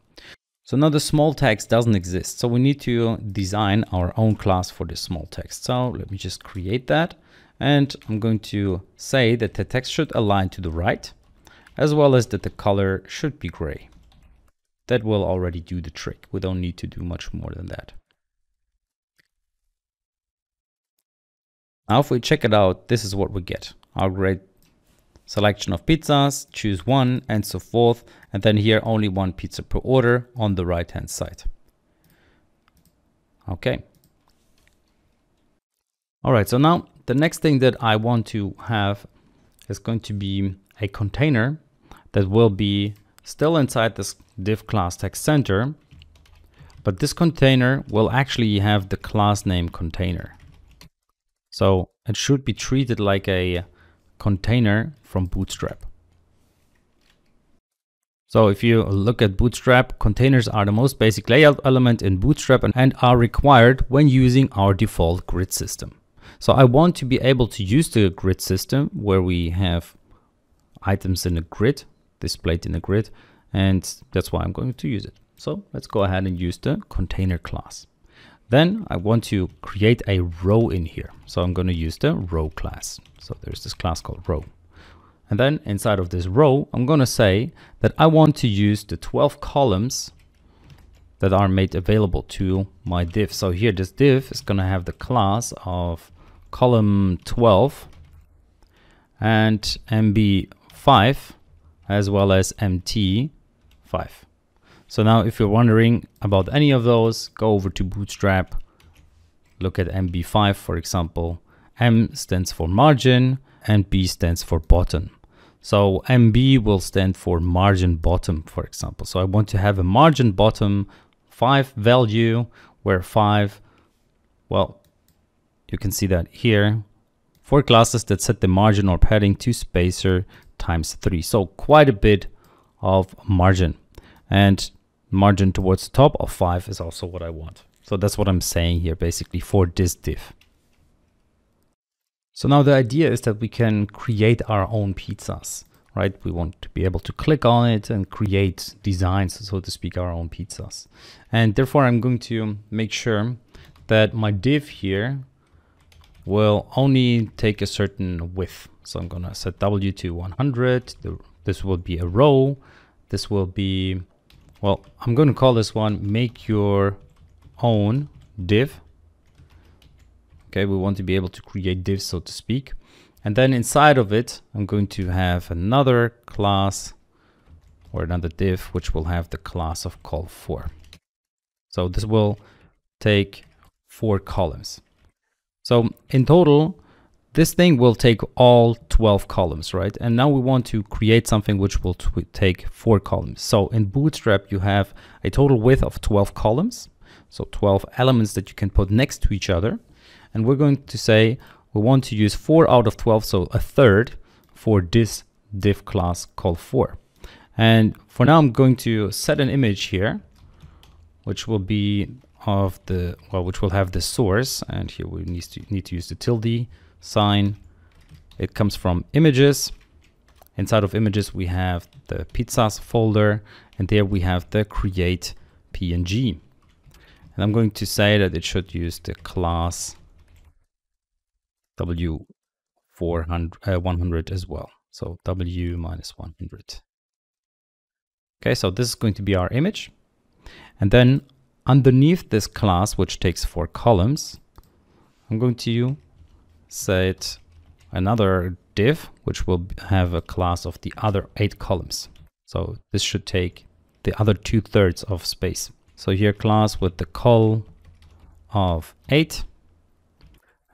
So now the small text doesn't exist. So we need to design our own class for the small text. So let me just create that. And I'm going to say that the text should align to the right, as well as that the color should be gray. That will already do the trick. We don't need to do much more than that. Now if we check it out, this is what we get. Our great selection of pizzas, choose one and so forth. And then here only one pizza per order on the right hand side. Okay. All right, so now the next thing that I want to have is going to be a container that will be still inside this div class text center, but this container will actually have the class name container. So it should be treated like a container from Bootstrap. So if you look at Bootstrap, containers are the most basic layout element in Bootstrap and are required when using our default grid system. So I want to be able to use the grid system where we have items in a grid, displayed in a grid, and that's why I'm going to use it. So let's go ahead and use the container class. Then I want to create a row in here. So I'm going to use the row class. So there's this class called row. And then inside of this row, I'm going to say that I want to use the twelve columns that are made available to my div. So here, this div is going to have the class of column twelve and M B five as well as M T five. So now if you're wondering about any of those, go over to Bootstrap, look at M B five, for example. M stands for margin and B stands for bottom. So M B will stand for margin bottom, for example. So I want to have a margin bottom five value where five, well, you can see that here, for classes that set the margin or padding to spacer times three. So quite a bit of margin, and margin towards the top of five is also what I want. So that's what I'm saying here basically for this div. So now the idea is that we can create our own pizzas, right? We want to be able to click on it and create designs, so to speak, our own pizzas. And therefore I'm going to make sure that my div here will only take a certain width. So I'm gonna set W to one hundred. This will be a row. This will be, well, I'm gonna call this one, make your own div. Okay, we want to be able to create divs, so to speak. And then inside of it, I'm going to have another class or another div, which will have the class of col four. So this will take four columns. So in total, this thing will take all twelve columns, right? And now we want to create something which will take four columns. So in Bootstrap, you have a total width of twelve columns. So twelve elements that you can put next to each other. And we're going to say, we want to use four out of twelve, so a third for this div class called four. And for now, I'm going to set an image here, which will be of the, well, which will have the source. And here we need to, need to use the tilde sign. It comes from images. Inside of images, we have the pizzas folder, and there we have the create P N G. And I'm going to say that it should use the class W four hundred, uh, one hundred as well. So W minus one hundred. Okay, so this is going to be our image. And then underneath this class, which takes four columns, I'm going to set another div, which will have a class of the other eight columns. So this should take the other two thirds of space. So here class with the col of eight.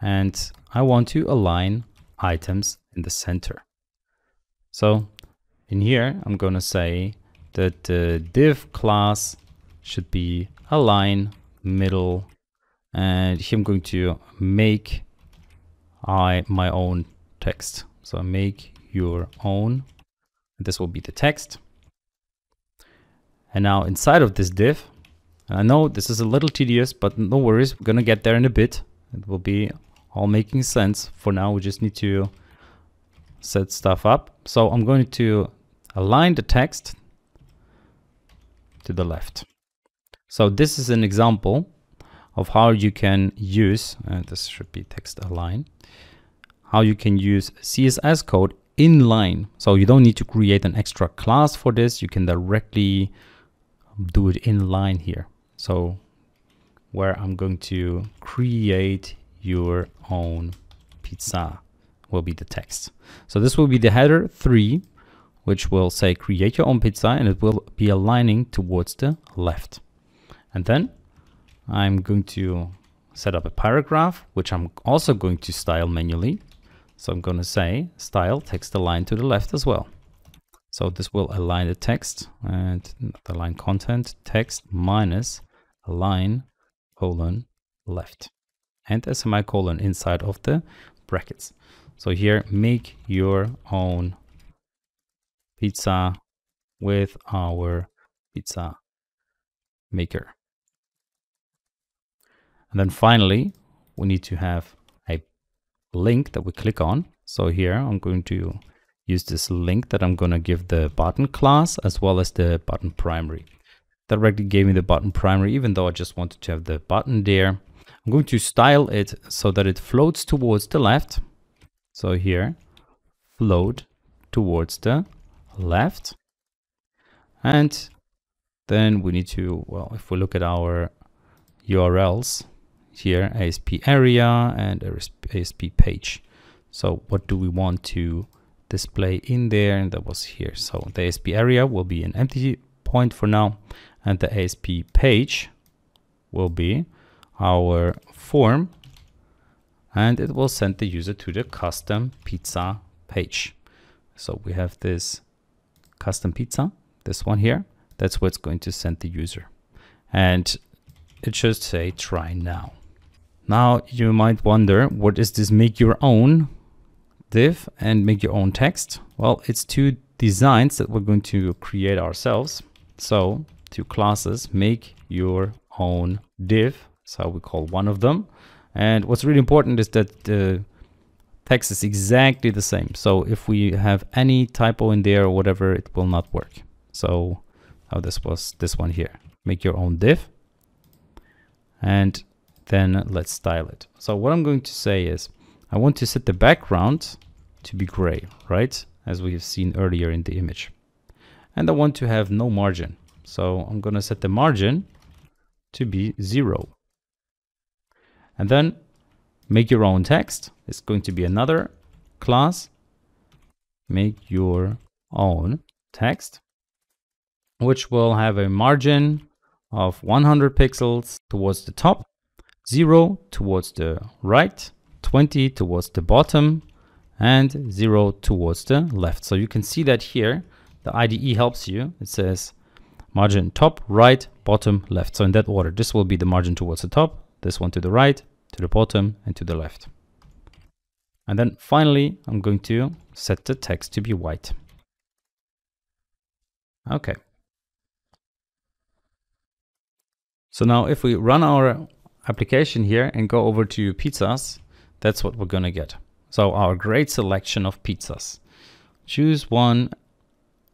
and I want to align items in the center. So in here, I'm going to say that the div class should be align middle, and here I'm going to make I my own text. So make your own, and this will be the text. And now inside of this div, and I know this is a little tedious, but no worries, we're going to get there in a bit. It will be all making sense. For now, we just need to set stuff up. So I'm going to align the text to the left. So this is an example of how you can use, and this should be text align, how you can use C S S code inline. So you don't need to create an extra class for this. You can directly do it inline here. So where I'm going to create your own pizza will be the text. So this will be the header three, which will say create your own pizza, and it will be aligning towards the left. And then I'm going to set up a paragraph, which I'm also going to style manually. So I'm going to say style text align to the left as well. So this will align the text and the line content text minus align colon left and a semicolon inside of the brackets. So here, make your own pizza with our pizza maker. And then finally, we need to have a link that we click on. So here I'm going to use this link that I'm going to give the button class as well as the button primary. Directly gave me the button primary, even though I just wanted to have the button there. I'm going to style it so that it floats towards the left. So here, float towards the left. And then we need to, well, if we look at our U R Ls here, A S P area and A S P page. So what do we want to display in there? And that was here. So the A S P area will be an empty point for now. And the A S P page will be our form, and it will send the user to the custom pizza page. So we have this custom pizza, this one here, that's what's going to send the user. And it should say try now. Now you might wonder, what is this make your own div and make your own text? Well, it's two designs that we're going to create ourselves. So two classes, make your own div. So we call one of them. And what's really important is that the text is exactly the same. So if we have any typo in there or whatever, it will not work. So oh, this was this one here, make your own div. And then let's style it. So what I'm going to say is I want to set the background to be gray, right? As we have seen earlier in the image. And I want to have no margin. So I'm going to set the margin to be zero. And then make your own text. It's going to be another class. Make your own text, which will have a margin of one hundred pixels towards the top, zero towards the right, twenty towards the bottom, and zero towards the left. So you can see that here, the I D E helps you. It says margin top, right, bottom, left. So in that order, this will be the margin towards the top, this one to the right, to the bottom, and to the left. And then finally, I'm going to set the text to be white. Okay. So now if we run our application here and go over to pizzas, that's what we're going to get. So our great selection of pizzas. Choose one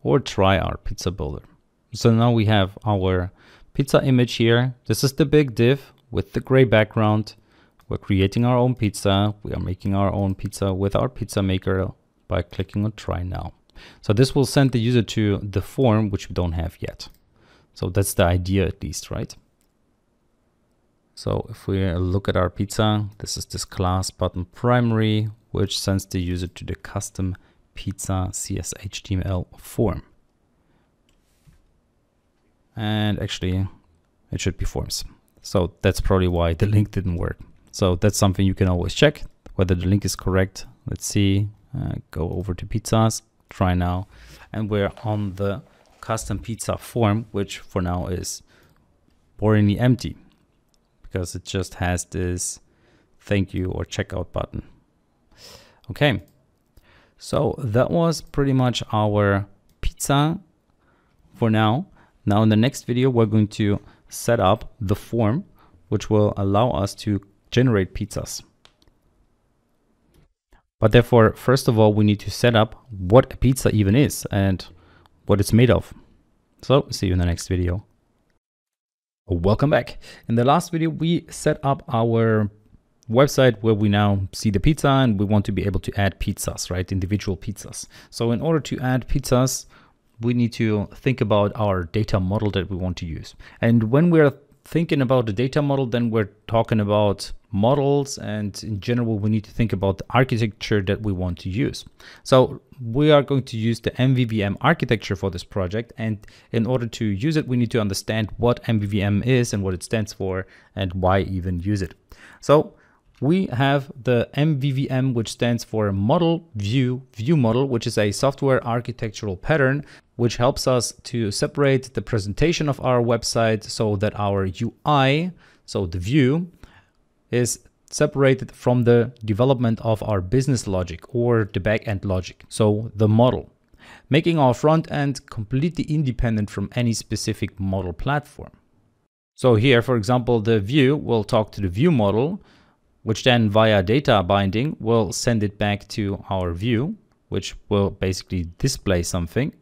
or try our pizza builder. So now we have our pizza image here. This is the big div with the gray background. We're creating our own pizza. We are making our own pizza with our pizza maker by clicking on try now. So this will send the user to the form, which we don't have yet. So that's the idea at least, right? So if we look at our pizza, this is this class button primary, which sends the user to the custom pizza C S H T M L form. And actually it should be forms. So that's probably why the link didn't work. So that's something you can always check whether the link is correct. Let's see, uh, go over to pizzas, try now, and we're on the custom pizza form, which for now is boringly empty because it just has this thank you or checkout button. Okay, so that was pretty much our pizza for now. Now in the next video, we're going to set up the form, which will allow us to generate pizzas. But therefore, first of all, we need to set up what a pizza even is and what it's made of. So see you in the next video. Welcome back. In the last video, we set up our website where we now see the pizza, and we want to be able to add pizzas, right? Individual pizzas. So in order to add pizzas, we need to think about our data model that we want to use. And when we're thinking about the data model, then we're talking about models, and in general, we need to think about the architecture that we want to use. So we are going to use the M V V M architecture for this project. And in order to use it, we need to understand what M V V M is and what it stands for and why even use it. So we have the M V V M, which stands for Model View View Model, which is a software architectural pattern, which helps us to separate the presentation of our website so that our U I, so the view, is separated from the development of our business logic or the back-end logic, so the model, making our front end completely independent from any specific model platform. So here, for example, the view will talk to the view model, which then via data binding will send it back to our view, which will basically display something.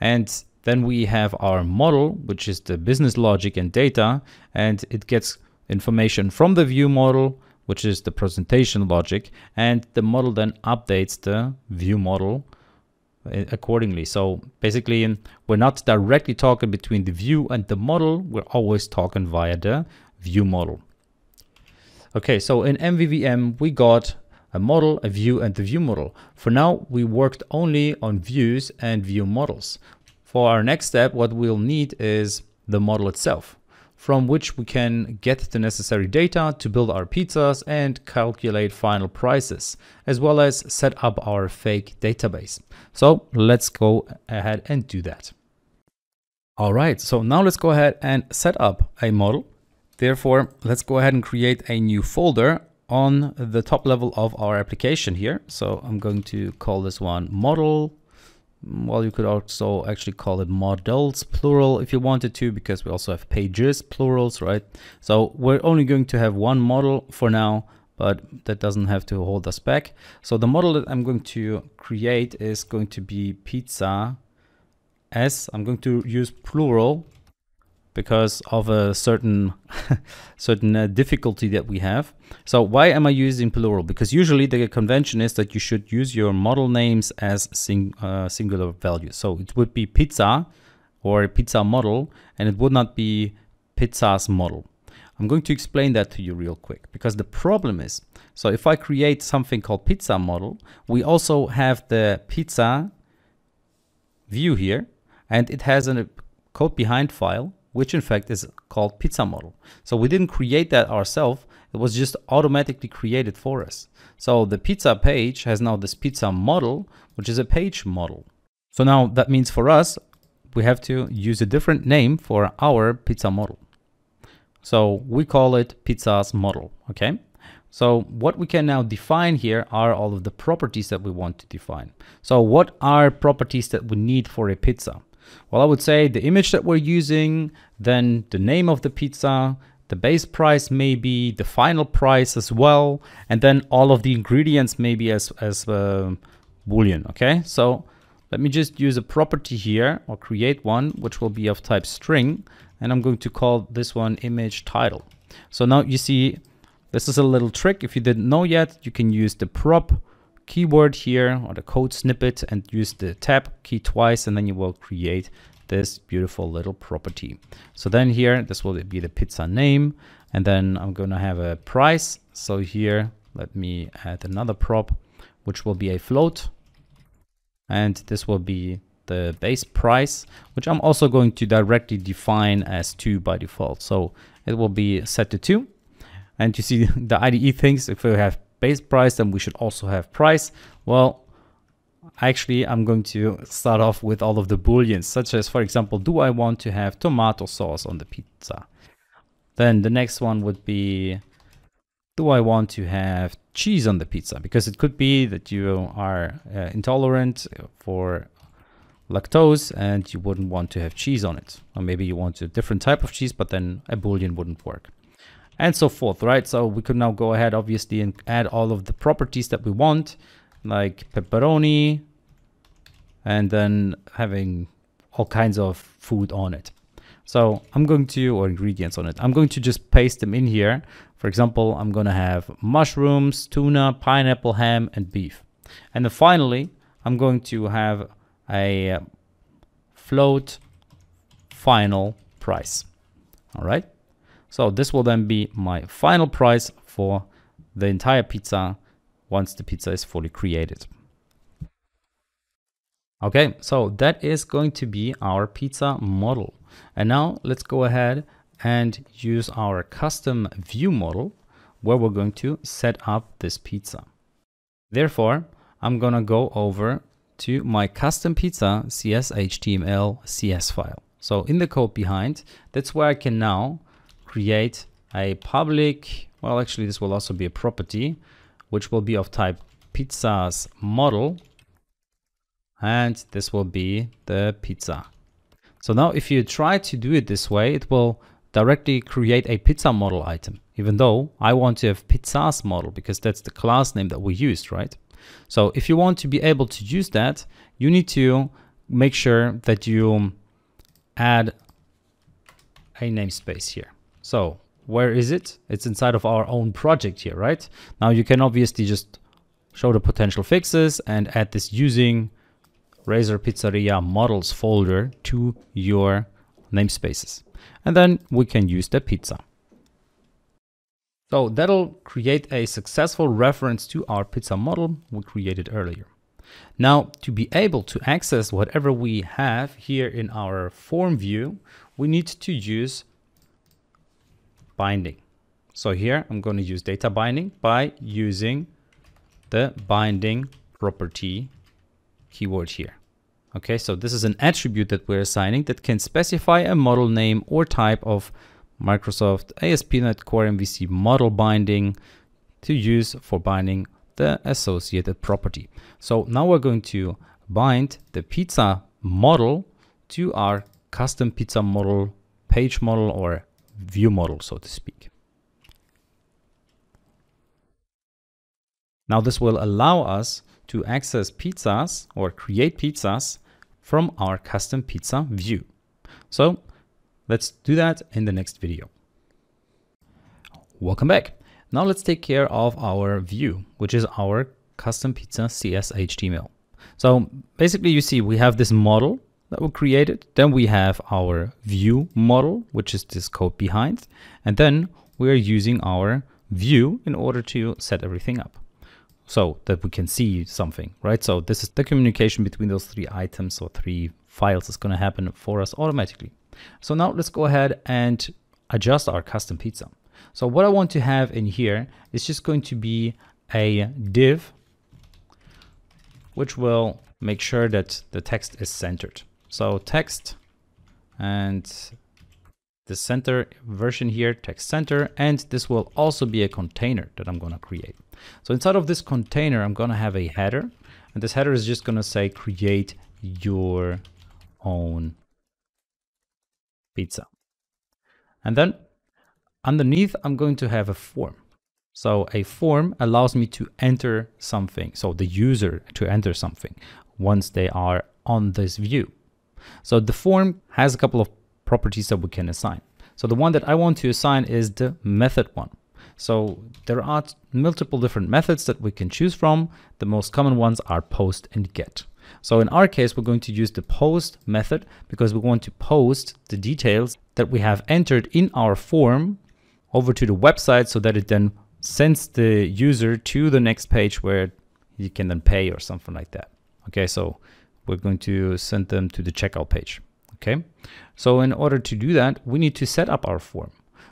And then we have our model, which is the business logic and data, and it gets information from the view model, which is the presentation logic, and the model then updates the view model accordingly. So basically, we're not directly talking between the view and the model, we're always talking via the view model. Okay, so in M V V M, we got a model, a view, and the view model. For now, we worked only on views and view models. For our next step, what we'll need is the model itself, from which we can get the necessary data to build our pizzas and calculate final prices, as well as set up our fake database. So let's go ahead and do that. All right, so now let's go ahead and set up a model. Therefore, let's go ahead and create a new folder on the top level of our application here. So I'm going to call this one model. Well, you could also actually call it models, plural, if you wanted to, because we also have pages, plurals, right? So we're only going to have one model for now, but that doesn't have to hold us back. So the model that I'm going to create is going to be pizza s. I'm going to use plural because of a certain certain uh, difficulty that we have. So why am I using plural? Because usually the convention is that you should use your model names as sing, uh, singular values. So it would be pizza or pizza model, and it would not be pizza's model. I'm going to explain that to you real quick, because the problem is, so if I create something called pizza model, we also have the pizza view here, and it has a code behind file, which in fact is called pizza model. So we didn't create that ourselves. It was just automatically created for us. So the pizza page has now this pizza model, which is a page model. So now that means for us, we have to use a different name for our pizza model. So we call it pizza's model, okay? So what we can now define here are all of the properties that we want to define. So what are properties that we need for a pizza? Well, I would say the image that we're using, then the name of the pizza, the base price maybe, the final price as well, and then all of the ingredients maybe as, as uh, boolean, okay? So let me just use a property here, or create one, which will be of type string, and I'm going to call this one image title. So now you see, this is a little trick. If you didn't know yet, you can use the prop keyword here or the code snippet and use the tab key twice, and then you will create this beautiful little property. So then here, this will be the pizza name, and then I'm going to have a price. So here, let me add another prop, which will be a float, and this will be the base price, which I'm also going to directly define as two by default. So it will be set to two. And you see the I D E thinks if we have base price, then we should also have price. Well, actually, I'm going to start off with all of the booleans, such as, for example, do I want to have tomato sauce on the pizza? Then the next one would be, do I want to have cheese on the pizza? Because it could be that you are uh, intolerant for lactose and you wouldn't want to have cheese on it. Or maybe you want a different type of cheese, but then a boolean wouldn't work. And so forth, right? So we could now go ahead, obviously, and add all of the properties that we want, like pepperoni, and then having all kinds of food on it. So I'm going to, or ingredients on it, I'm going to just paste them in here. For example, I'm going to have mushrooms, tuna, pineapple, ham, and beef. And then finally, I'm going to have a float final price. All right. So this will then be my final price for the entire pizza once the pizza is fully created. Okay, so that is going to be our pizza model. And now let's go ahead and use our custom view model where we're going to set up this pizza. Therefore, I'm going to go over to my custom pizza C S H T M L C S file. So in the code behind, that's where I can now create a public, well, actually this will also be a property, which will be of type pizza's model. And this will be the pizza. So now if you try to do it this way, it will directly create a pizza model item, even though I want to have pizza's model because that's the class name that we used, right? So if you want to be able to use that, you need to make sure that you add a namespace here. So where is it? It's inside of our own project here, right? Now you can obviously just show the potential fixes and add this using Razor Pizzeria models folder to your namespaces. And then we can use the pizza. So that'll create a successful reference to our pizza model we created earlier. Now, to be able to access whatever we have here in our form view, we need to use binding. So here I'm going to use data binding by using the binding property keyword here. Okay, so this is an attribute that we're assigning that can specify a model name or type of Microsoft A S P dot net Core M V C model binding to use for binding the associated property. So now we're going to bind the pizza model to our custom pizza model, page model, or view model, so to speak. Now this will allow us to access pizzas or create pizzas from our custom pizza view. So let's do that in the next video. Welcome back. Now let's take care of our view, which is our custom pizza C S H T M L. So basically you see we have this model that we created. Then we have our view model, which is this code behind. And then we are using our view in order to set everything up, so that we can see something, right? So this is the communication between those three items or three files is going to happen for us automatically. So now let's go ahead and adjust our custom pizza. So what I want to have in here is just going to be a div, which will make sure that the text is centered. So text and the center version here, text center, and this will also be a container that I'm going to create. So inside of this container, I'm going to have a header, and this header is just going to say, create your own pizza. And then underneath, I'm going to have a form. So a form allows me to enter something. So the user to enter something once they are on this view. So the form has a couple of properties that we can assign. So the one that I want to assign is the method one. So there are multiple different methods that we can choose from. The most common ones are post and get. So in our case, we're going to use the post method because we want to post the details that we have entered in our form over to the website so that it then sends the user to the next page where you can then pay or something like that. Okay, so we're going to send them to the checkout page. Okay, so in order to do that, we need to set up our form.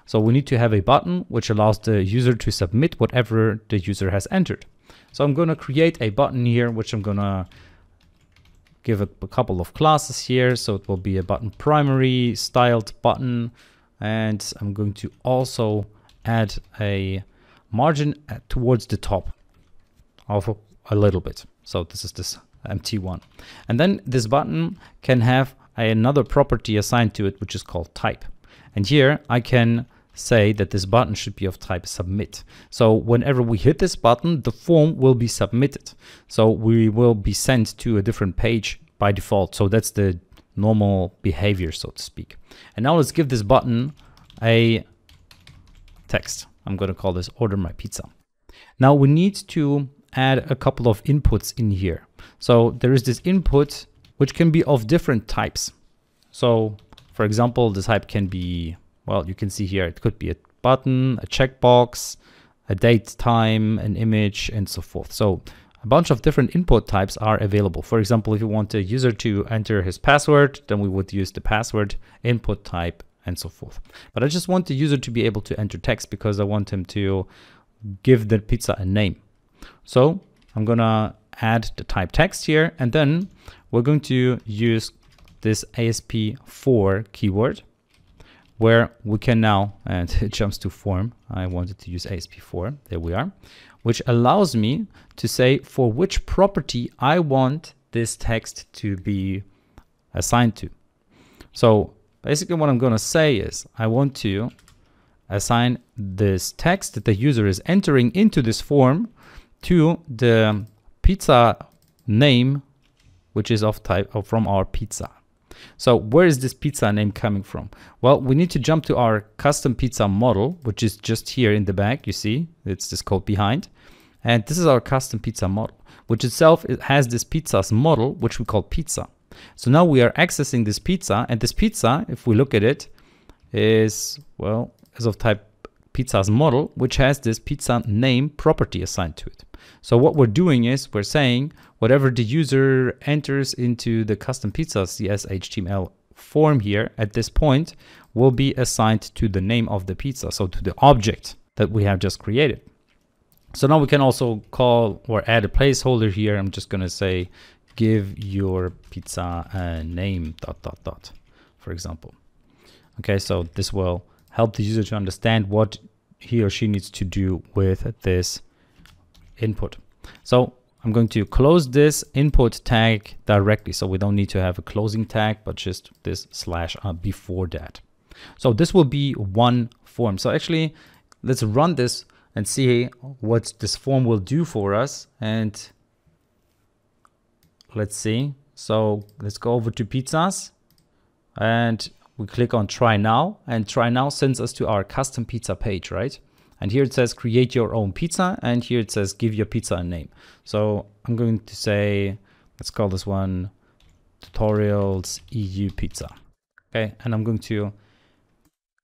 So we need to have a button which allows the user to submit whatever the user has entered. So I'm going to create a button here, which I'm going to give a, a couple of classes here. So it will be a button primary, styled button, and I'm going to also add a margin towards the top of a little bit. So this is this empty one. And then this button can have another property assigned to it, which is called type. And here I can say that this button should be of type submit. So whenever we hit this button, the form will be submitted. So we will be sent to a different page by default. So that's the normal behavior, so to speak. And now let's give this button a text. I'm going to call this order my pizza. Now we need to add a couple of inputs in here. So there is this input which can be of different types. So for example, the type can be, well, you can see here, it could be a button, a checkbox, a date, time, an image, and so forth. So a bunch of different input types are available. For example, if you want a user to enter his password, then we would use the password input type and so forth. But I just want the user to be able to enter text because I want him to give the pizza a name. So I'm gonna add the type text here, and then we're going to use this A S P dot NET keyword where we can now, and it jumps to form. I wanted to use A S P dot NET. There we are, which allows me to say for which property I want this text to be assigned to. So basically what I'm going to say is I want to assign this text that the user is entering into this form to the pizza name, which is of type of from our pizza. So where is this pizza name coming from? Well, we need to jump to our custom pizza model, which is just here in the back. You see, it's this code behind. And this is our custom pizza model, which itself it has this pizza's model, which we call pizza. So now we are accessing this pizza, and this pizza, if we look at it, is, well, is of type pizza's model, which has this pizza name property assigned to it. So what we're doing is we're saying whatever the user enters into the custom pizza C S H T M L form here at this point will be assigned to the name of the pizza, so to the object that we have just created. So now we can also call or add a placeholder here. I'm just going to say give your pizza a name dot dot dot, for example. Okay, so this will help the user to understand what he or she needs to do with this input. So I'm going to close this input tag directly. So we don't need to have a closing tag, but just this slash before that. So this will be one form. So actually, let's run this and see what this form will do for us. And let's see. So let's go over to pizzas and we click on try now, and try now sends us to our custom pizza page, right? And here it says create your own pizza, and here it says give your pizza a name. So I'm going to say, let's call this one Tutorials dot E U pizza. Okay, and I'm going to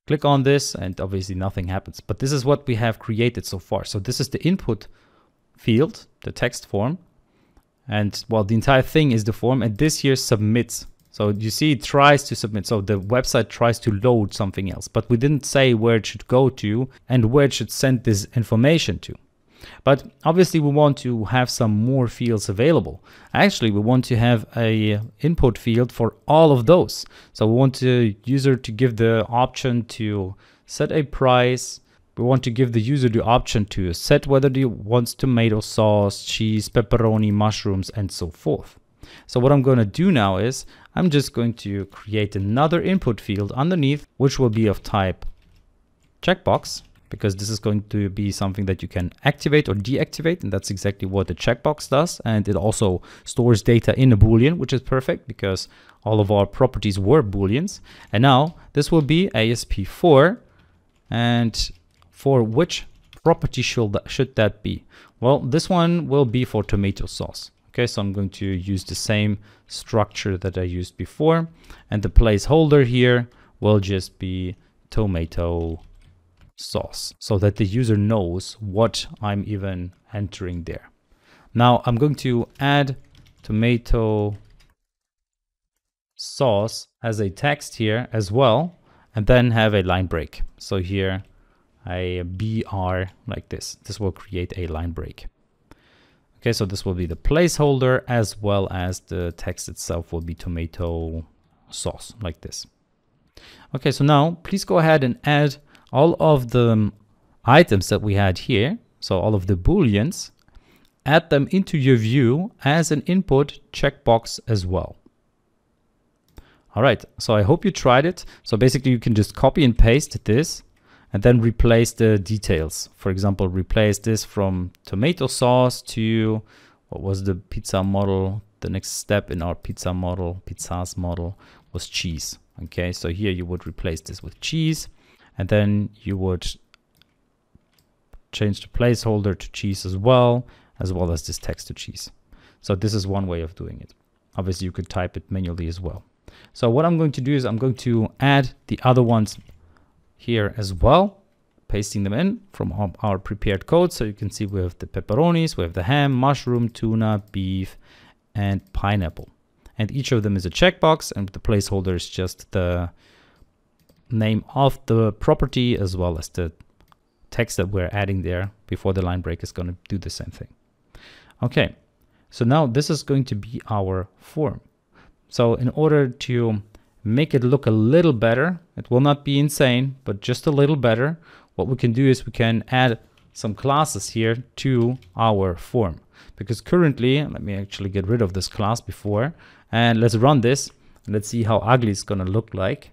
click on this, and obviously nothing happens, but this is what we have created so far. So this is the input field, the text form, and well, the entire thing is the form, and this here submits. So you see it tries to submit. So the website tries to load something else, but we didn't say where it should go to and where it should send this information to. But obviously we want to have some more fields available. Actually, we want to have a input field for all of those. So we want the user to give the option to set a price. We want to give the user the option to set whether he wants tomato sauce, cheese, pepperoni, mushrooms, and so forth. So what I'm going to do now is I'm just going to create another input field underneath, which will be of type checkbox, because this is going to be something that you can activate or deactivate. And that's exactly what the checkbox does. And it also stores data in a Boolean, which is perfect because all of our properties were Booleans. And now this will be A S P dot NET, and for which property should that, should that be? Well, this one will be for tomato sauce. Okay, so I'm going to use the same structure that I used before, and the placeholder here will just be tomato sauce so that the user knows what I'm even entering there. Now I'm going to add tomato sauce as a text here as well, and then have a line break. So here a B R like this, this will create a line break. Okay, so this will be the placeholder, as well as the text itself will be tomato sauce like this. Okay, so now please go ahead and add all of the items that we had here. So all of the booleans, add them into your view as an input checkbox as well. All right, so I hope you tried it. So basically you can just copy and paste this and then replace the details. For example, replace this from tomato sauce to, what was the pizza model? The next step in our pizza model, pizzas model, was cheese. Okay, so here you would replace this with cheese, and then you would change the placeholder to cheese as well, as well as this text to cheese. So this is one way of doing it. Obviously you could type it manually as well. So what I'm going to do is I'm going to add the other ones here as well, pasting them in from our prepared code. So you can see we have the pepperonis, we have the ham, mushroom, tuna, beef, and pineapple. And each of them is a checkbox, and the placeholder is just the name of the property as well as the text that we're adding there before the line break is going to do the same thing. Okay, so now this is going to be our form. So in order to make it look a little better, it will not be insane, but just a little better, what we can do is we can add some classes here to our form. Because currently, let me actually get rid of this class before, and let's run this and let's see how ugly it's gonna look like.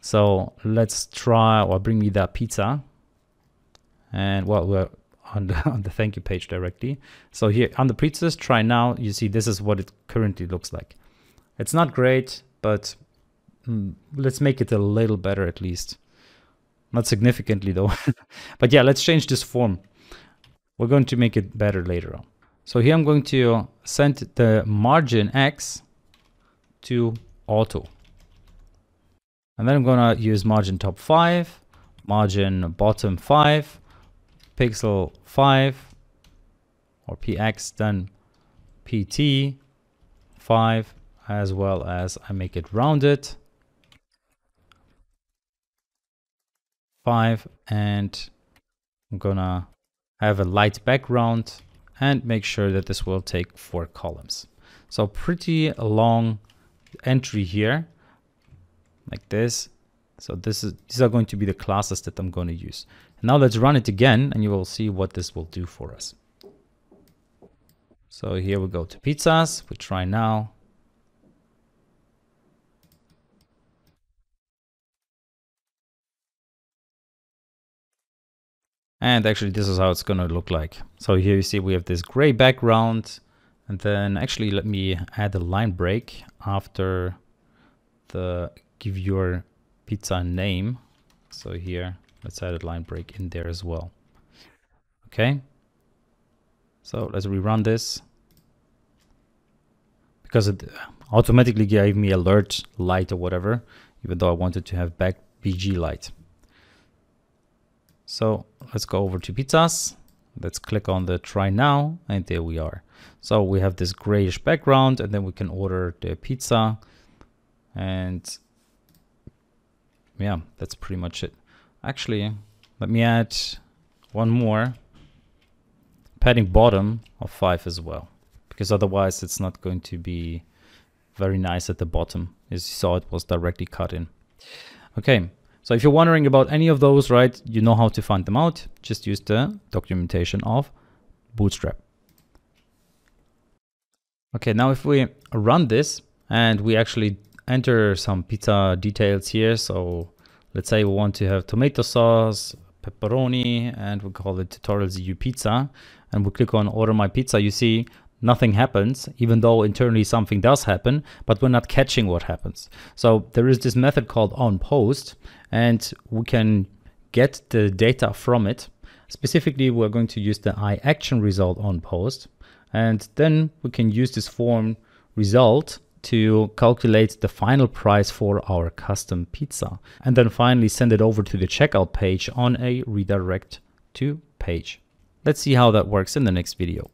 So let's try, or bring me that pizza. And well, we're on the, on the thank you page directly. So here on the pizzas, try now, you see this is what it currently looks like. It's not great, but mm, let's make it a little better at least. Not significantly though, but yeah, let's change this form. We're going to make it better later on. So here I'm going to send the margin X to auto. And then I'm gonna use margin top five, margin bottom five, pixel five or P X, then P T five, as well as I make it rounded five, and I'm gonna have a light background and make sure that this will take four columns. So pretty long entry here like this. So this is, these are going to be the classes that I'm going to use. Now let's run it again and you will see what this will do for us. So here we go to pizzas, we try now. And actually this is how it's going to look like. So here you see we have this gray background, and then actually let me add a line break after the give your pizza name. So here let's add a line break in there as well. Okay, so let's rerun this because it automatically gave me alert light or whatever, even though I wanted to have back B G light. So let's go over to pizzas. Let's click on the try now, and there we are. So we have this grayish background, and then we can order the pizza. And yeah, that's pretty much it. Actually, let me add one more padding bottom of five as well, because otherwise it's not going to be very nice at the bottom. As you saw, it was directly cut in. Okay. So if you're wondering about any of those, right, you know how to find them out. Just use the documentation of Bootstrap. Okay, now if we run this and we actually enter some pizza details here. So let's say we want to have tomato sauce, pepperoni, and we call it Tutorials dot E U pizza. And we click on order my pizza. You see nothing happens, even though internally something does happen, but we're not catching what happens. So there is this method called onPost, and we can get the data from it. Specifically, we're going to use the iActionResult onPost, and then we can use this form result to calculate the final price for our custom pizza, and then finally send it over to the checkout page on a redirect to page. Let's see how that works in the next video.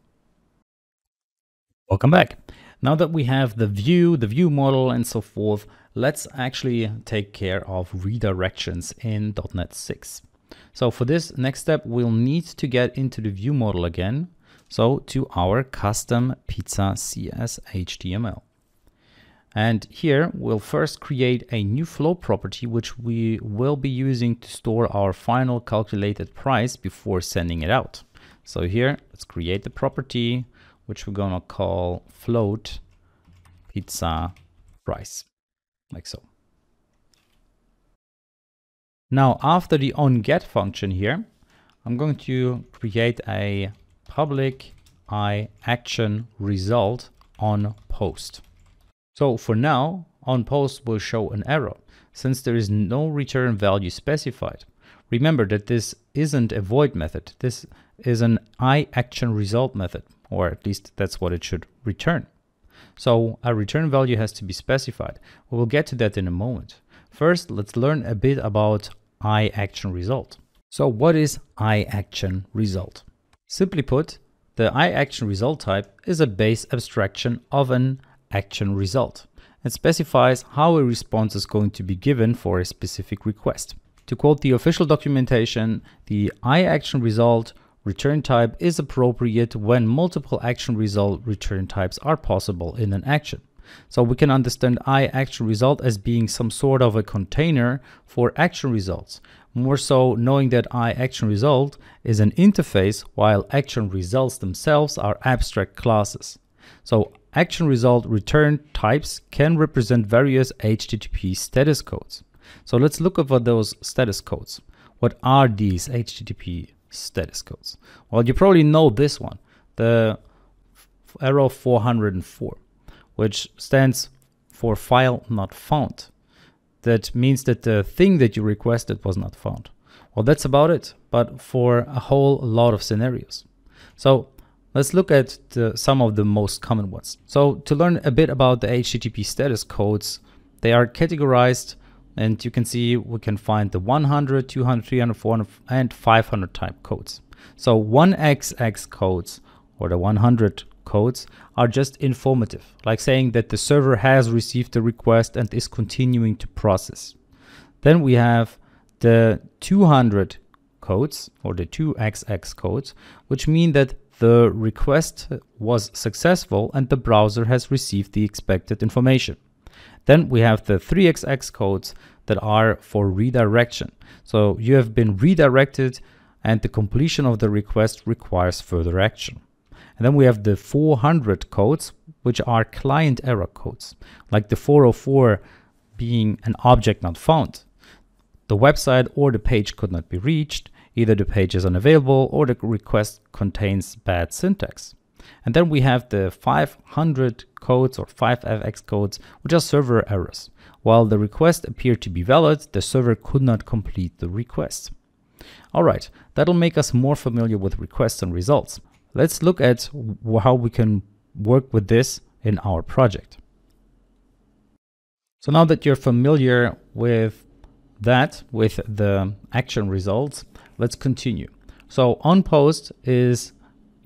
Welcome back. Now that we have the view, the view model and so forth, let's actually take care of redirections in dot NET six. So for this next step, we'll need to get into the view model again. So to our custom pizza C S H T M L. And here we'll first create a new flow property, which we will be using to store our final calculated price before sending it out. So here, let's create the property, which we're gonna call float pizza price, like so. Now, after the onGet function here, I'm going to create a public iActionResult onPost. So for now, onPost will show an error since there is no return value specified. Remember that this isn't a void method. This is an iActionResult method, or at least that's what it should return. So a return value has to be specified. We will get to that in a moment. First, let's learn a bit about iActionResult. So what is iActionResult? Simply put, the iActionResult type is a base abstraction of an action result and specifies how a response is going to be given for a specific request. To quote the official documentation, the iActionResult return type is appropriate when multiple action result return types are possible in an action. So we can understand iActionResult as being some sort of a container for action results, more so knowing that iActionResult is an interface while action results themselves are abstract classes. So action result return types can represent various H T T P status codes. So let's look over those status codes. What are these H T T P status codes? Well, you probably know this one, the arrow four hundred four, which stands for file not found. That means that the thing that you requested was not found. Well, that's about it, but for a whole lot of scenarios. So let's look at the, some of the most common ones. So to learn a bit about the H T T P status codes, they are categorized, and you can see we can find the one hundred, two hundred, three hundred, four hundred, and five hundred type codes. So one X X codes or the one hundred codes are just informative, like saying that the server has received the request and is continuing to process. Then we have the two hundred codes or the two X X codes, which mean that the request was successful and the browser has received the expected information. Then we have the three X X codes that are for redirection. So you have been redirected and the completion of the request requires further action. And then we have the four hundred codes, which are client error codes, like the four oh four being an object not found. The website or the page could not be reached. Either the page is unavailable or the request contains bad syntax. And then we have the five hundred codes or five F X codes, which are server errors. While the request appeared to be valid, the server could not complete the request. All right, that'll make us more familiar with requests and results. Let's look at how we can work with this in our project. So now that you're familiar with that, with the action results, let's continue. So onPost is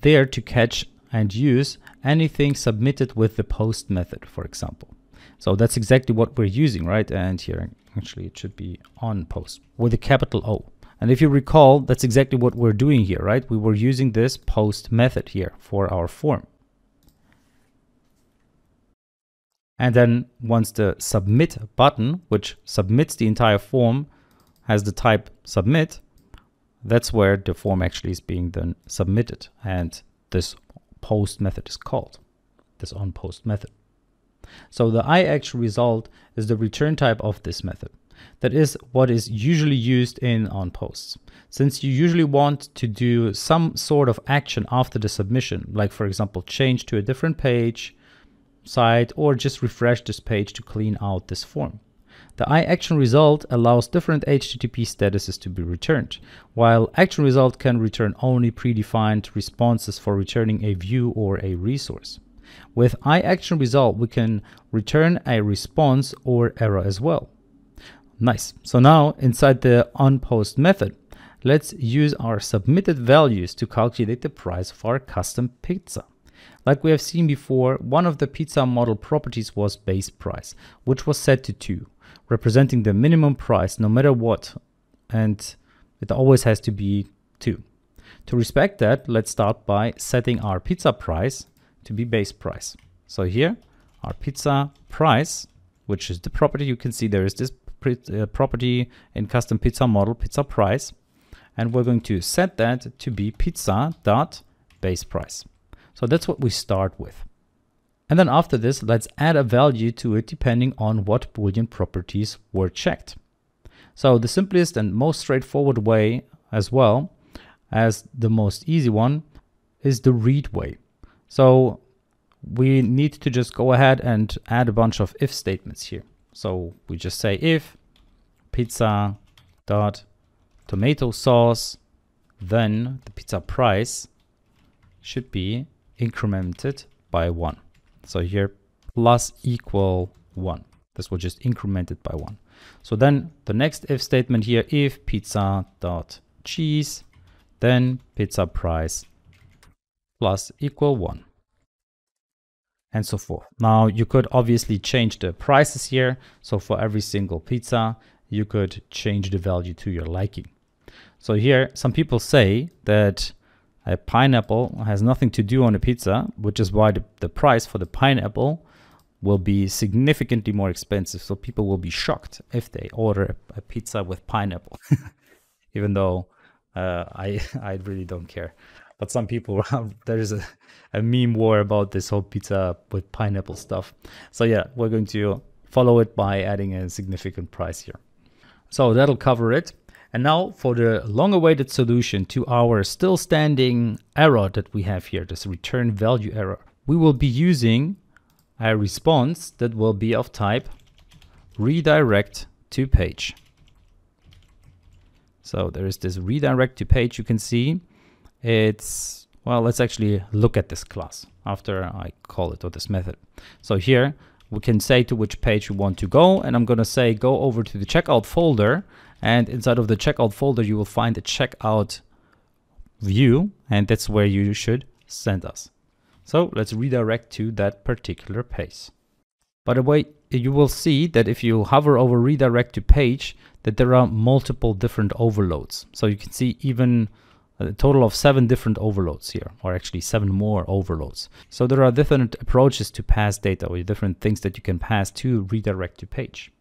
there to catch and use anything submitted with the post method, for example. So that's exactly what we're using, right? And here, actually, it should be onPost with a capital O. And if you recall, that's exactly what we're doing here, right? We were using this post method here for our form. And then once the submit button, which submits the entire form, has the type submit, that's where the form actually is being then submitted. And this post method is called, this onPost method. So the iActionResult is the return type of this method. That is what is usually used in onPosts. Since you usually want to do some sort of action after the submission, like for example, change to a different page, site, or just refresh this page to clean out this form. The iActionResult allows different H T T P statuses to be returned, while ActionResult can return only predefined responses for returning a view or a resource. With iActionResult, we can return a response or error as well. Nice. So now inside the onPost method, let's use our submitted values to calculate the price of our custom pizza. Like we have seen before, one of the pizza model properties was base price, which was set to two, representing the minimum price no matter what, and it always has to be two. To respect that, let's start by setting our pizza price to be base price. So here, our pizza price, which is the property, you can see there is this uh, property in custom pizza model, pizza price, and we're going to set that to be pizza dot base price. So that's what we start with. And then after this, let's add a value to it depending on what Boolean properties were checked. So the simplest and most straightforward way, as well as the most easy one, is the read way. So we need to just go ahead and add a bunch of if statements here. So we just say if pizza dot tomato sauce, then the pizza price should be incremented by one. So here plus equal one. This will just increment it by one. So then the next if statement here, if pizza dot cheese, then pizza price plus equal one, and so forth. Now you could obviously change the prices here. So for every single pizza, you could change the value to your liking. So here, some people say that a pineapple has nothing to do on a pizza, which is why the, the price for the pineapple will be significantly more expensive. So people will be shocked if they order a pizza with pineapple, even though uh, I, I really don't care. But some people, there is a, a meme war about this whole pizza with pineapple stuff. So yeah, we're going to follow it by adding a significant price here. So that'll cover it. And now for the long-awaited solution to our still standing error that we have here, this return value error, we will be using a response that will be of type redirect to page. So there is this redirect to page, you can see. It's, well, let's actually look at this class after I call it, or this method. So here we can say to which page we want to go, and I'm going to say go over to the checkout folder, and inside of the checkout folder you will find the checkout view, and that's where you should send us. So let's redirect to that particular page. By the way, you will see that if you hover over redirect to page, that there are multiple different overloads. So you can see even a total of seven different overloads here, or actually seven more overloads. So there are different approaches to pass data, or different things that you can pass to redirect to page.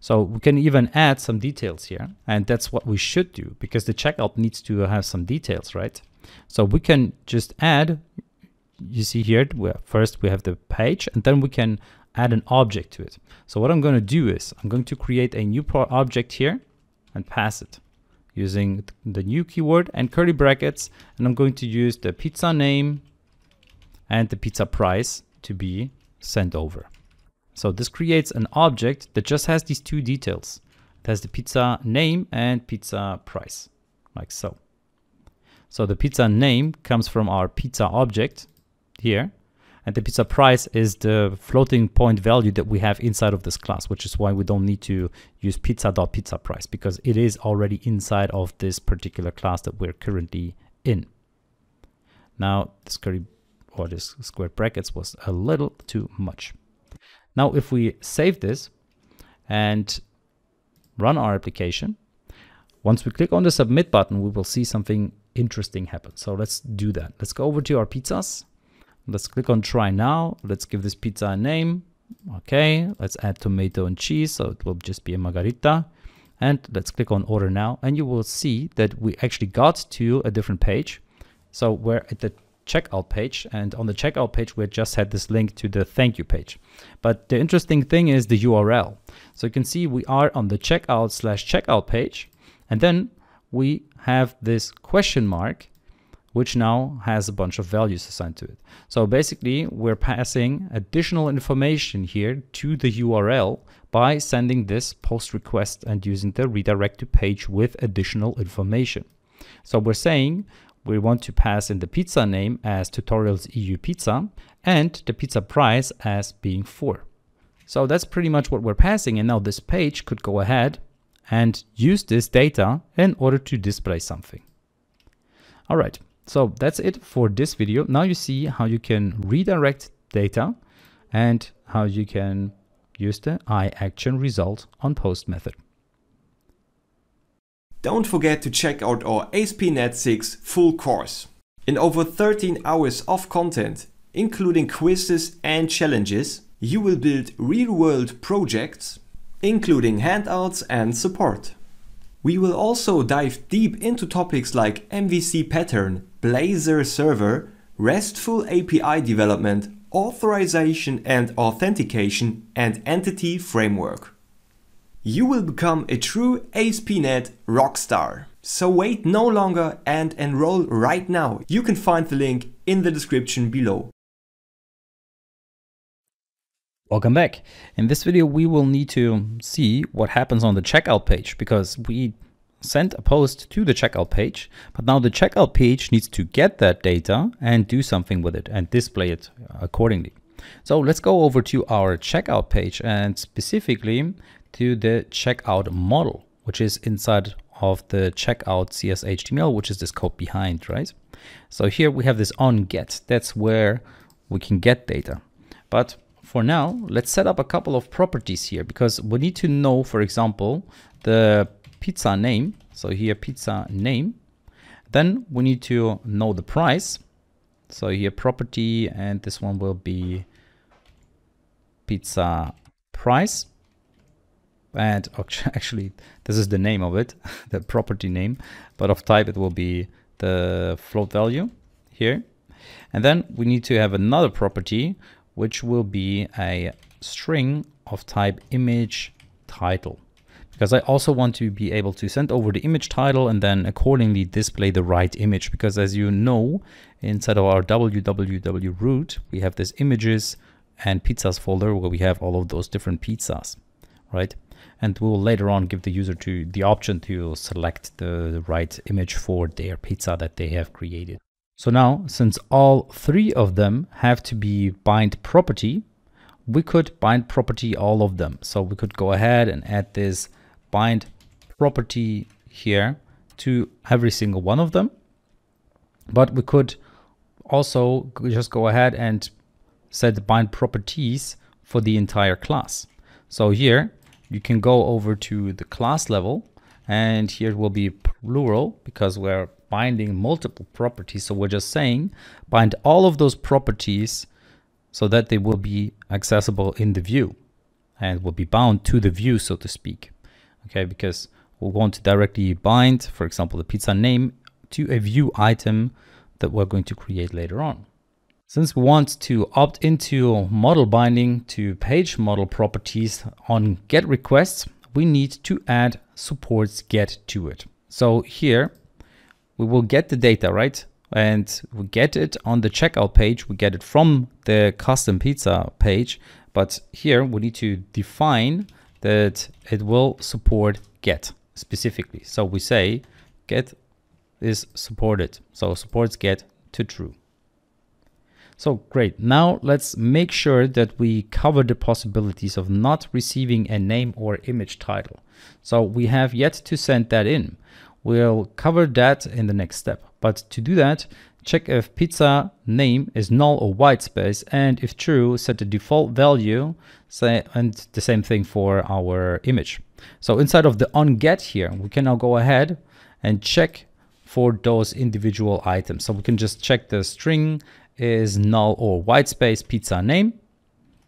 So we can even add some details here, and that's what we should do, because the checkout needs to have some details, right? So we can just add, you see here, where first we have the page, and then we can add an object to it. So what I'm going to do is I'm going to create a new object here and pass it using the new keyword and curly brackets, and I'm going to use the pizza name and the pizza price to be sent over. So this creates an object that just has these two details. It has the pizza name and pizza price, like so. So the pizza name comes from our pizza object here, and the pizza price is the floating point value that we have inside of this class, which is why we don't need to use pizza.pizza price, because it is already inside of this particular class that we're currently in. Now this curly or this square brackets was a little too much. Now if we save this and run our application, once we click on the submit button, we will see something interesting happen. So let's do that. Let's go over to our pizzas. Let's click on try now. Let's give this pizza a name. Okay, let's add tomato and cheese. So it will just be a margarita. And let's click on order now. And you will see that we actually got to a different page. So we're at the checkout page, and on the checkout page, we just had this link to the thank you page. But the interesting thing is the U R L. So you can see we are on the checkout slash checkout page. And then we have this question mark, which now has a bunch of values assigned to it. So basically we're passing additional information here to the U R L by sending this post request and using the redirect to page with additional information. So we're saying we want to pass in the pizza name as Tutorials dot E U pizza and the pizza price as being four. So that's pretty much what we're passing, and now this page could go ahead and use this data in order to display something. All right. So that's it for this video. Now you see how you can redirect data and how you can use the iActionResult on post method. Don't forget to check out our A S P dot NET six full course. In over thirteen hours of content, including quizzes and challenges, you will build real-world projects, including handouts and support. We will also dive deep into topics like M V C pattern, Blazor server, RESTful A P I development, authorization and authentication, and entity framework. You will become a true A S P dot NET rockstar. So wait no longer and enroll right now. You can find the link in the description below. Welcome back. In this video, we will need to see what happens on the checkout page, because we sent a post to the checkout page, but now the checkout page needs to get that data and do something with it and display it accordingly. So let's go over to our checkout page and specifically to the checkout model, which is inside of the checkout C S H T M L, which is this code behind, right? So here we have this on get, that's where we can get data. But for now, let's set up a couple of properties here, because we need to know, for example, the pizza name. So here pizza name, then we need to know the price. So here property, and this one will be pizza price. And actually, this is the name of it, the property name, but of type it will be the float value here. And then we need to have another property, which will be a string of type image title, because I also want to be able to send over the image title and then accordingly display the right image. Because as you know, inside of our www root, we have this images and pizzas folder where we have all of those different pizzas, right? And we'll later on give the user to the option to select the right image for their pizza that they have created. So now, since all three of them have to be bind property, we could bind property all of them. So we could go ahead and add this bind property here to every single one of them. But we could also just go ahead and set bind properties for the entire class. So here, you can go over to the class level, and here it will be plural because we're binding multiple properties. So we're just saying bind all of those properties so that they will be accessible in the view and will be bound to the view, so to speak. Okay, because we want to directly bind, for example, the pizza name to a view item that we're going to create later on. Since we want to opt into model binding to page model properties on get requests, we need to add supports get to it. So here we will get the data, right? And we get it on the checkout page. We get it from the custom pizza page, but here we need to define that it will support get specifically. So we say get is supported. So supports get to true. So great. Now let's make sure that we cover the possibilities of not receiving a name or image title. So we have yet to send that in. We'll cover that in the next step. But to do that, check if pizza name is null or white space, and if true, set the default value, say, and the same thing for our image. So inside of the onGet here, we can now go ahead and check for those individual items. So we can just check the string is null or white space pizza name.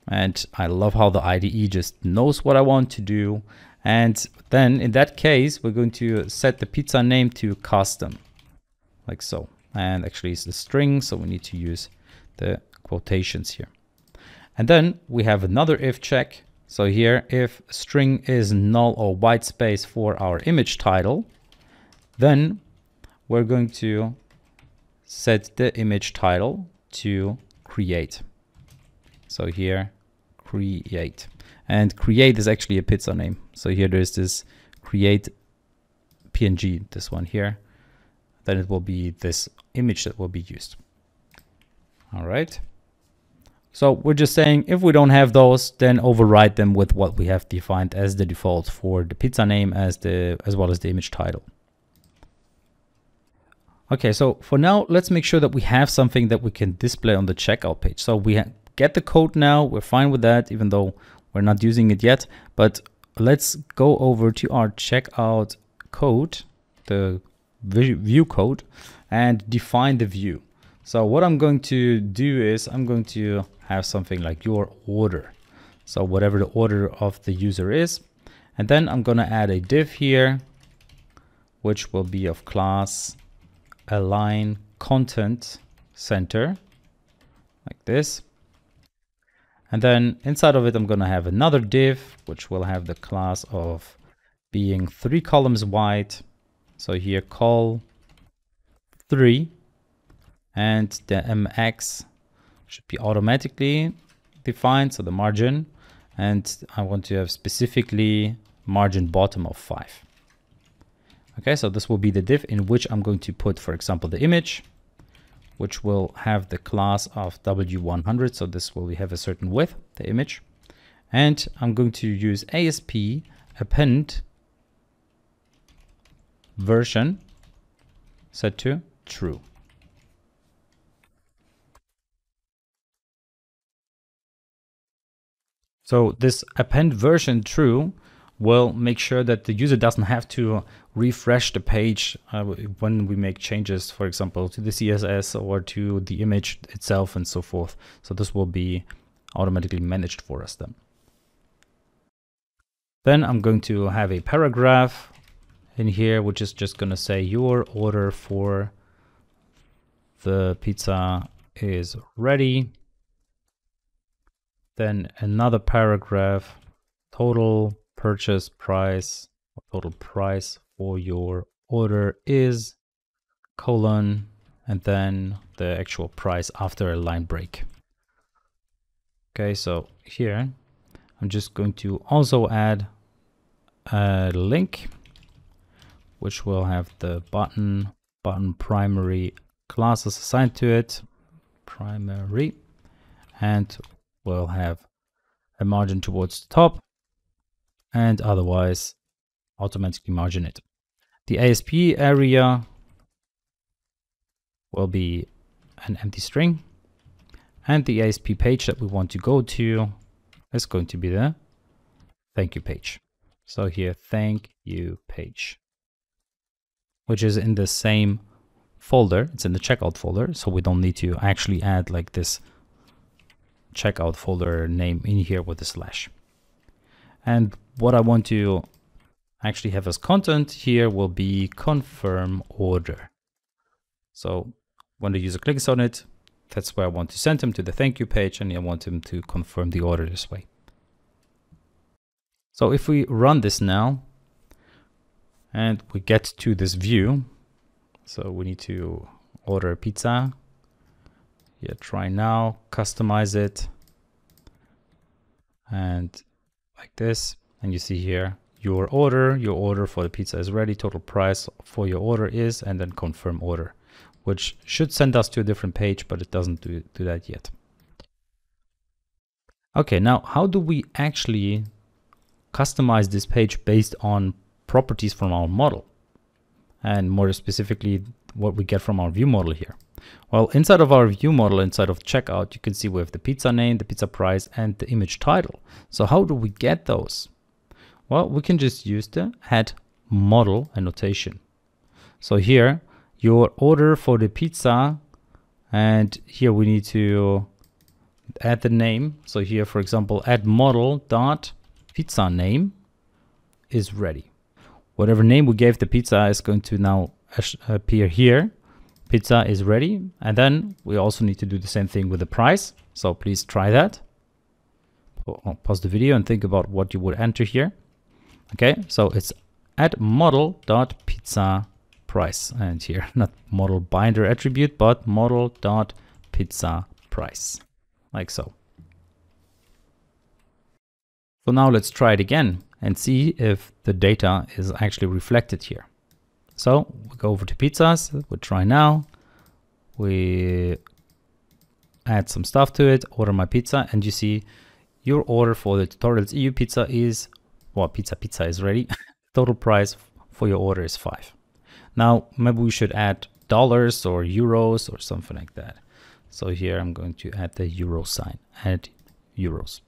And I love how the I D E just knows what I want to do. And then in that case, we're going to set the pizza name to custom, like so. And actually it's the string, so we need to use the quotations here. And then we have another if check. So here, if string is null or white space for our image title, then we're going to set the image title to create. So here, create. And create is actually a pizza name. So here there's this create P N G, this one here. Then it will be this image that will be used. All right. So we're just saying if we don't have those, then override them with what we have defined as the default for the pizza name as the as well as the image title. Okay, so for now, let's make sure that we have something that we can display on the checkout page. So we get the code now, we're fine with that, even though we're not using it yet. But let's go over to our checkout code, the view code, and define the view. So what I'm going to do is I'm going to have something like your order. So whatever the order of the user is. And then I'm going to add a div here, which will be of class align content center, like this. And then inside of it, I'm going to have another div, which will have the class of being three columns wide. So here col three, and the M X should be automatically defined. So the margin, and I want to have specifically margin bottom of five. Okay, so this will be the div in which I'm going to put, for example, the image, which will have the class of W one hundred. So this will have a certain width, the image. And I'm going to use A S P append version set to true. So this append version true will make sure that the user doesn't have to refresh the page uh, when we make changes, for example, to the C S S or to the image itself and so forth. So this will be automatically managed for us then. Then I'm going to have a paragraph in here, which is just going to say your order for the pizza is ready. Then another paragraph, total purchase price, total price for your order is colon, and then the actual price after a line break. Okay, so here I'm just going to also add a link, which will have the button, button primary classes assigned to it, primary, and we'll have a margin towards the top, and otherwise automatically margin it. The A S P area will be an empty string, and the A S P page that we want to go to is going to be the thank you page. So here, thank you page, which is in the same folder. It's in the checkout folder, so we don't need to actually add like this checkout folder name in here with a slash. And what I want to actually have as content here will be confirm order. So when the user clicks on it, that's where I want to send him to the thank you page, and I want him to confirm the order this way. So if we run this now and we get to this view, so we need to order a pizza. Yeah, try now, customize it, and like this. And you see here, your order, your order for the pizza is ready, total price for your order is, and then confirm order, which should send us to a different page, but it doesn't do, do that yet. Okay, now how do we actually customize this page based on properties from our model? And more specifically, what we get from our view model here. Well, inside of our view model, inside of checkout, you can see we have the pizza name, the pizza price, and the image title. So how do we get those? Well, we can just use the head model annotation. So here, your order for the pizza, and here we need to add the name. So here, for example, add model dot pizza name is ready. Whatever name we gave the pizza is going to now appear here. Pizza is ready. And then we also need to do the same thing with the price. So please try that. Pause the video and think about what you would enter here. Okay, so it's at model.pizza price. And here, not model binder attribute, but model.pizza price, like so. So now let's try it again and see if the data is actually reflected here. So we go over to pizzas, we try now, we add some stuff to it, order my pizza, and you see your order for the Tutorials dot E U pizza is, well, pizza, pizza is ready. Total price for your order is five. Now, maybe we should add dollars or euros or something like that. So here I'm going to add the euro sign, add euros.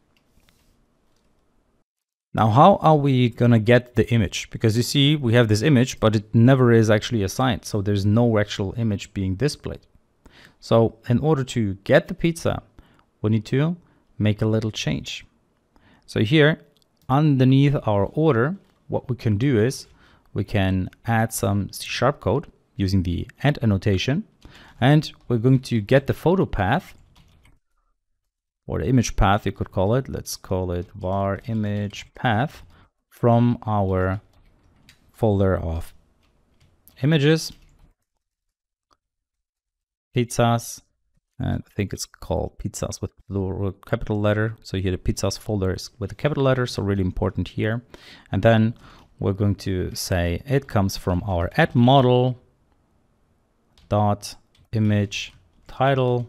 Now, how are we going to get the image? Because you see, we have this image, but it never is actually assigned. So there's no actual image being displayed. So in order to get the pizza, we need to make a little change. So here underneath our order, what we can do is we can add some C sharp code using the and annotation, and we're going to get the photo path, or the image path, you could call it. Let's call it var image path from our folder of images, pizzas, and I think it's called pizzas with the capital letter. So here the pizzas folder is with a capital letter, so really important here. And then we're going to say it comes from our add model dot image title.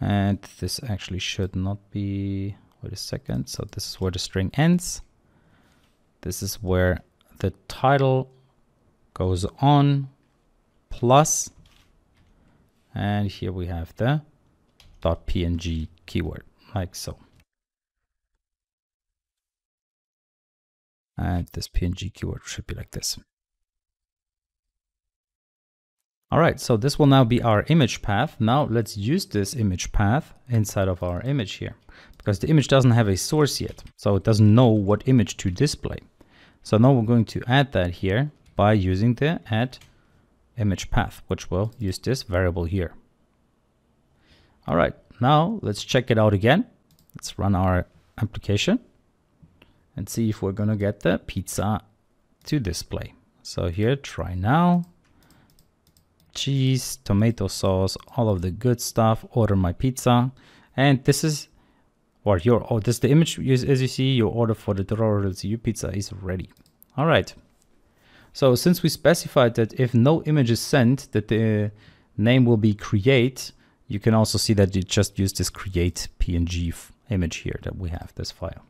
And this actually should not be, wait a second. So this is where the string ends. This is where the title goes on plus, and here we have the .png keyword, like so. And this P N G keyword should be like this. All right, so this will now be our image path. Now let's use this image path inside of our image here, because the image doesn't have a source yet. So it doesn't know what image to display. So now we're going to add that here by using the add image path, which will use this variable here. All right, now let's check it out again. Let's run our application and see if we're going to get the pizza to display. So here, try now. Cheese, tomato sauce, all of the good stuff, order my pizza. And this is, or your, oh, this is the image. As you see, your order for the Tutorials dot E U pizza is ready. All right. So since we specified that if no image is sent, that the name will be create, you can also see that you just use this create P N G image here that we have this file.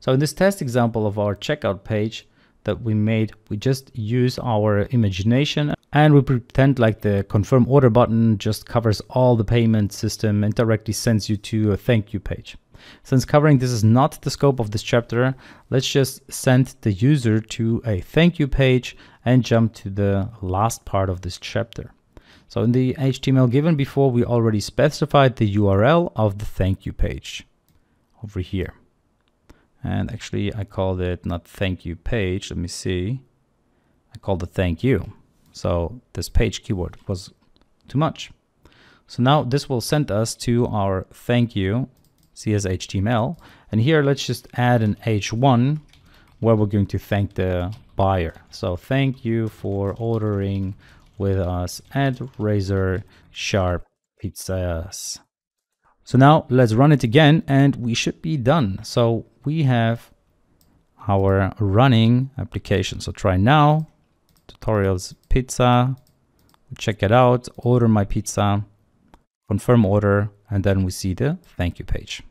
So in this test example of our checkout page that we made, we just use our imagination and we pretend like the confirm order button just covers all the payment system and directly sends you to a thank you page. Since covering this is not the scope of this chapter, let's just send the user to a thank you page and jump to the last part of this chapter. So in the H T M L given before, we already specified the U R L of the thank you page over here. And actually I called it not thank you page, let me see. I called it thank you. So this page keyword was too much. So now this will send us to our thank you C S H T M L. And here let's just add an H one where we're going to thank the buyer. So thank you for ordering with us at Razor Sharp Pizzas. So now let's run it again and we should be done. So we have our running application. So try now, tutorials pizza, check it out, order my pizza, confirm order, and then we see the thank you page.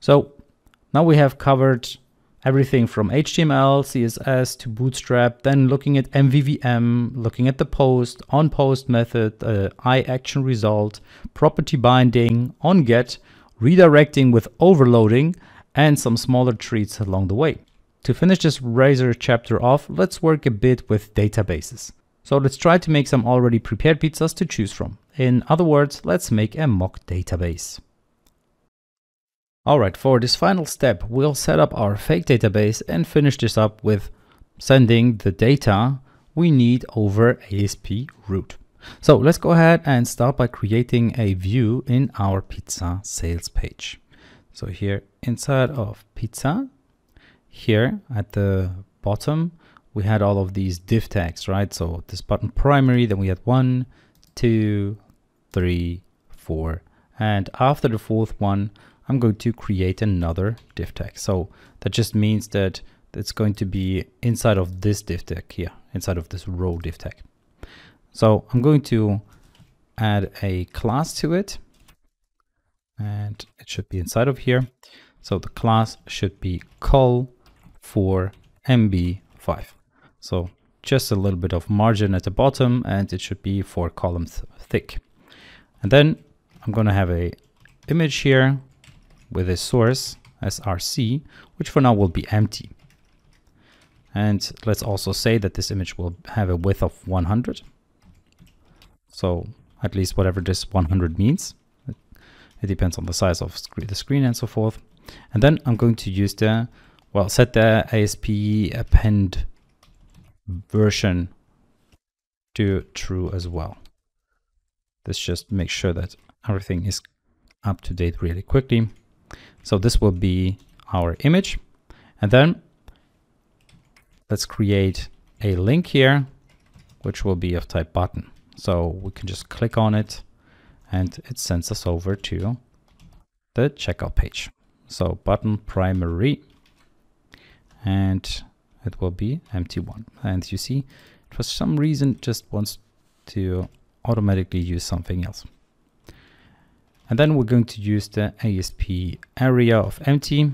So now we have covered everything from H T M L, C S S to Bootstrap, then looking at M V V M, looking at the post, on post method, uh, I action result, property binding, on get, redirecting with overloading, and some smaller treats along the way. To finish this Razor chapter off, let's work a bit with databases. So let's try to make some already prepared pizzas to choose from. In other words, let's make a mock database. Alright, for this final step, we'll set up our fake database and finish this up with sending the data we need over A S P route. So let's go ahead and start by creating a view in our pizza sales page. So here inside of pizza, here at the bottom, we had all of these div tags, right? So this button primary, then we had one, two, three, four. And after the fourth one, I'm going to create another div tag. So that just means that it's going to be inside of this div tag here, inside of this row div tag. So I'm going to add a class to it and it should be inside of here. So the class should be call for M B five. So just a little bit of margin at the bottom, and it should be four columns thick. And then I'm going to have a image here with a source S R C, which for now will be empty. And let's also say that this image will have a width of one hundred. So at least whatever this one hundred means, it depends on the size of the screen and so forth. And then I'm going to use the, well, set the A S P append version to true as well. Let's just make sure that everything is up to date really quickly. So this will be our image. And then let's create a link here, which will be of type button. So we can just click on it and it sends us over to the checkout page. So button primary, and it will be empty one. And you see, for some reason, just wants to automatically use something else. And then we're going to use the A S P area of empty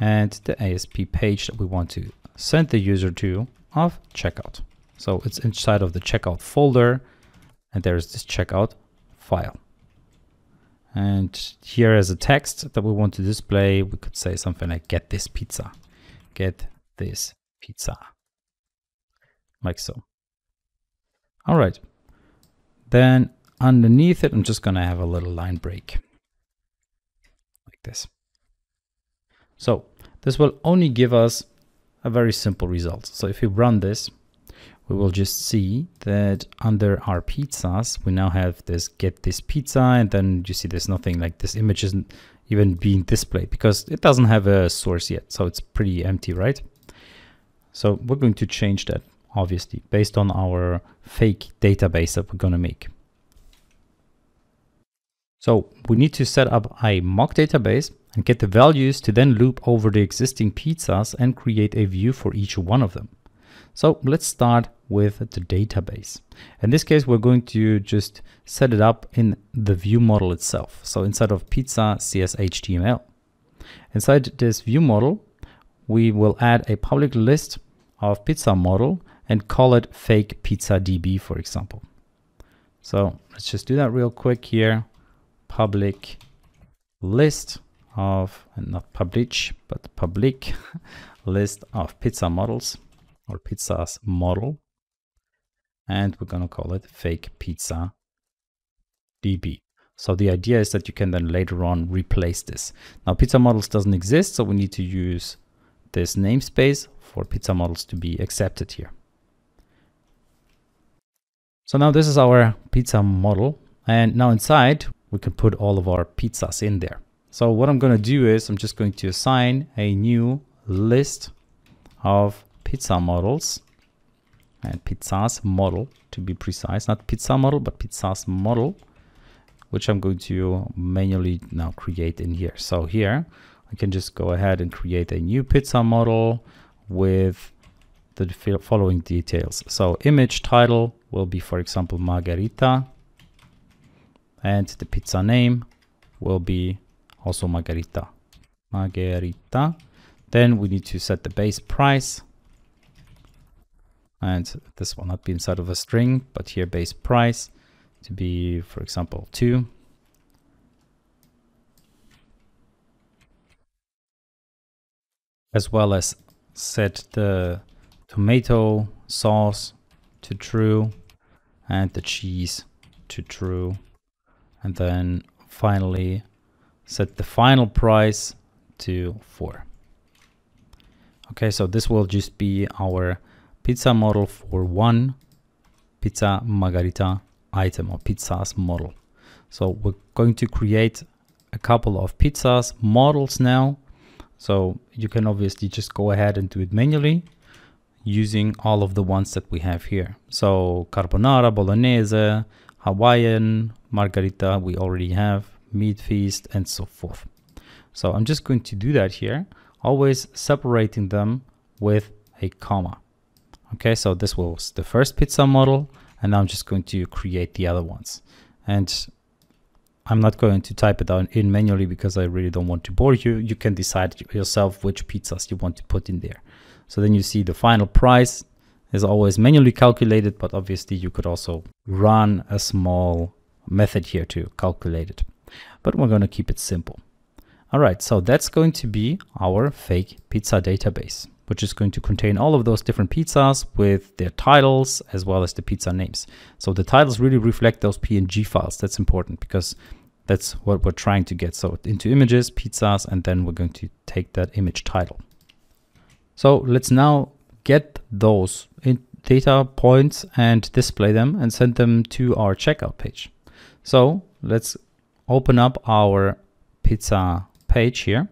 and the A S P page that we want to send the user to of checkout. So it's inside of the checkout folder, and there's this checkout file. And here is a text that we want to display. We could say something like get this pizza, get this pizza, like so. All right, then underneath it, I'm just gonna have a little line break like this. So this will only give us a very simple result. So if we run this, we will just see that under our pizzas, we now have this get this pizza, and then you see there's nothing, like this image isn't even being displayed because it doesn't have a source yet. So it's pretty empty, right? So we're going to change that, obviously, based on our fake database that we're going to make. So we need to set up a mock database and get the values to then loop over the existing pizzas and create a view for each one of them. So let's start with the database. In this case, we're going to just set it up in the view model itself. So inside of pizza C S H T M L, inside this view model, we will add a public list of pizza model and call it fake pizza D B, for example. So let's just do that real quick here. Public list of, and not publish, but public list of pizza models, or pizza's model, and we're going to call it fake pizza D B. So the idea is that you can then later on replace this. Now pizza models doesn't exist, so we need to use this namespace for pizza models to be accepted here. So now this is our pizza model, and now inside we can put all of our pizzas in there. So what I'm going to do is I'm just going to assign a new list of pizza models, and pizza's model to be precise, not pizza model, but pizza's model, which I'm going to manually now create in here. So here I can just go ahead and create a new pizza model with the following details. So image title will be, for example, Margarita, and the pizza name will be also Margarita. Margarita. Then we need to set the base price, and this will not be inside of a string, but here base price to be, for example, two. As well as set the tomato sauce to true and the cheese to true. And then finally set the final price to four. Okay, so this will just be our pizza model for one pizza margarita item, or pizza's model. So we're going to create a couple of pizzas models now. So you can obviously just go ahead and do it manually using all of the ones that we have here. So carbonara, bolognese, Hawaiian, margarita, we already have, meat feast, and so forth. So I'm just going to do that here, always separating them with a comma. Okay, so this was the first pizza model, and now I'm just going to create the other ones. And I'm not going to type it down in manually because I really don't want to bore you. You can decide yourself which pizzas you want to put in there. So then you see the final price is always manually calculated, but obviously you could also run a small method here to calculate it. But we're going to keep it simple. All right, so that's going to be our fake pizza database, which is going to contain all of those different pizzas with their titles as well as the pizza names. So the titles really reflect those P N G files. That's important because that's what we're trying to get. So into images, pizzas, and then we're going to take that image title. So let's now get those in data points and display them and send them to our checkout page. So let's open up our pizza page here.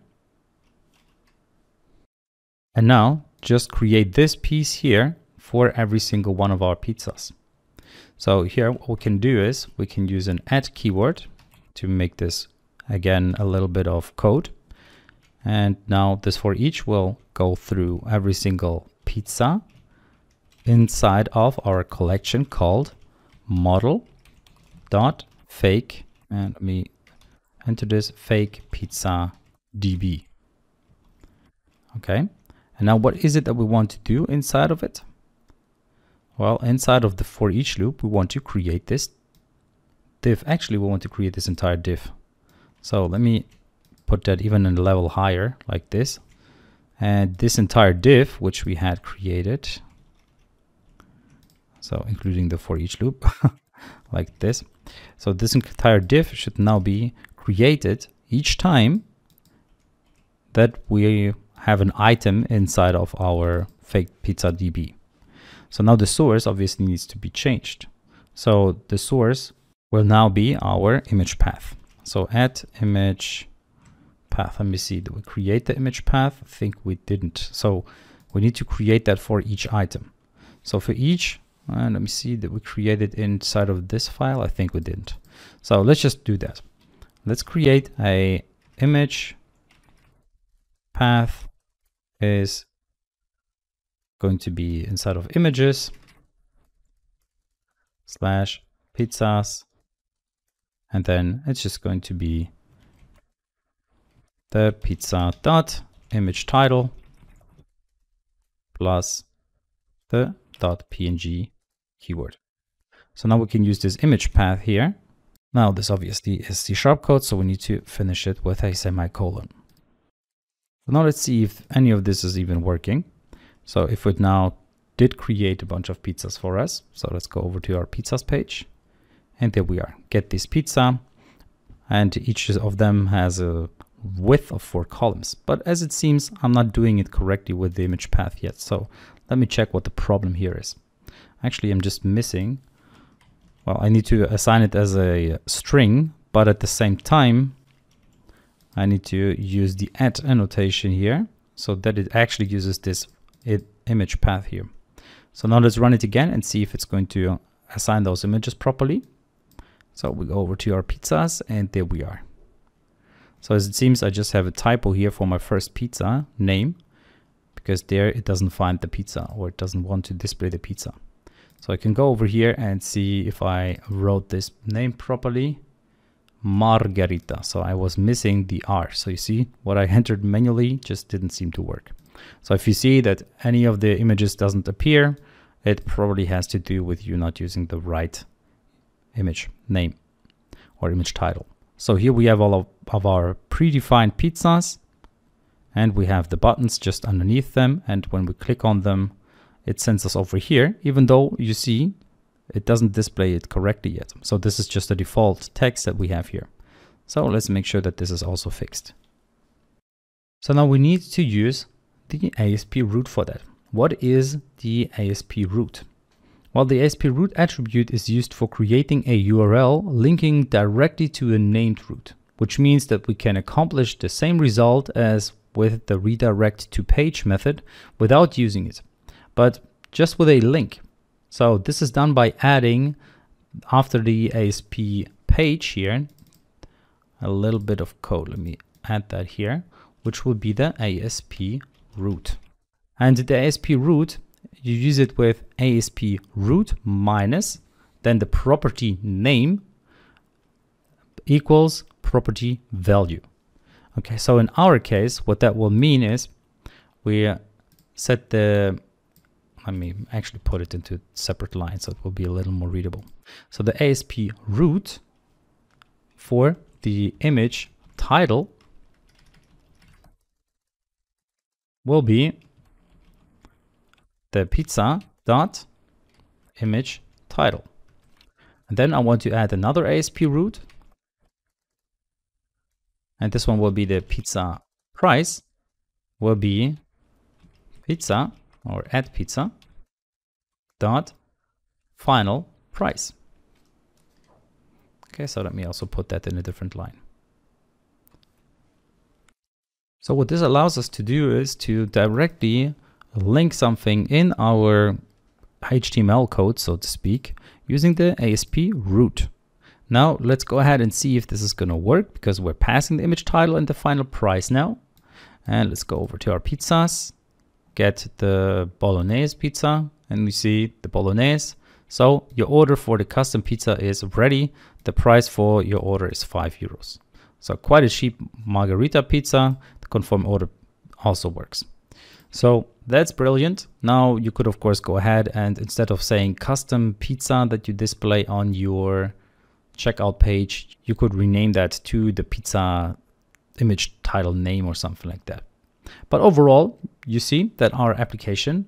And now just create this piece here for every single one of our pizzas. So here what we can do is we can use an add keyword to make this again a little bit of code. And now this for each will go through every single pizza inside of our collection called model.fake. And let me enter this fake pizza D B. Okay. And now what is it that we want to do inside of it? Well, inside of the for each loop, we want to create this div. Actually, we want to create this entire div. So let me put that even in a level higher like this. And this entire div, which we had created, so including the for each loop like this. So this entire div should now be created each time that we have an item inside of our fake pizza D B. So now the source obviously needs to be changed. So the source will now be our image path. So add image path. Let me see, did we create the image path? I think we didn't. So we need to create that for each item. So for each, uh, let me see that we created inside of this file. I think we didn't. So let's just do that. Let's create a image path is going to be inside of images slash pizzas, and then it's just going to be the pizza dot image title plus the dot P N G keyword. So now we can use this image path here. Now this obviously is C sharp code, so we need to finish it with a semicolon. Now let's see if any of this is even working. So if we now did create a bunch of pizzas for us, so let's go over to our pizzas page, and there we are, get this pizza, and each of them has a width of four columns. But as it seems, I'm not doing it correctly with the image path yet. So let me check what the problem here is. Actually, I'm just missing, well, I need to assign it as a string, but at the same time, I need to use the at annotation here so that it actually uses this image path here. So now let's run it again and see if it's going to assign those images properly. So we go over to our pizzas, and there we are. So as it seems, I just have a typo here for my first pizza name, because there it doesn't find the pizza, or it doesn't want to display the pizza. So I can go over here and see if I wrote this name properly. Margarita. So I was missing the R. So you see what I entered manually just didn't seem to work. So if you see that any of the images doesn't appear, it probably has to do with you not using the right image name or image title. So here we have all of, of our predefined pizzas, and we have the buttons just underneath them. And when we click on them, it sends us over here, even though you see it doesn't display it correctly yet. So this is just the default text that we have here. So let's make sure that this is also fixed. So now we need to use the A S P root for that. What is the A S P root? Well, the A S P root attribute is used for creating a U R L linking directly to a named root, which means that we can accomplish the same result as with the redirect to page method without using it, but just with a link. So this is done by adding after the A S P page here, a little bit of code. Let me add that here, which will be the A S P root. And the A S P root, you use it with A S P root minus, then the property name equals property value. Okay, so in our case, what that will mean is we set the, let me actually put it into separate lines so it will be a little more readable. So the A S P root for the image title will be the pizza dot image title. And then I want to add another A S P root, and this one will be the pizza price will be pizza or add pizza dot final price. Okay, so let me also put that in a different line. So what this allows us to do is to directly link something in our H T M L code, so to speak, using the A S P root. Now let's go ahead and see if this is going to work, because we're passing the image title and the final price now. And let's go over to our pizzas, get the bolognese pizza, and we see the bolognese. So your order for the custom pizza is ready. The price for your order is five euros. So quite a cheap margarita pizza. The confirm order also works. So that's brilliant. Now you could of course go ahead and, instead of saying custom pizza that you display on your checkout page, you could rename that to the pizza image title name or something like that. But overall, you see that our application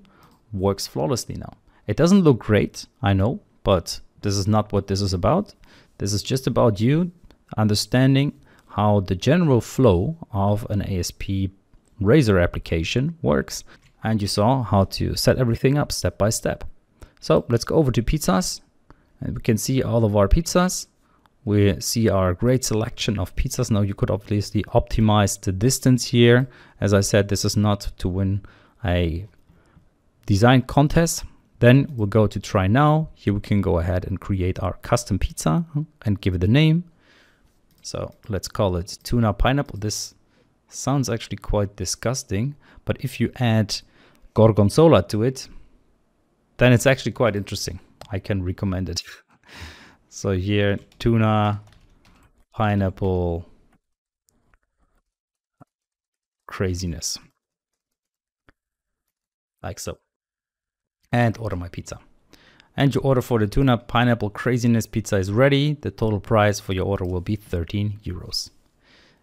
works flawlessly now. It doesn't look great, I know, but this is not what this is about. This is just about you understanding how the general flow of an A S P Razor application works. And you saw how to set everything up step by step. So let's go over to pizzas, and we can see all of our pizzas. We see our great selection of pizzas. Now you could obviously optimize the distance here. As I said, this is not to win a design contest. Then we'll go to try now. Here we can go ahead and create our custom pizza and give it a name. So let's call it tuna pineapple. This sounds actually quite disgusting, but if you add gorgonzola to it, then it's actually quite interesting. I can recommend it. So here, tuna, pineapple, craziness. Like so. And order my pizza. And your order for the tuna pineapple craziness pizza is ready. The total price for your order will be thirteen euros.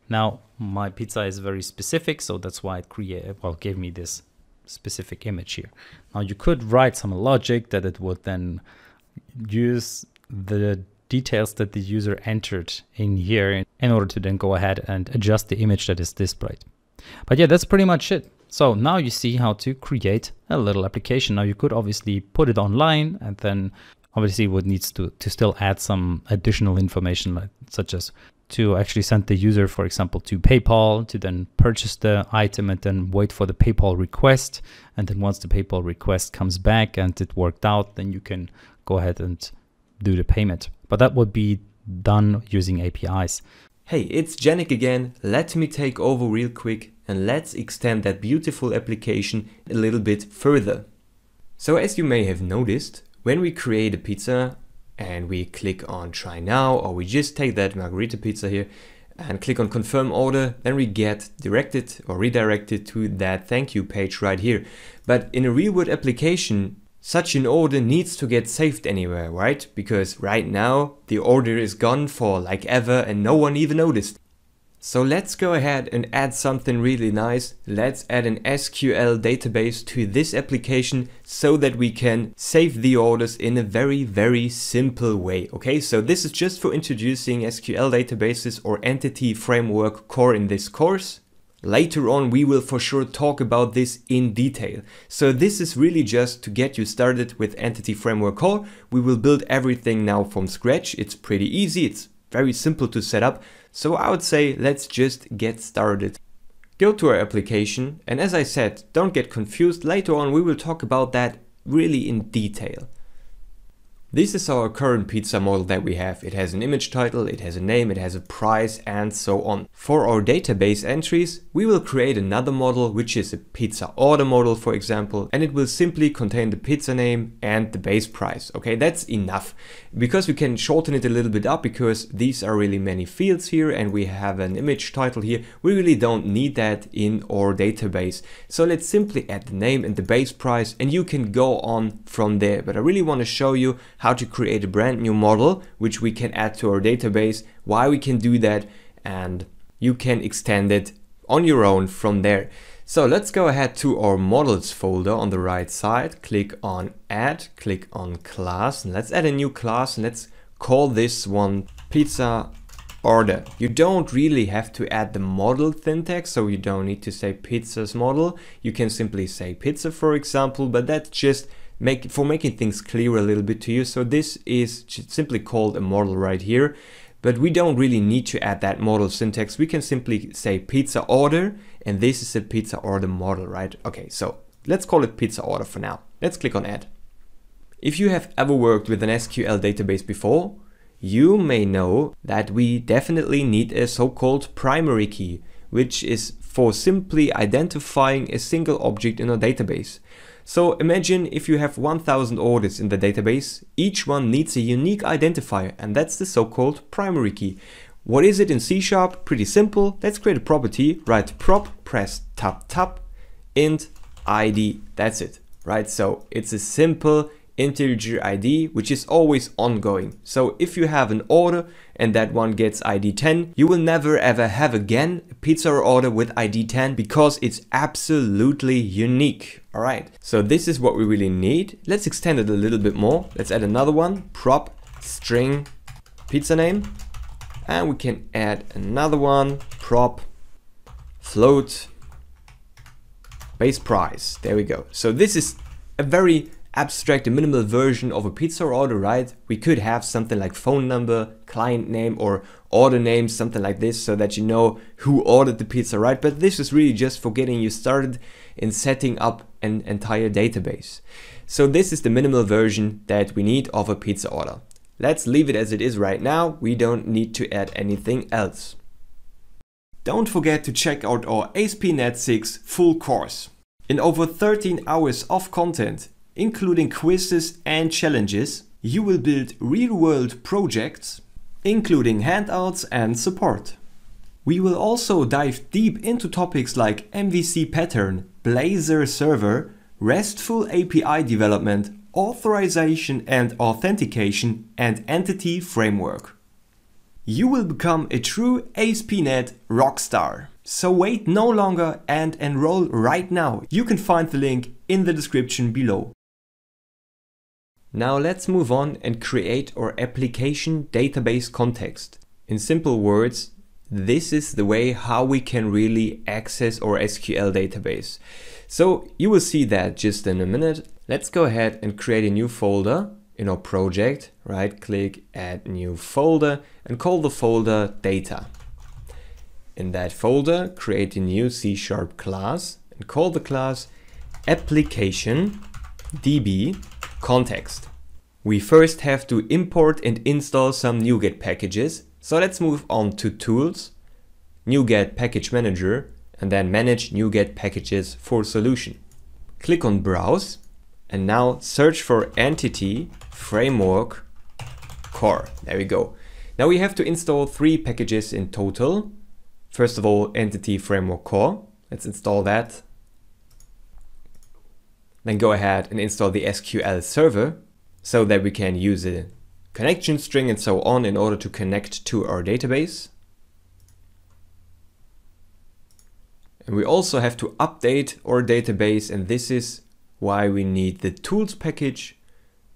Now, my pizza is very specific, so that's why it created, well, gave me this specific image here. Now, you could write some logic that it would then use the details that the user entered in here in order to then go ahead and adjust the image that is displayed. But yeah, that's pretty much it. So now you see how to create a little application. Now, you could obviously put it online, and then obviously what needs to, to still add some additional information, like, such as to actually send the user, for example, to PayPal to then purchase the item and then wait for the PayPal request. And then once the PayPal request comes back and it worked out, then you can go ahead and do the payment. But that would be done using A P Is. Hey, it's Yannick again. Let me take over real quick and let's extend that beautiful application a little bit further. So as you may have noticed, when we create a pizza, and we click on try now, or we just take that margarita pizza here and click on confirm order, then we get directed or redirected to that thank you page right here. But in a real world application, such an order needs to get saved anywhere, right? Because right now the order is gone for like ever and no one even noticed. So let's go ahead and add something really nice. Let's add an S Q L database to this application so that we can save the orders in a very, very simple way. Okay, so this is just for introducing S Q L databases or Entity Framework Core in this course. Later on, we will for sure talk about this in detail. So this is really just to get you started with Entity Framework Core. We will build everything now from scratch. It's pretty easy. It's very simple to set up. So I would say let's just get started. Go to our application, and as I said, don't get confused. Later on we will talk about that really in detail. This is our current pizza model that we have. It has an image title, it has a name, it has a price, and so on. For our database entries, we will create another model, which is a pizza order model, for example, and it will simply contain the pizza name and the base price. Okay, that's enough, because we can shorten it a little bit up, because these are really many fields here, and we have an image title here. We really don't need that in our database. So let's simply add the name and the base price, and you can go on from there. But I really want to show you how to create a brand new model, which we can add to our database, why we can do that, and you can extend it on your own from there. So let's go ahead to our models folder on the right side, click on add, click on class, and let's add a new class, and let's call this one pizza order. You don't really have to add the model syntax, so you don't need to say pizza's model. You can simply say pizza, for example, but that's just Make, for making things clear a little bit to you. So this is simply called a model right here, but we don't really need to add that model syntax. We can simply say pizza order, and this is a pizza order model, right? Okay, so let's call it pizza order for now. Let's click on add. If you have ever worked with an S Q L database before, you may know that we definitely need a so-called primary key, which is for simply identifying a single object in our database. So imagine if you have one thousand orders in the database, each one needs a unique identifier, and that's the so-called primary key. What is it in C sharp? Pretty simple. Let's create a property, write prop, press tab tab, int I D. That's it, right? So it's a simple integer I D, which is always ongoing. So if you have an order and that one gets I D ten, you will never ever have again a pizza order with I D ten, because it's absolutely unique. All right, so this is what we really need. Let's extend it a little bit more. Let's add another one, prop string pizza name, and we can add another one, prop float base price. There we go. So this is a very abstract and minimal version of a pizza order, right? We could have something like phone number, client name, or order name, something like this, so that you know who ordered the pizza, right? But this is really just for getting you started in setting up an entire database. So this is the minimal version that we need of a pizza order. Let's leave it as it is right now. We don't need to add anything else. Don't forget to check out our A S P dot net six full course. In over thirteen hours of content, including quizzes and challenges, you will build real-world projects, including handouts and support. We will also dive deep into topics like M V C pattern, Blazor server, RESTful A P I development, authorization and authentication, and entity framework. You will become a true A S P dot net rockstar. So wait no longer and enroll right now. You can find the link in the description below. Now let's move on and create our application database context. In simple words, this is the way how we can really access our S Q L database. So you will see that just in a minute. Let's go ahead and create a new folder in our project, right click, add new folder, and call the folder data. In that folder, create a new C sharp class and call the class application D B context. We first have to import and install some NuGet packages. So let's move on to tools, NuGet package manager, and then manage NuGet packages for solution. Click on browse, and now search for Entity Framework Core. There we go. Now we have to install three packages in total. First of all, Entity Framework Core. Let's install that. Then go ahead and install the S Q L server so that we can use a connection string and so on in order to connect to our database. And we also have to update our database, and this is why we need the tools package.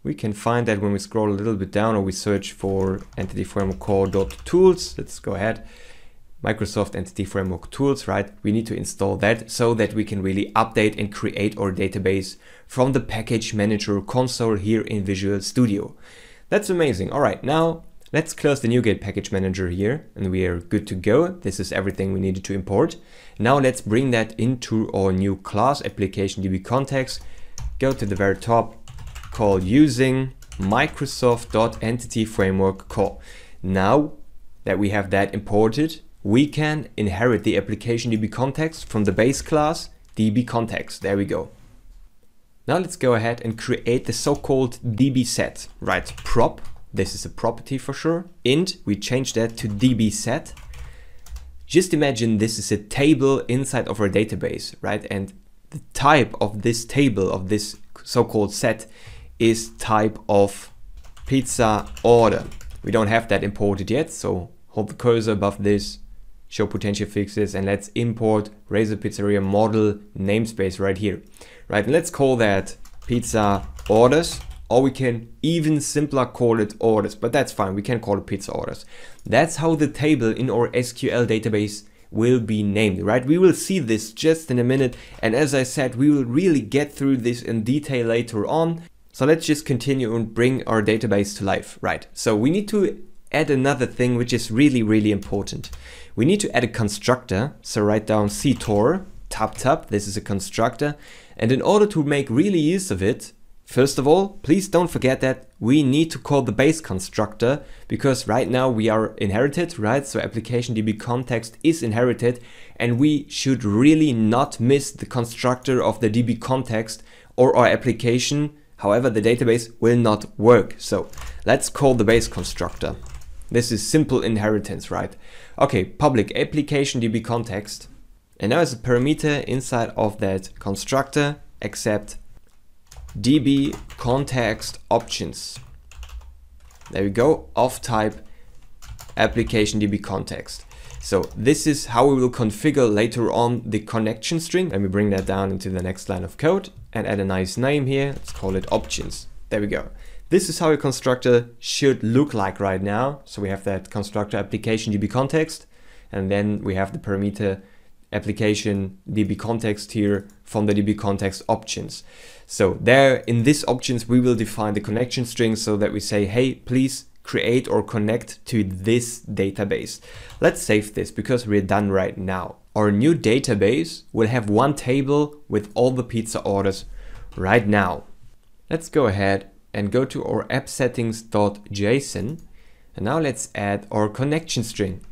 We can find that when we scroll a little bit down, or we search for entity framework core.tools. Let's go ahead. Microsoft Entity Framework Tools, right? We need to install that so that we can really update and create our database from the package manager console here in Visual Studio. That's amazing. All right, now let's close the NuGet package manager here, and we are good to go. This is everything we needed to import. Now let's bring that into our new class application D B context. Go to the very top, call using Microsoft.Entity Framework Core. Now that we have that imported, we can inherit the application D B context from the base class D B context. There we go. Now let's go ahead and create the so-called D B set. Right, prop, this is a property for sure, int, we change that to D B set. Just imagine this is a table inside of our database, right? And the type of this table, of this so-called set, is type of pizza order. We don't have that imported yet, so hold the cursor above this, show potential fixes, and let's import Razor Pizzeria model namespace right here. Right, and let's call that pizza orders, or we can even simpler call it orders, but that's fine, we can call it pizza orders. That's how the table in our S Q L database will be named, right? We will see this just in a minute, and as I said, we will really get through this in detail later on. So let's just continue and bring our database to life, right? So we need to add another thing which is really, really important. We need to add a constructor, so write down ctor, tap tap, this is a constructor, and in order to make really use of it, first of all, please don't forget that we need to call the base constructor, because right now we are inherited, right? So application D B context is inherited, and we should really not miss the constructor of the D B context, or our application, however, the database will not work. So let's call the base constructor. This is simple inheritance, right? Okay, public application D B context. And now as a parameter inside of that constructor, accept D B context options. There we go, of type application D B context. So this is how we will configure later on the connection string. Let me bring that down into the next line of code and add a nice name here. Let's call it options. There we go. This is how a constructor should look like right now. So we have that constructor application D B context, and then we have the parameter application D B context here from the D B context options. So there in this options, we will define the connection string so that we say, hey, please create or connect to this database. Let's save this because we're done right now. Our new database will have one table with all the pizza orders right now. Let's go ahead and go to our app settings.json. And now let's add our connection string.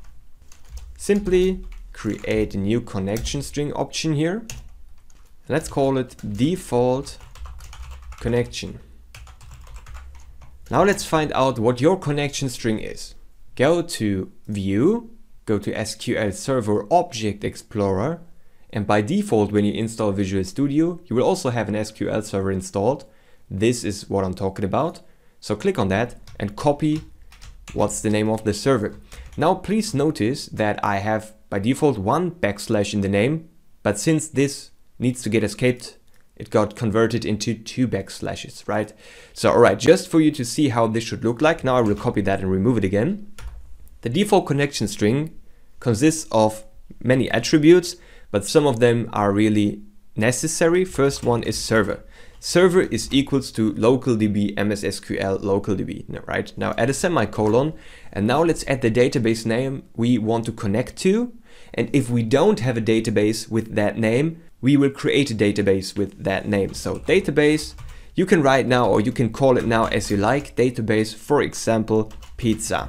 Simply create a new connection string option here. Let's call it default connection. Now let's find out what your connection string is. Go to view, go to S Q L Server Object Explorer, and by default when you install Visual Studio, you will also have an S Q L Server installed. This is what I'm talking about. So click on that and copy what's the name of the server. Now please notice that I have by default one backslash in the name, but since this needs to get escaped, it got converted into two backslashes, right? So all right, just for you to see how this should look like, now I will copy that and remove it again. The default connection string consists of many attributes, but some of them are really necessary. First one is server. Server is equals to localDB M S S Q L localDB, right? Now add a semicolon, and now let's add the database name we want to connect to. And if we don't have a database with that name, we will create a database with that name. So database, you can write now, or you can call it now as you like, database, for example, pizza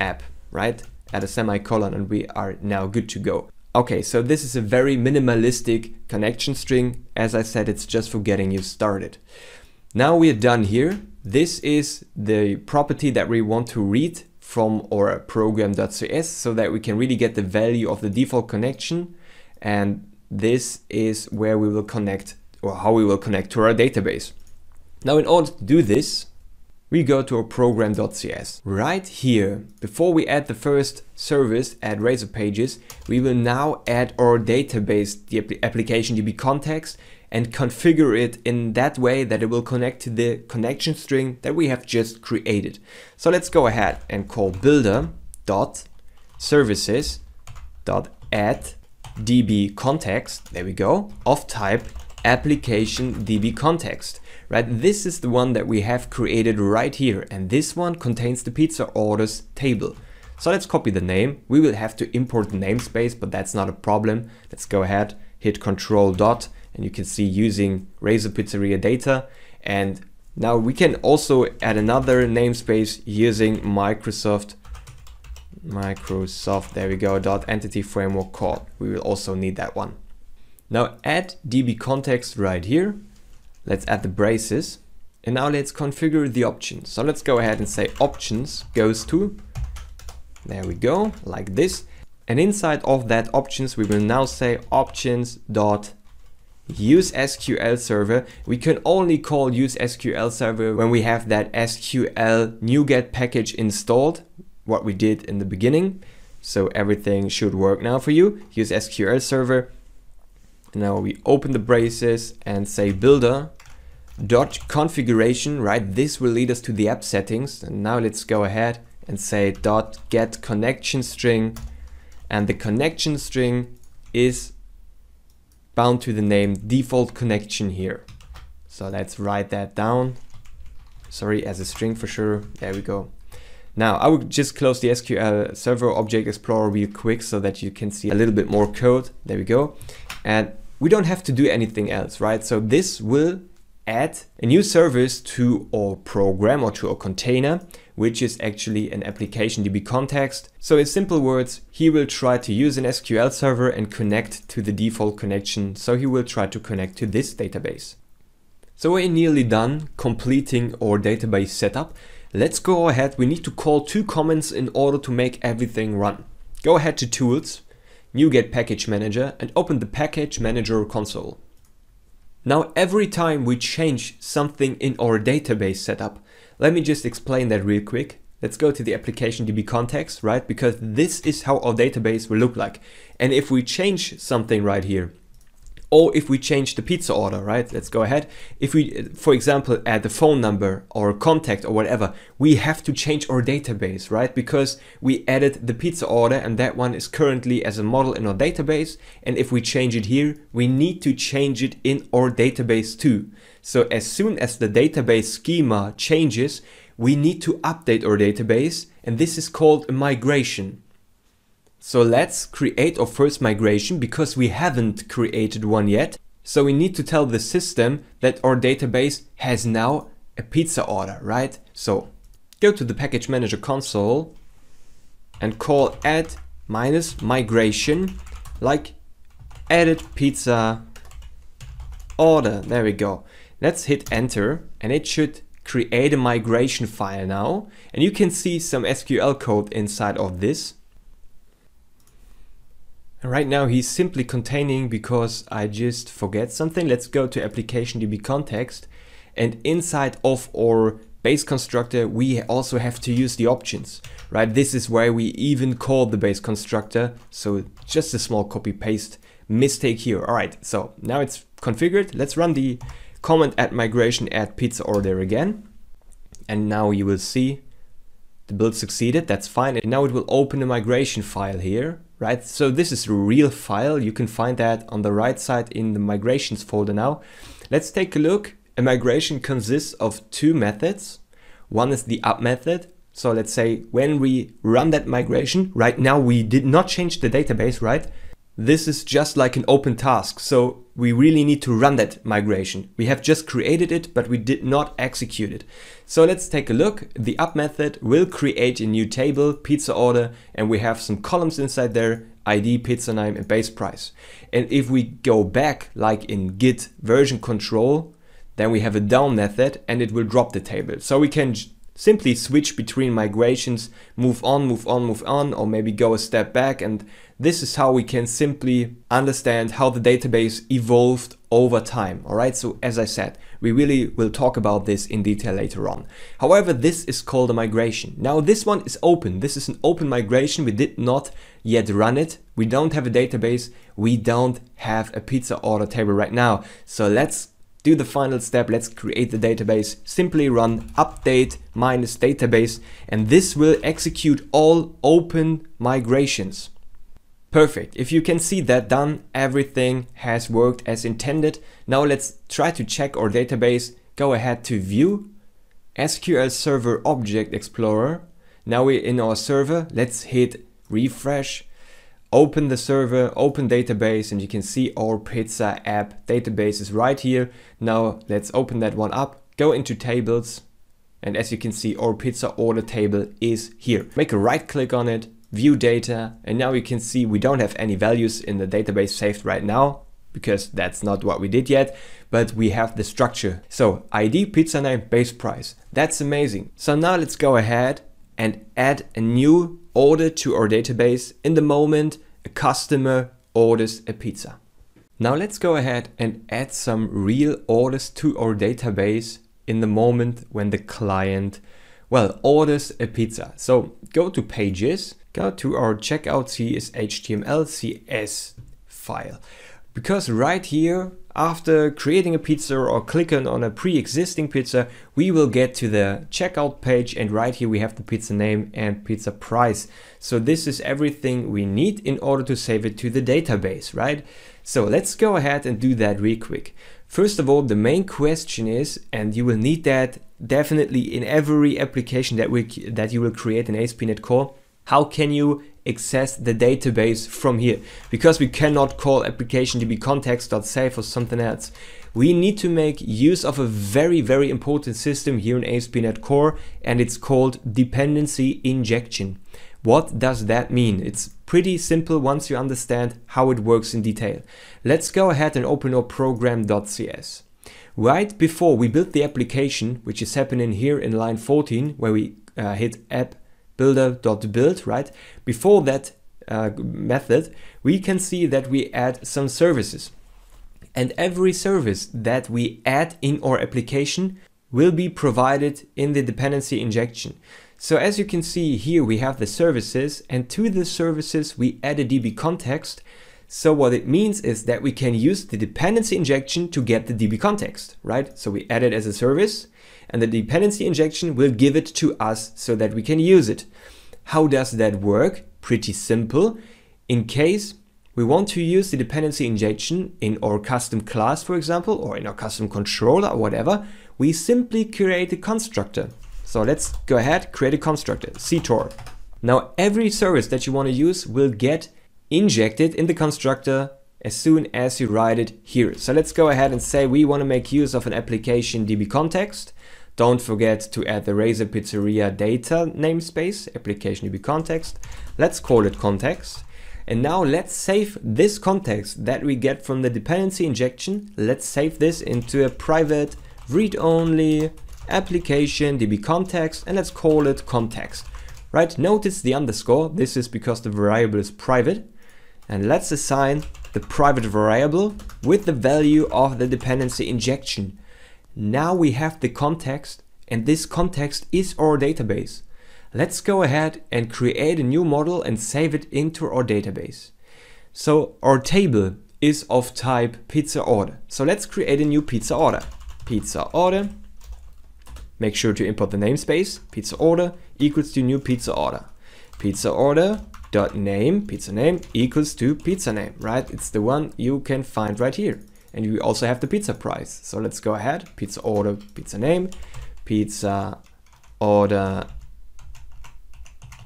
app, right? Add a semicolon and we are now good to go. Okay, so this is a very minimalistic connection string. As I said, it's just for getting you started. Now we are done here. This is the property that we want to read from our program.cs so that we can really get the value of the default connection. And this is where we will connect, or how we will connect to our database. Now in order to do this, we go to our program.cs. Right here, before we add the first service, add Razor Pages, we will now add our database, the application D B context, and configure it in that way that it will connect to the connection string that we have just created. So let's go ahead and call builder.services.addDBContext, there we go, of type application D B context. Right, this is the one that we have created right here, and this one contains the pizza orders table. So let's copy the name. We will have to import the namespace, but that's not a problem. Let's go ahead, hit control dot, and you can see using Razor Pizzeria data, and Now we can also add another namespace using Microsoft, Microsoft, there we go, dot Entity Framework Core. We will also need that one. Now add D B context right here. Let's add the braces. And now let's configure the options. So let's go ahead and say options goes to, there we go, like this. And inside of that options, we will now say options dot use S Q L Server. We can only call use S Q L Server when we have that S Q L NuGet package installed, what we did in the beginning. So everything should work now for you. Use S Q L Server. Now we open the braces and say builder dot configuration, right? This will lead us to the app settings. And now let's go ahead and say dot get connection string, and the connection string is bound to the name default connection here. So let's write that down. Sorry, as a string for sure. There we go. Now I will just close the S Q L Server Object Explorer real quick so that you can see a little bit more code. There we go. And we don't have to do anything else, right? So this will add a new service to our program or to our container, which is actually an application D B context. So in simple words, he will try to use an S Q L server and connect to the default connection. So he will try to connect to this database. So we're nearly done completing our database setup. Let's go ahead. We need to call two commands in order to make everything run. Go ahead to Tools, NuGet Package Manager, and open the Package Manager console. Now, every time we change something in our database setup, let me just explain that real quick. Let's go to the application D B context, right? Because this is how our database will look like. And if we change something right here, or if we change the pizza order, right? Let's go ahead. If we, for example, add the phone number or contact or whatever, we have to change our database, right? Because we added the pizza order and that one is currently as a model in our database. And if we change it here, we need to change it in our database too. So as soon as the database schema changes, we need to update our database. And this is called a migration. So let's create our first migration because we haven't created one yet. So we need to tell the system that our database has now a pizza order, right? So go to the package manager console and call add minus migration, like added pizza order. There we go. Let's hit enter and it should create a migration file now. And you can see some S Q L code inside of this. Right now he's simply containing because I just forget something. Let's go to application D B context, and inside of our base constructor we also have to use the options, right? This is where we even call the base constructor. So just a small copy paste mistake here. All right, so now it's configured. Let's run the command add migration add pizza order again, and now you will see the build succeeded. That's fine. And now it will open a migration file here. Right, so this is a real file. You can find that on the right side in the migrations folder now. Let's take a look. A migration consists of two methods. One is the up method. So let's say when we run that migration, right now we did not change the database, right? This is just like an open task. So we really need to run that migration. We have just created it, but we did not execute it. So let's take a look. The up method will create a new table, pizza order, and we have some columns inside there, I D, pizza name, and base price. And if we go back, like in Git version control, then we have a down method and it will drop the table. So we can simply switch between migrations, move on, move on, move on, or maybe go a step back. And this is how we can simply understand how the database evolved over time. All right, so as I said, we really will talk about this in detail later on. However, this is called a migration. Now this one is open. This is an open migration. We did not yet run it. We don't have a database. We don't have a pizza order table right now. So let's do the final step. Let's create the database. Simply run update minus database, and this will execute all open migrations. Perfect. If you can see that done, everything has worked as intended. Now let's try to check our database. Go ahead to view, S Q L Server Object Explorer. Now we're in our server. Let's hit refresh. Open the server, open database, and you can see our pizza app database is right here. Now let's open that one up, go into tables, and as you can see, our pizza order table is here. Make a right click on it, view data, and now you can see we don't have any values in the database saved right now, because that's not what we did yet, but we have the structure. So I D, pizza name, base price. That's amazing. So now let's go ahead and add a new order to our database. In the moment a customer orders a pizza. Now let's go ahead and add some real orders to our database in the moment when the client, well, orders a pizza. So go to Pages, go to our checkout C S H T M L C S file. Because right here, after creating a pizza or clicking on a pre-existing pizza, we will get to the checkout page, and right here we have the pizza name and pizza price. So this is everything we need in order to save it to the database, right? So let's go ahead and do that real quick. First of all, the main question is, and you will need that definitely in every application that, we, that you will create in A S P dot NET Core, how can you access the database from here? Because we cannot call application db context dot save or something else. We need to make use of a very, very important system here in A S P dot NET Core, and it's called dependency injection. What does that mean? It's pretty simple once you understand how it works in detail. Let's go ahead and open our program dot C S. Right before we build the application, which is happening here in line fourteen, where we uh, hit app builder dot build, right? Before that uh, method, we can see that we add some services. And every service that we add in our application will be provided in the dependency injection. So as you can see here, we have the services, and to the services we add a D B context. So what it means is that we can use the dependency injection to get the D B context, right? So we add it as a service, and the dependency injection will give it to us so that we can use it. How does that work? Pretty simple. In case we want to use the dependency injection in our custom class, for example, or in our custom controller or whatever, we simply create a constructor. So let's go ahead, create a constructor, C tor. Now every service that you want to use will get injected in the constructor as soon as you write it here. So let's go ahead and say we want to make use of an application D B context. Don't forget to add the Razor Pizzeria data namespace, application D B context. Let's call it context. And now let's save this context that we get from the dependency injection. Let's save this into a private read-only application D B context, and let's call it context. Right? Notice the underscore. This is because the variable is private. And let's assign the private variable with the value of the dependency injection. Now we have the context, and this context is our database. Let's go ahead and create a new model and save it into our database. So our table is of type pizza order. So let's create a new pizza order. Pizza order. Make sure to import the namespace. Pizza order equals to new pizza order. Pizza order dot name, pizza name equals to pizza name, right? It's the one you can find right here. And you also have the pizza price. So let's go ahead, pizza order, pizza name, pizza order,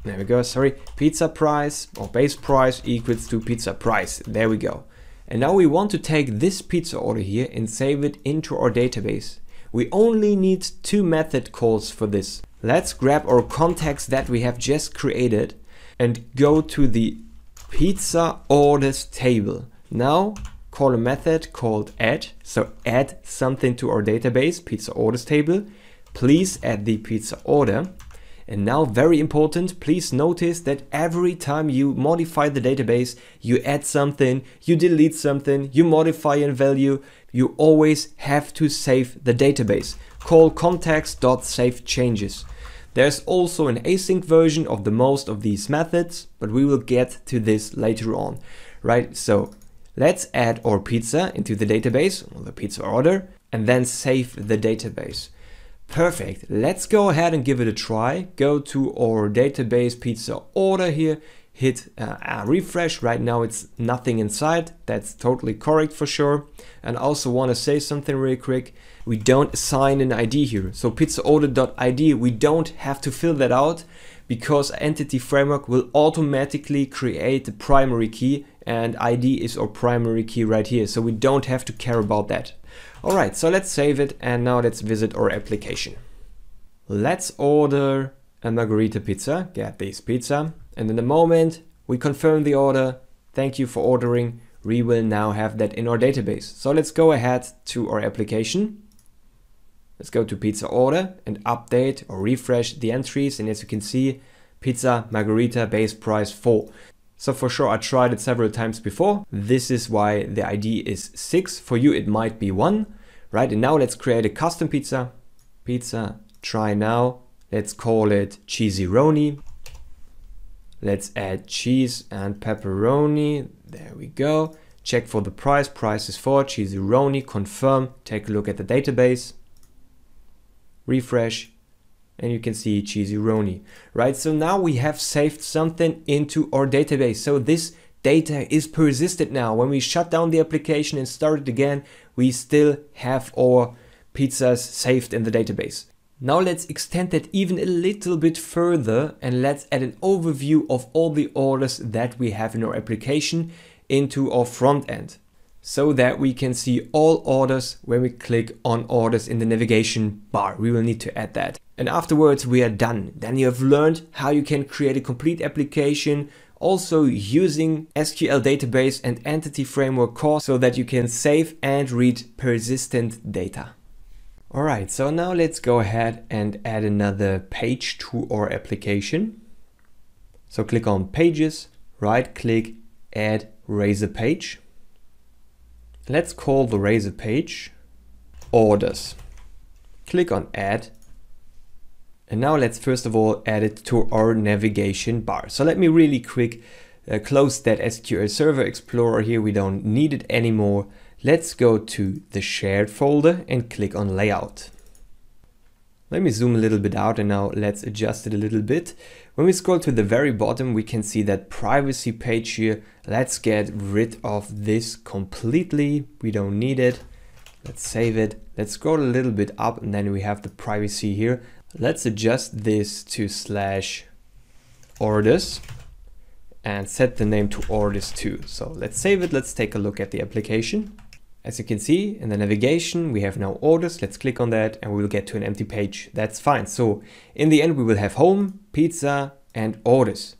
there we go, sorry, pizza price or base price equals to pizza price. There we go. And now we want to take this pizza order here and save it into our database. We only need two method calls for this. Let's grab our context that we have just created and go to the pizza orders table. Now call a method called add. So add something to our database, pizza orders table. Please add the pizza order. And now, very important, please notice that every time you modify the database, you add something, you delete something, you modify a value, you always have to save the database. Call context dot save changes. There's also an async version of the most of these methods, but we will get to this later on, right? So let's add our pizza into the database, or the pizza order, and then save the database. Perfect. Let's go ahead and give it a try. Go to our database pizza order here, hit uh, uh, refresh. Right now it's nothing inside. That's totally correct for sure. And also want to say something really quick. We don't assign an I D here. So pizza order.id, we don't have to fill that out because Entity Framework will automatically create the primary key, and I D is our primary key right here. So we don't have to care about that. All right, so let's save it and now let's visit our application. Let's order a margarita pizza, get this pizza. And in a moment, we confirm the order. Thank you for ordering. We will now have that in our database. So let's go ahead to our application. Let's go to pizza order and update or refresh the entries. And as you can see, pizza margarita base price four. So for sure, I tried it several times before. This is why the I D is six. For you, it might be one, right? And now let's create a custom pizza. Pizza, try now. Let's call it cheesy-roni. Let's add cheese and pepperoni. There we go. Check for the price. Price is four. Cheesy-roni. Confirm. Take a look at the database. Refresh. And you can see cheesy-roni. Right. So now we have saved something into our database. So this data is persisted now. When we shut down the application and start it again, we still have our pizzas saved in the database. Now let's extend that even a little bit further and let's add an overview of all the orders that we have in our application into our front end, so that we can see all orders when we click on orders in the navigation bar. We will need to add that. And afterwards we are done. Then you have learned how you can create a complete application also using S Q L database and Entity Framework Core so that you can save and read persistent data. All right, so now let's go ahead and add another page to our application. So click on Pages, right click, add Razor Page. Let's call the Razor Page Orders. Click on Add. And now let's first of all add it to our navigation bar. So let me really quick uh, close that S Q L Server Explorer here. We don't need it anymore. Let's go to the shared folder and click on layout. Let me zoom a little bit out and now let's adjust it a little bit. When we scroll to the very bottom, we can see that privacy page here. Let's get rid of this completely. We don't need it. Let's save it. Let's scroll a little bit up and then we have the privacy here. Let's adjust this to slash orders and set the name to orders two. So let's save it. Let's take a look at the application. As you can see in the navigation, we have now orders. Let's click on that and we will get to an empty page. That's fine. So in the end, we will have home, pizza and orders.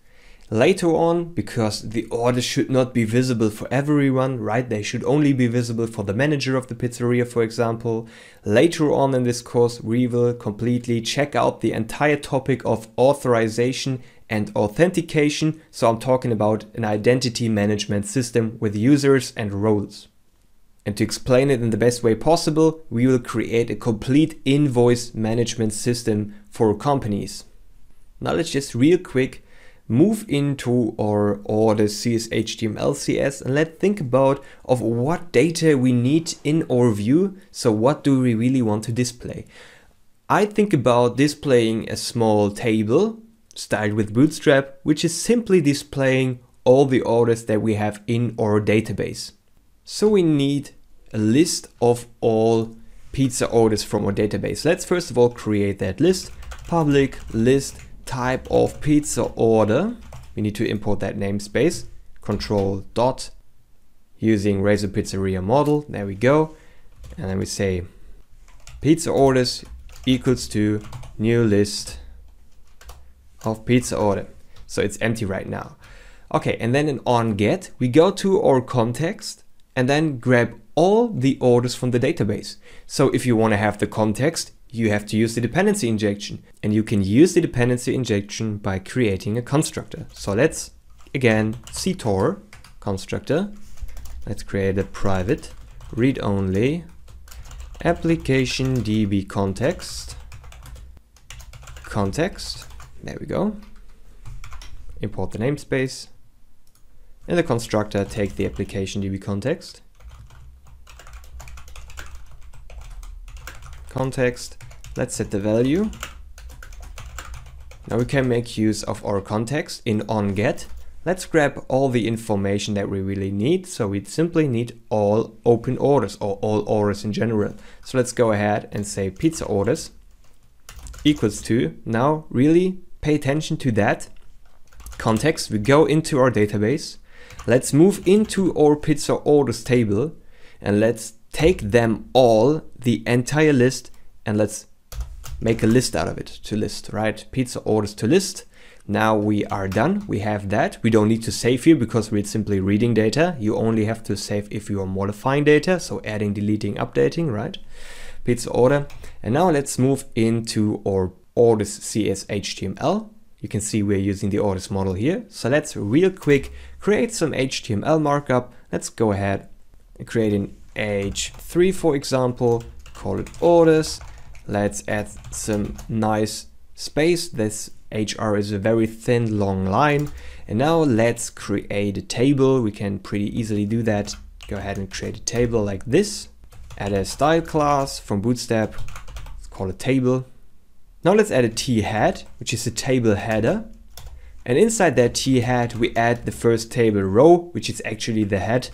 Later on, because the orders should not be visible for everyone, right? They should only be visible for the manager of the pizzeria, for example. Later on in this course, we will completely check out the entire topic of authorization and authentication. So I'm talking about an identity management system with users and roles. And to explain it in the best way possible, we will create a complete invoice management system for companies. Now let's just real quick move into our orders C S H T M L C S and let's think about of what data we need in our view. So what do we really want to display? I think about displaying a small table styled with Bootstrap, which is simply displaying all the orders that we have in our database. So we need a list of all pizza orders from our database. Let's first of all create that list, public list type of pizza order. We need to import that namespace, control dot, using Razor Pizzeria model. There we go. And then we say pizza orders equals to new list of pizza order. So it's empty right now. Okay, and then in on get, we go to our context and then grab all the orders from the database. So if you want to have the context, you have to use the dependency injection, and you can use the dependency injection by creating a constructor. So let's again C T O R constructor. Let's create a private read-only application D B context context. There we go. Import the namespace. In the constructor, take the application D B context. Context. Let's set the value. Now we can make use of our context in onGet. Let's grab all the information that we really need. So we simply need all open orders or all orders in general. So let's go ahead and say pizza orders equals to. Now really pay attention to that context. We go into our database. Let's move into our pizza orders table and let's take them all, the entire list, and let's make a list out of it, to list, right? Pizza orders to list. Now we are done. We have that. We don't need to save here because we're simply reading data. You only have to save if you are modifying data. So adding, deleting, updating, right? Pizza order. And now let's move into our orders C S H T M L. You can see we're using the orders model here. So let's real quick create some H T M L markup. Let's go ahead and create an H three, for example, call it orders. Let's add some nice space. This H R is a very thin, long line. And now let's create a table. We can pretty easily do that. Go ahead and create a table like this. Add a style class from Bootstrap. Let's call it table. Now let's add a T-head, which is a table header. And inside that T-head, we add the first table row, which is actually the head.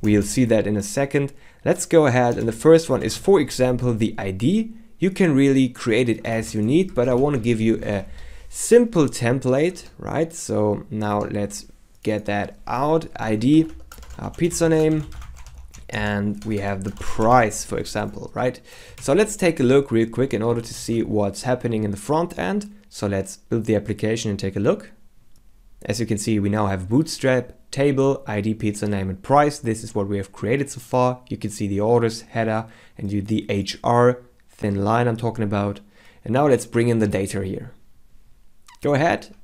We'll see that in a second. Let's go ahead, and the first one is, for example, the I D. You can really create it as you need, but I want to give you a simple template, right? So now let's get that out. I D, our pizza name, and we have the price, for example, right? So let's take a look real quick in order to see what's happening in the front end. So let's build the application and take a look. As you can see, we now have Bootstrap, table, I D, pizza name, and price. This is what we have created so far. You can see the orders, header, and the H R, thin line I'm talking about. And now let's bring in the data here. Go ahead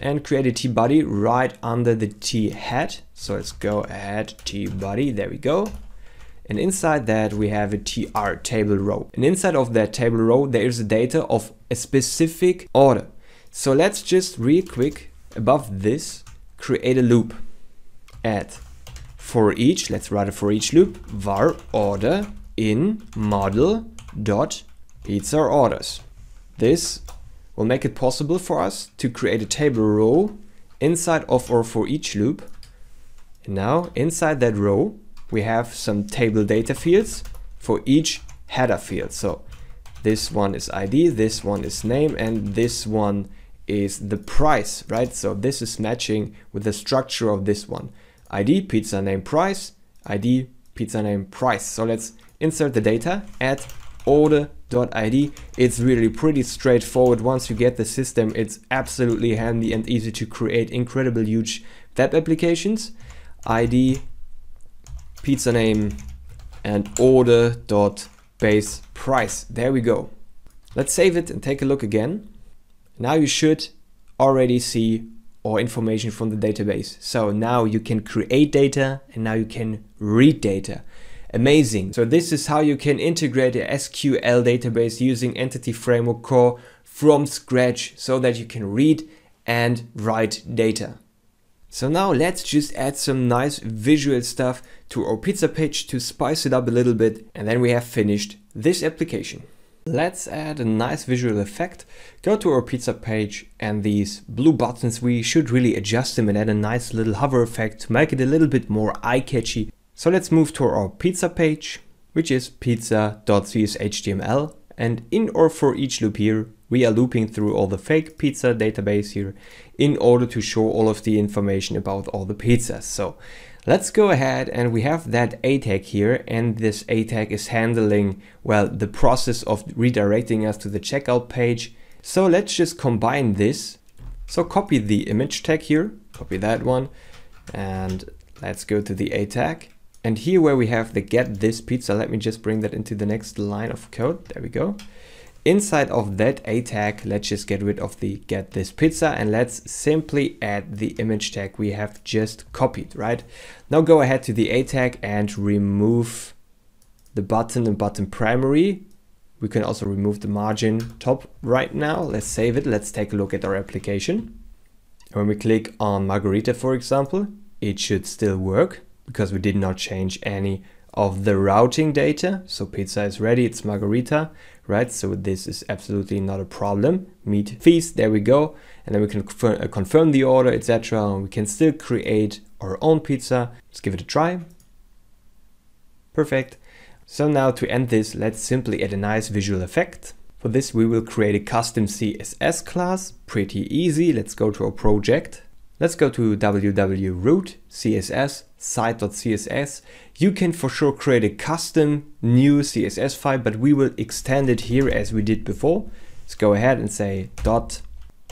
and create a T-body right under the T-head. So let's go ahead, T-body, there we go. And inside that we have a T R, table row. And inside of that table row, there is the data of a specific order. So let's just real quick above this, create a loop. Add for each, let's write a for each loop, var order in model dot pizza orders. This will make it possible for us to create a table row inside of our for each loop. And now inside that row, we have some table data fields for each header field. So this one is I D, this one is name, and this one is the price, right? So this is matching with the structure of this one. I D, pizza name, price, I D, pizza name, price. So let's insert the data, add order dot I D. It's really pretty straightforward. Once you get the system, it's absolutely handy and easy to create incredible huge web applications. I D, pizza name, and order.base price. There we go. Let's save it and take a look again. Now you should already see or information from the database. So now you can create data and now you can read data. Amazing. So this is how you can integrate a S Q L database using Entity Framework Core from scratch so that you can read and write data. So now let's just add some nice visual stuff to our pizza page to spice it up a little bit, and then we have finished this application. Let's add a nice visual effect. Go to our pizza page, and these blue buttons, we should really adjust them and add a nice little hover effect to make it a little bit more eye-catchy. So let's move to our pizza page, which is pizza dot C S H T M L. And in our for each loop here, we are looping through all the fake pizza database here in order to show all of the information about all the pizzas. So let's go ahead, and we have that A tag here, and this A tag is handling, well, the process of redirecting us to the checkout page. So let's just combine this. So copy the image tag here, copy that one, and let's go to the A tag. And here where we have the get this pizza, let me just bring that into the next line of code. There we go. Inside of that A tag, let's just get rid of the get this pizza and let's simply add the image tag we have just copied, right? Now go ahead to the A tag and remove the button and button primary. We can also remove the margin top right now. Let's save it. Let's take a look at our application. When we click on Margarita, for example, it should still work, because we did not change any of the routing data. So pizza is ready, it's Margarita, right? So this is absolutely not a problem. Meat feast, there we go. And then we can confirm, uh, confirm the order, et cetera. And we can still create our own pizza. Let's give it a try. Perfect. So now to end this, let's simply add a nice visual effect. For this, we will create a custom C S S class. Pretty easy. Let's go to our project. Let's go to w w w dot root slash c s s site dot c s s. You can for sure create a custom new C S S file, but we will extend it here as we did before. Let's go ahead and say dot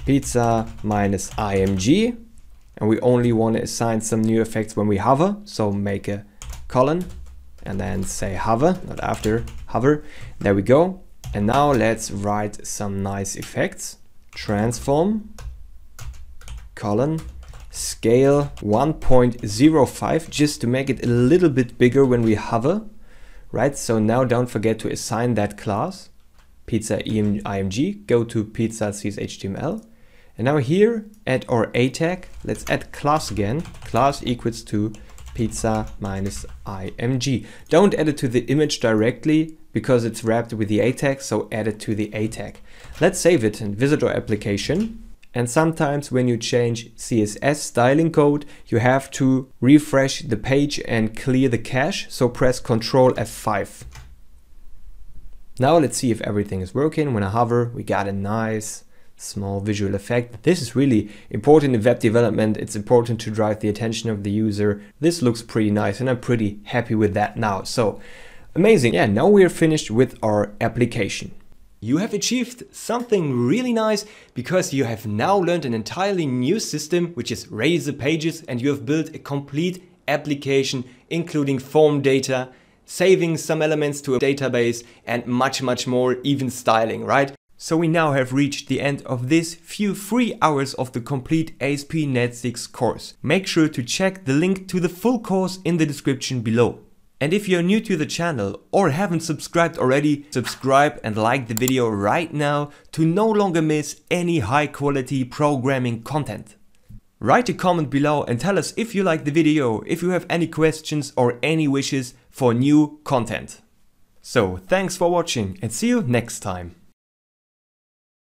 pizza minus img. And we only want to assign some new effects when we hover. So make a colon and then say hover, not after, hover. There we go. And now let's write some nice effects. Transform, colon, scale one point zero five, just to make it a little bit bigger when we hover, right? So now don't forget to assign that class, pizza img, go to pizza .cs.html. And now here, add our a tag, let's add class again, class equals to pizza minus img. Don't add it to the image directly because it's wrapped with the a tag, so add it to the a tag. Let's save it and visit our application. And sometimes when you change C S S styling code, you have to refresh the page and clear the cache. So press control F five. Now let's see if everything is working. When I hover, we got a nice small visual effect. This is really important in web development. It's important to drive the attention of the user. This looks pretty nice and I'm pretty happy with that now. So amazing. Yeah, now we are finished with our application. You have achieved something really nice because you have now learned an entirely new system, which is Razor Pages, and you have built a complete application, including form data, saving some elements to a database and much, much more, even styling, right? So we now have reached the end of this few free hours of the complete A S P dot net six course. Make sure to check the link to the full course in the description below. And if you're new to the channel or haven't subscribed already, subscribe and like the video right now to no longer miss any high quality programming content. Write a comment below and tell us if you like the video, if you have any questions or any wishes for new content. So thanks for watching and see you next time.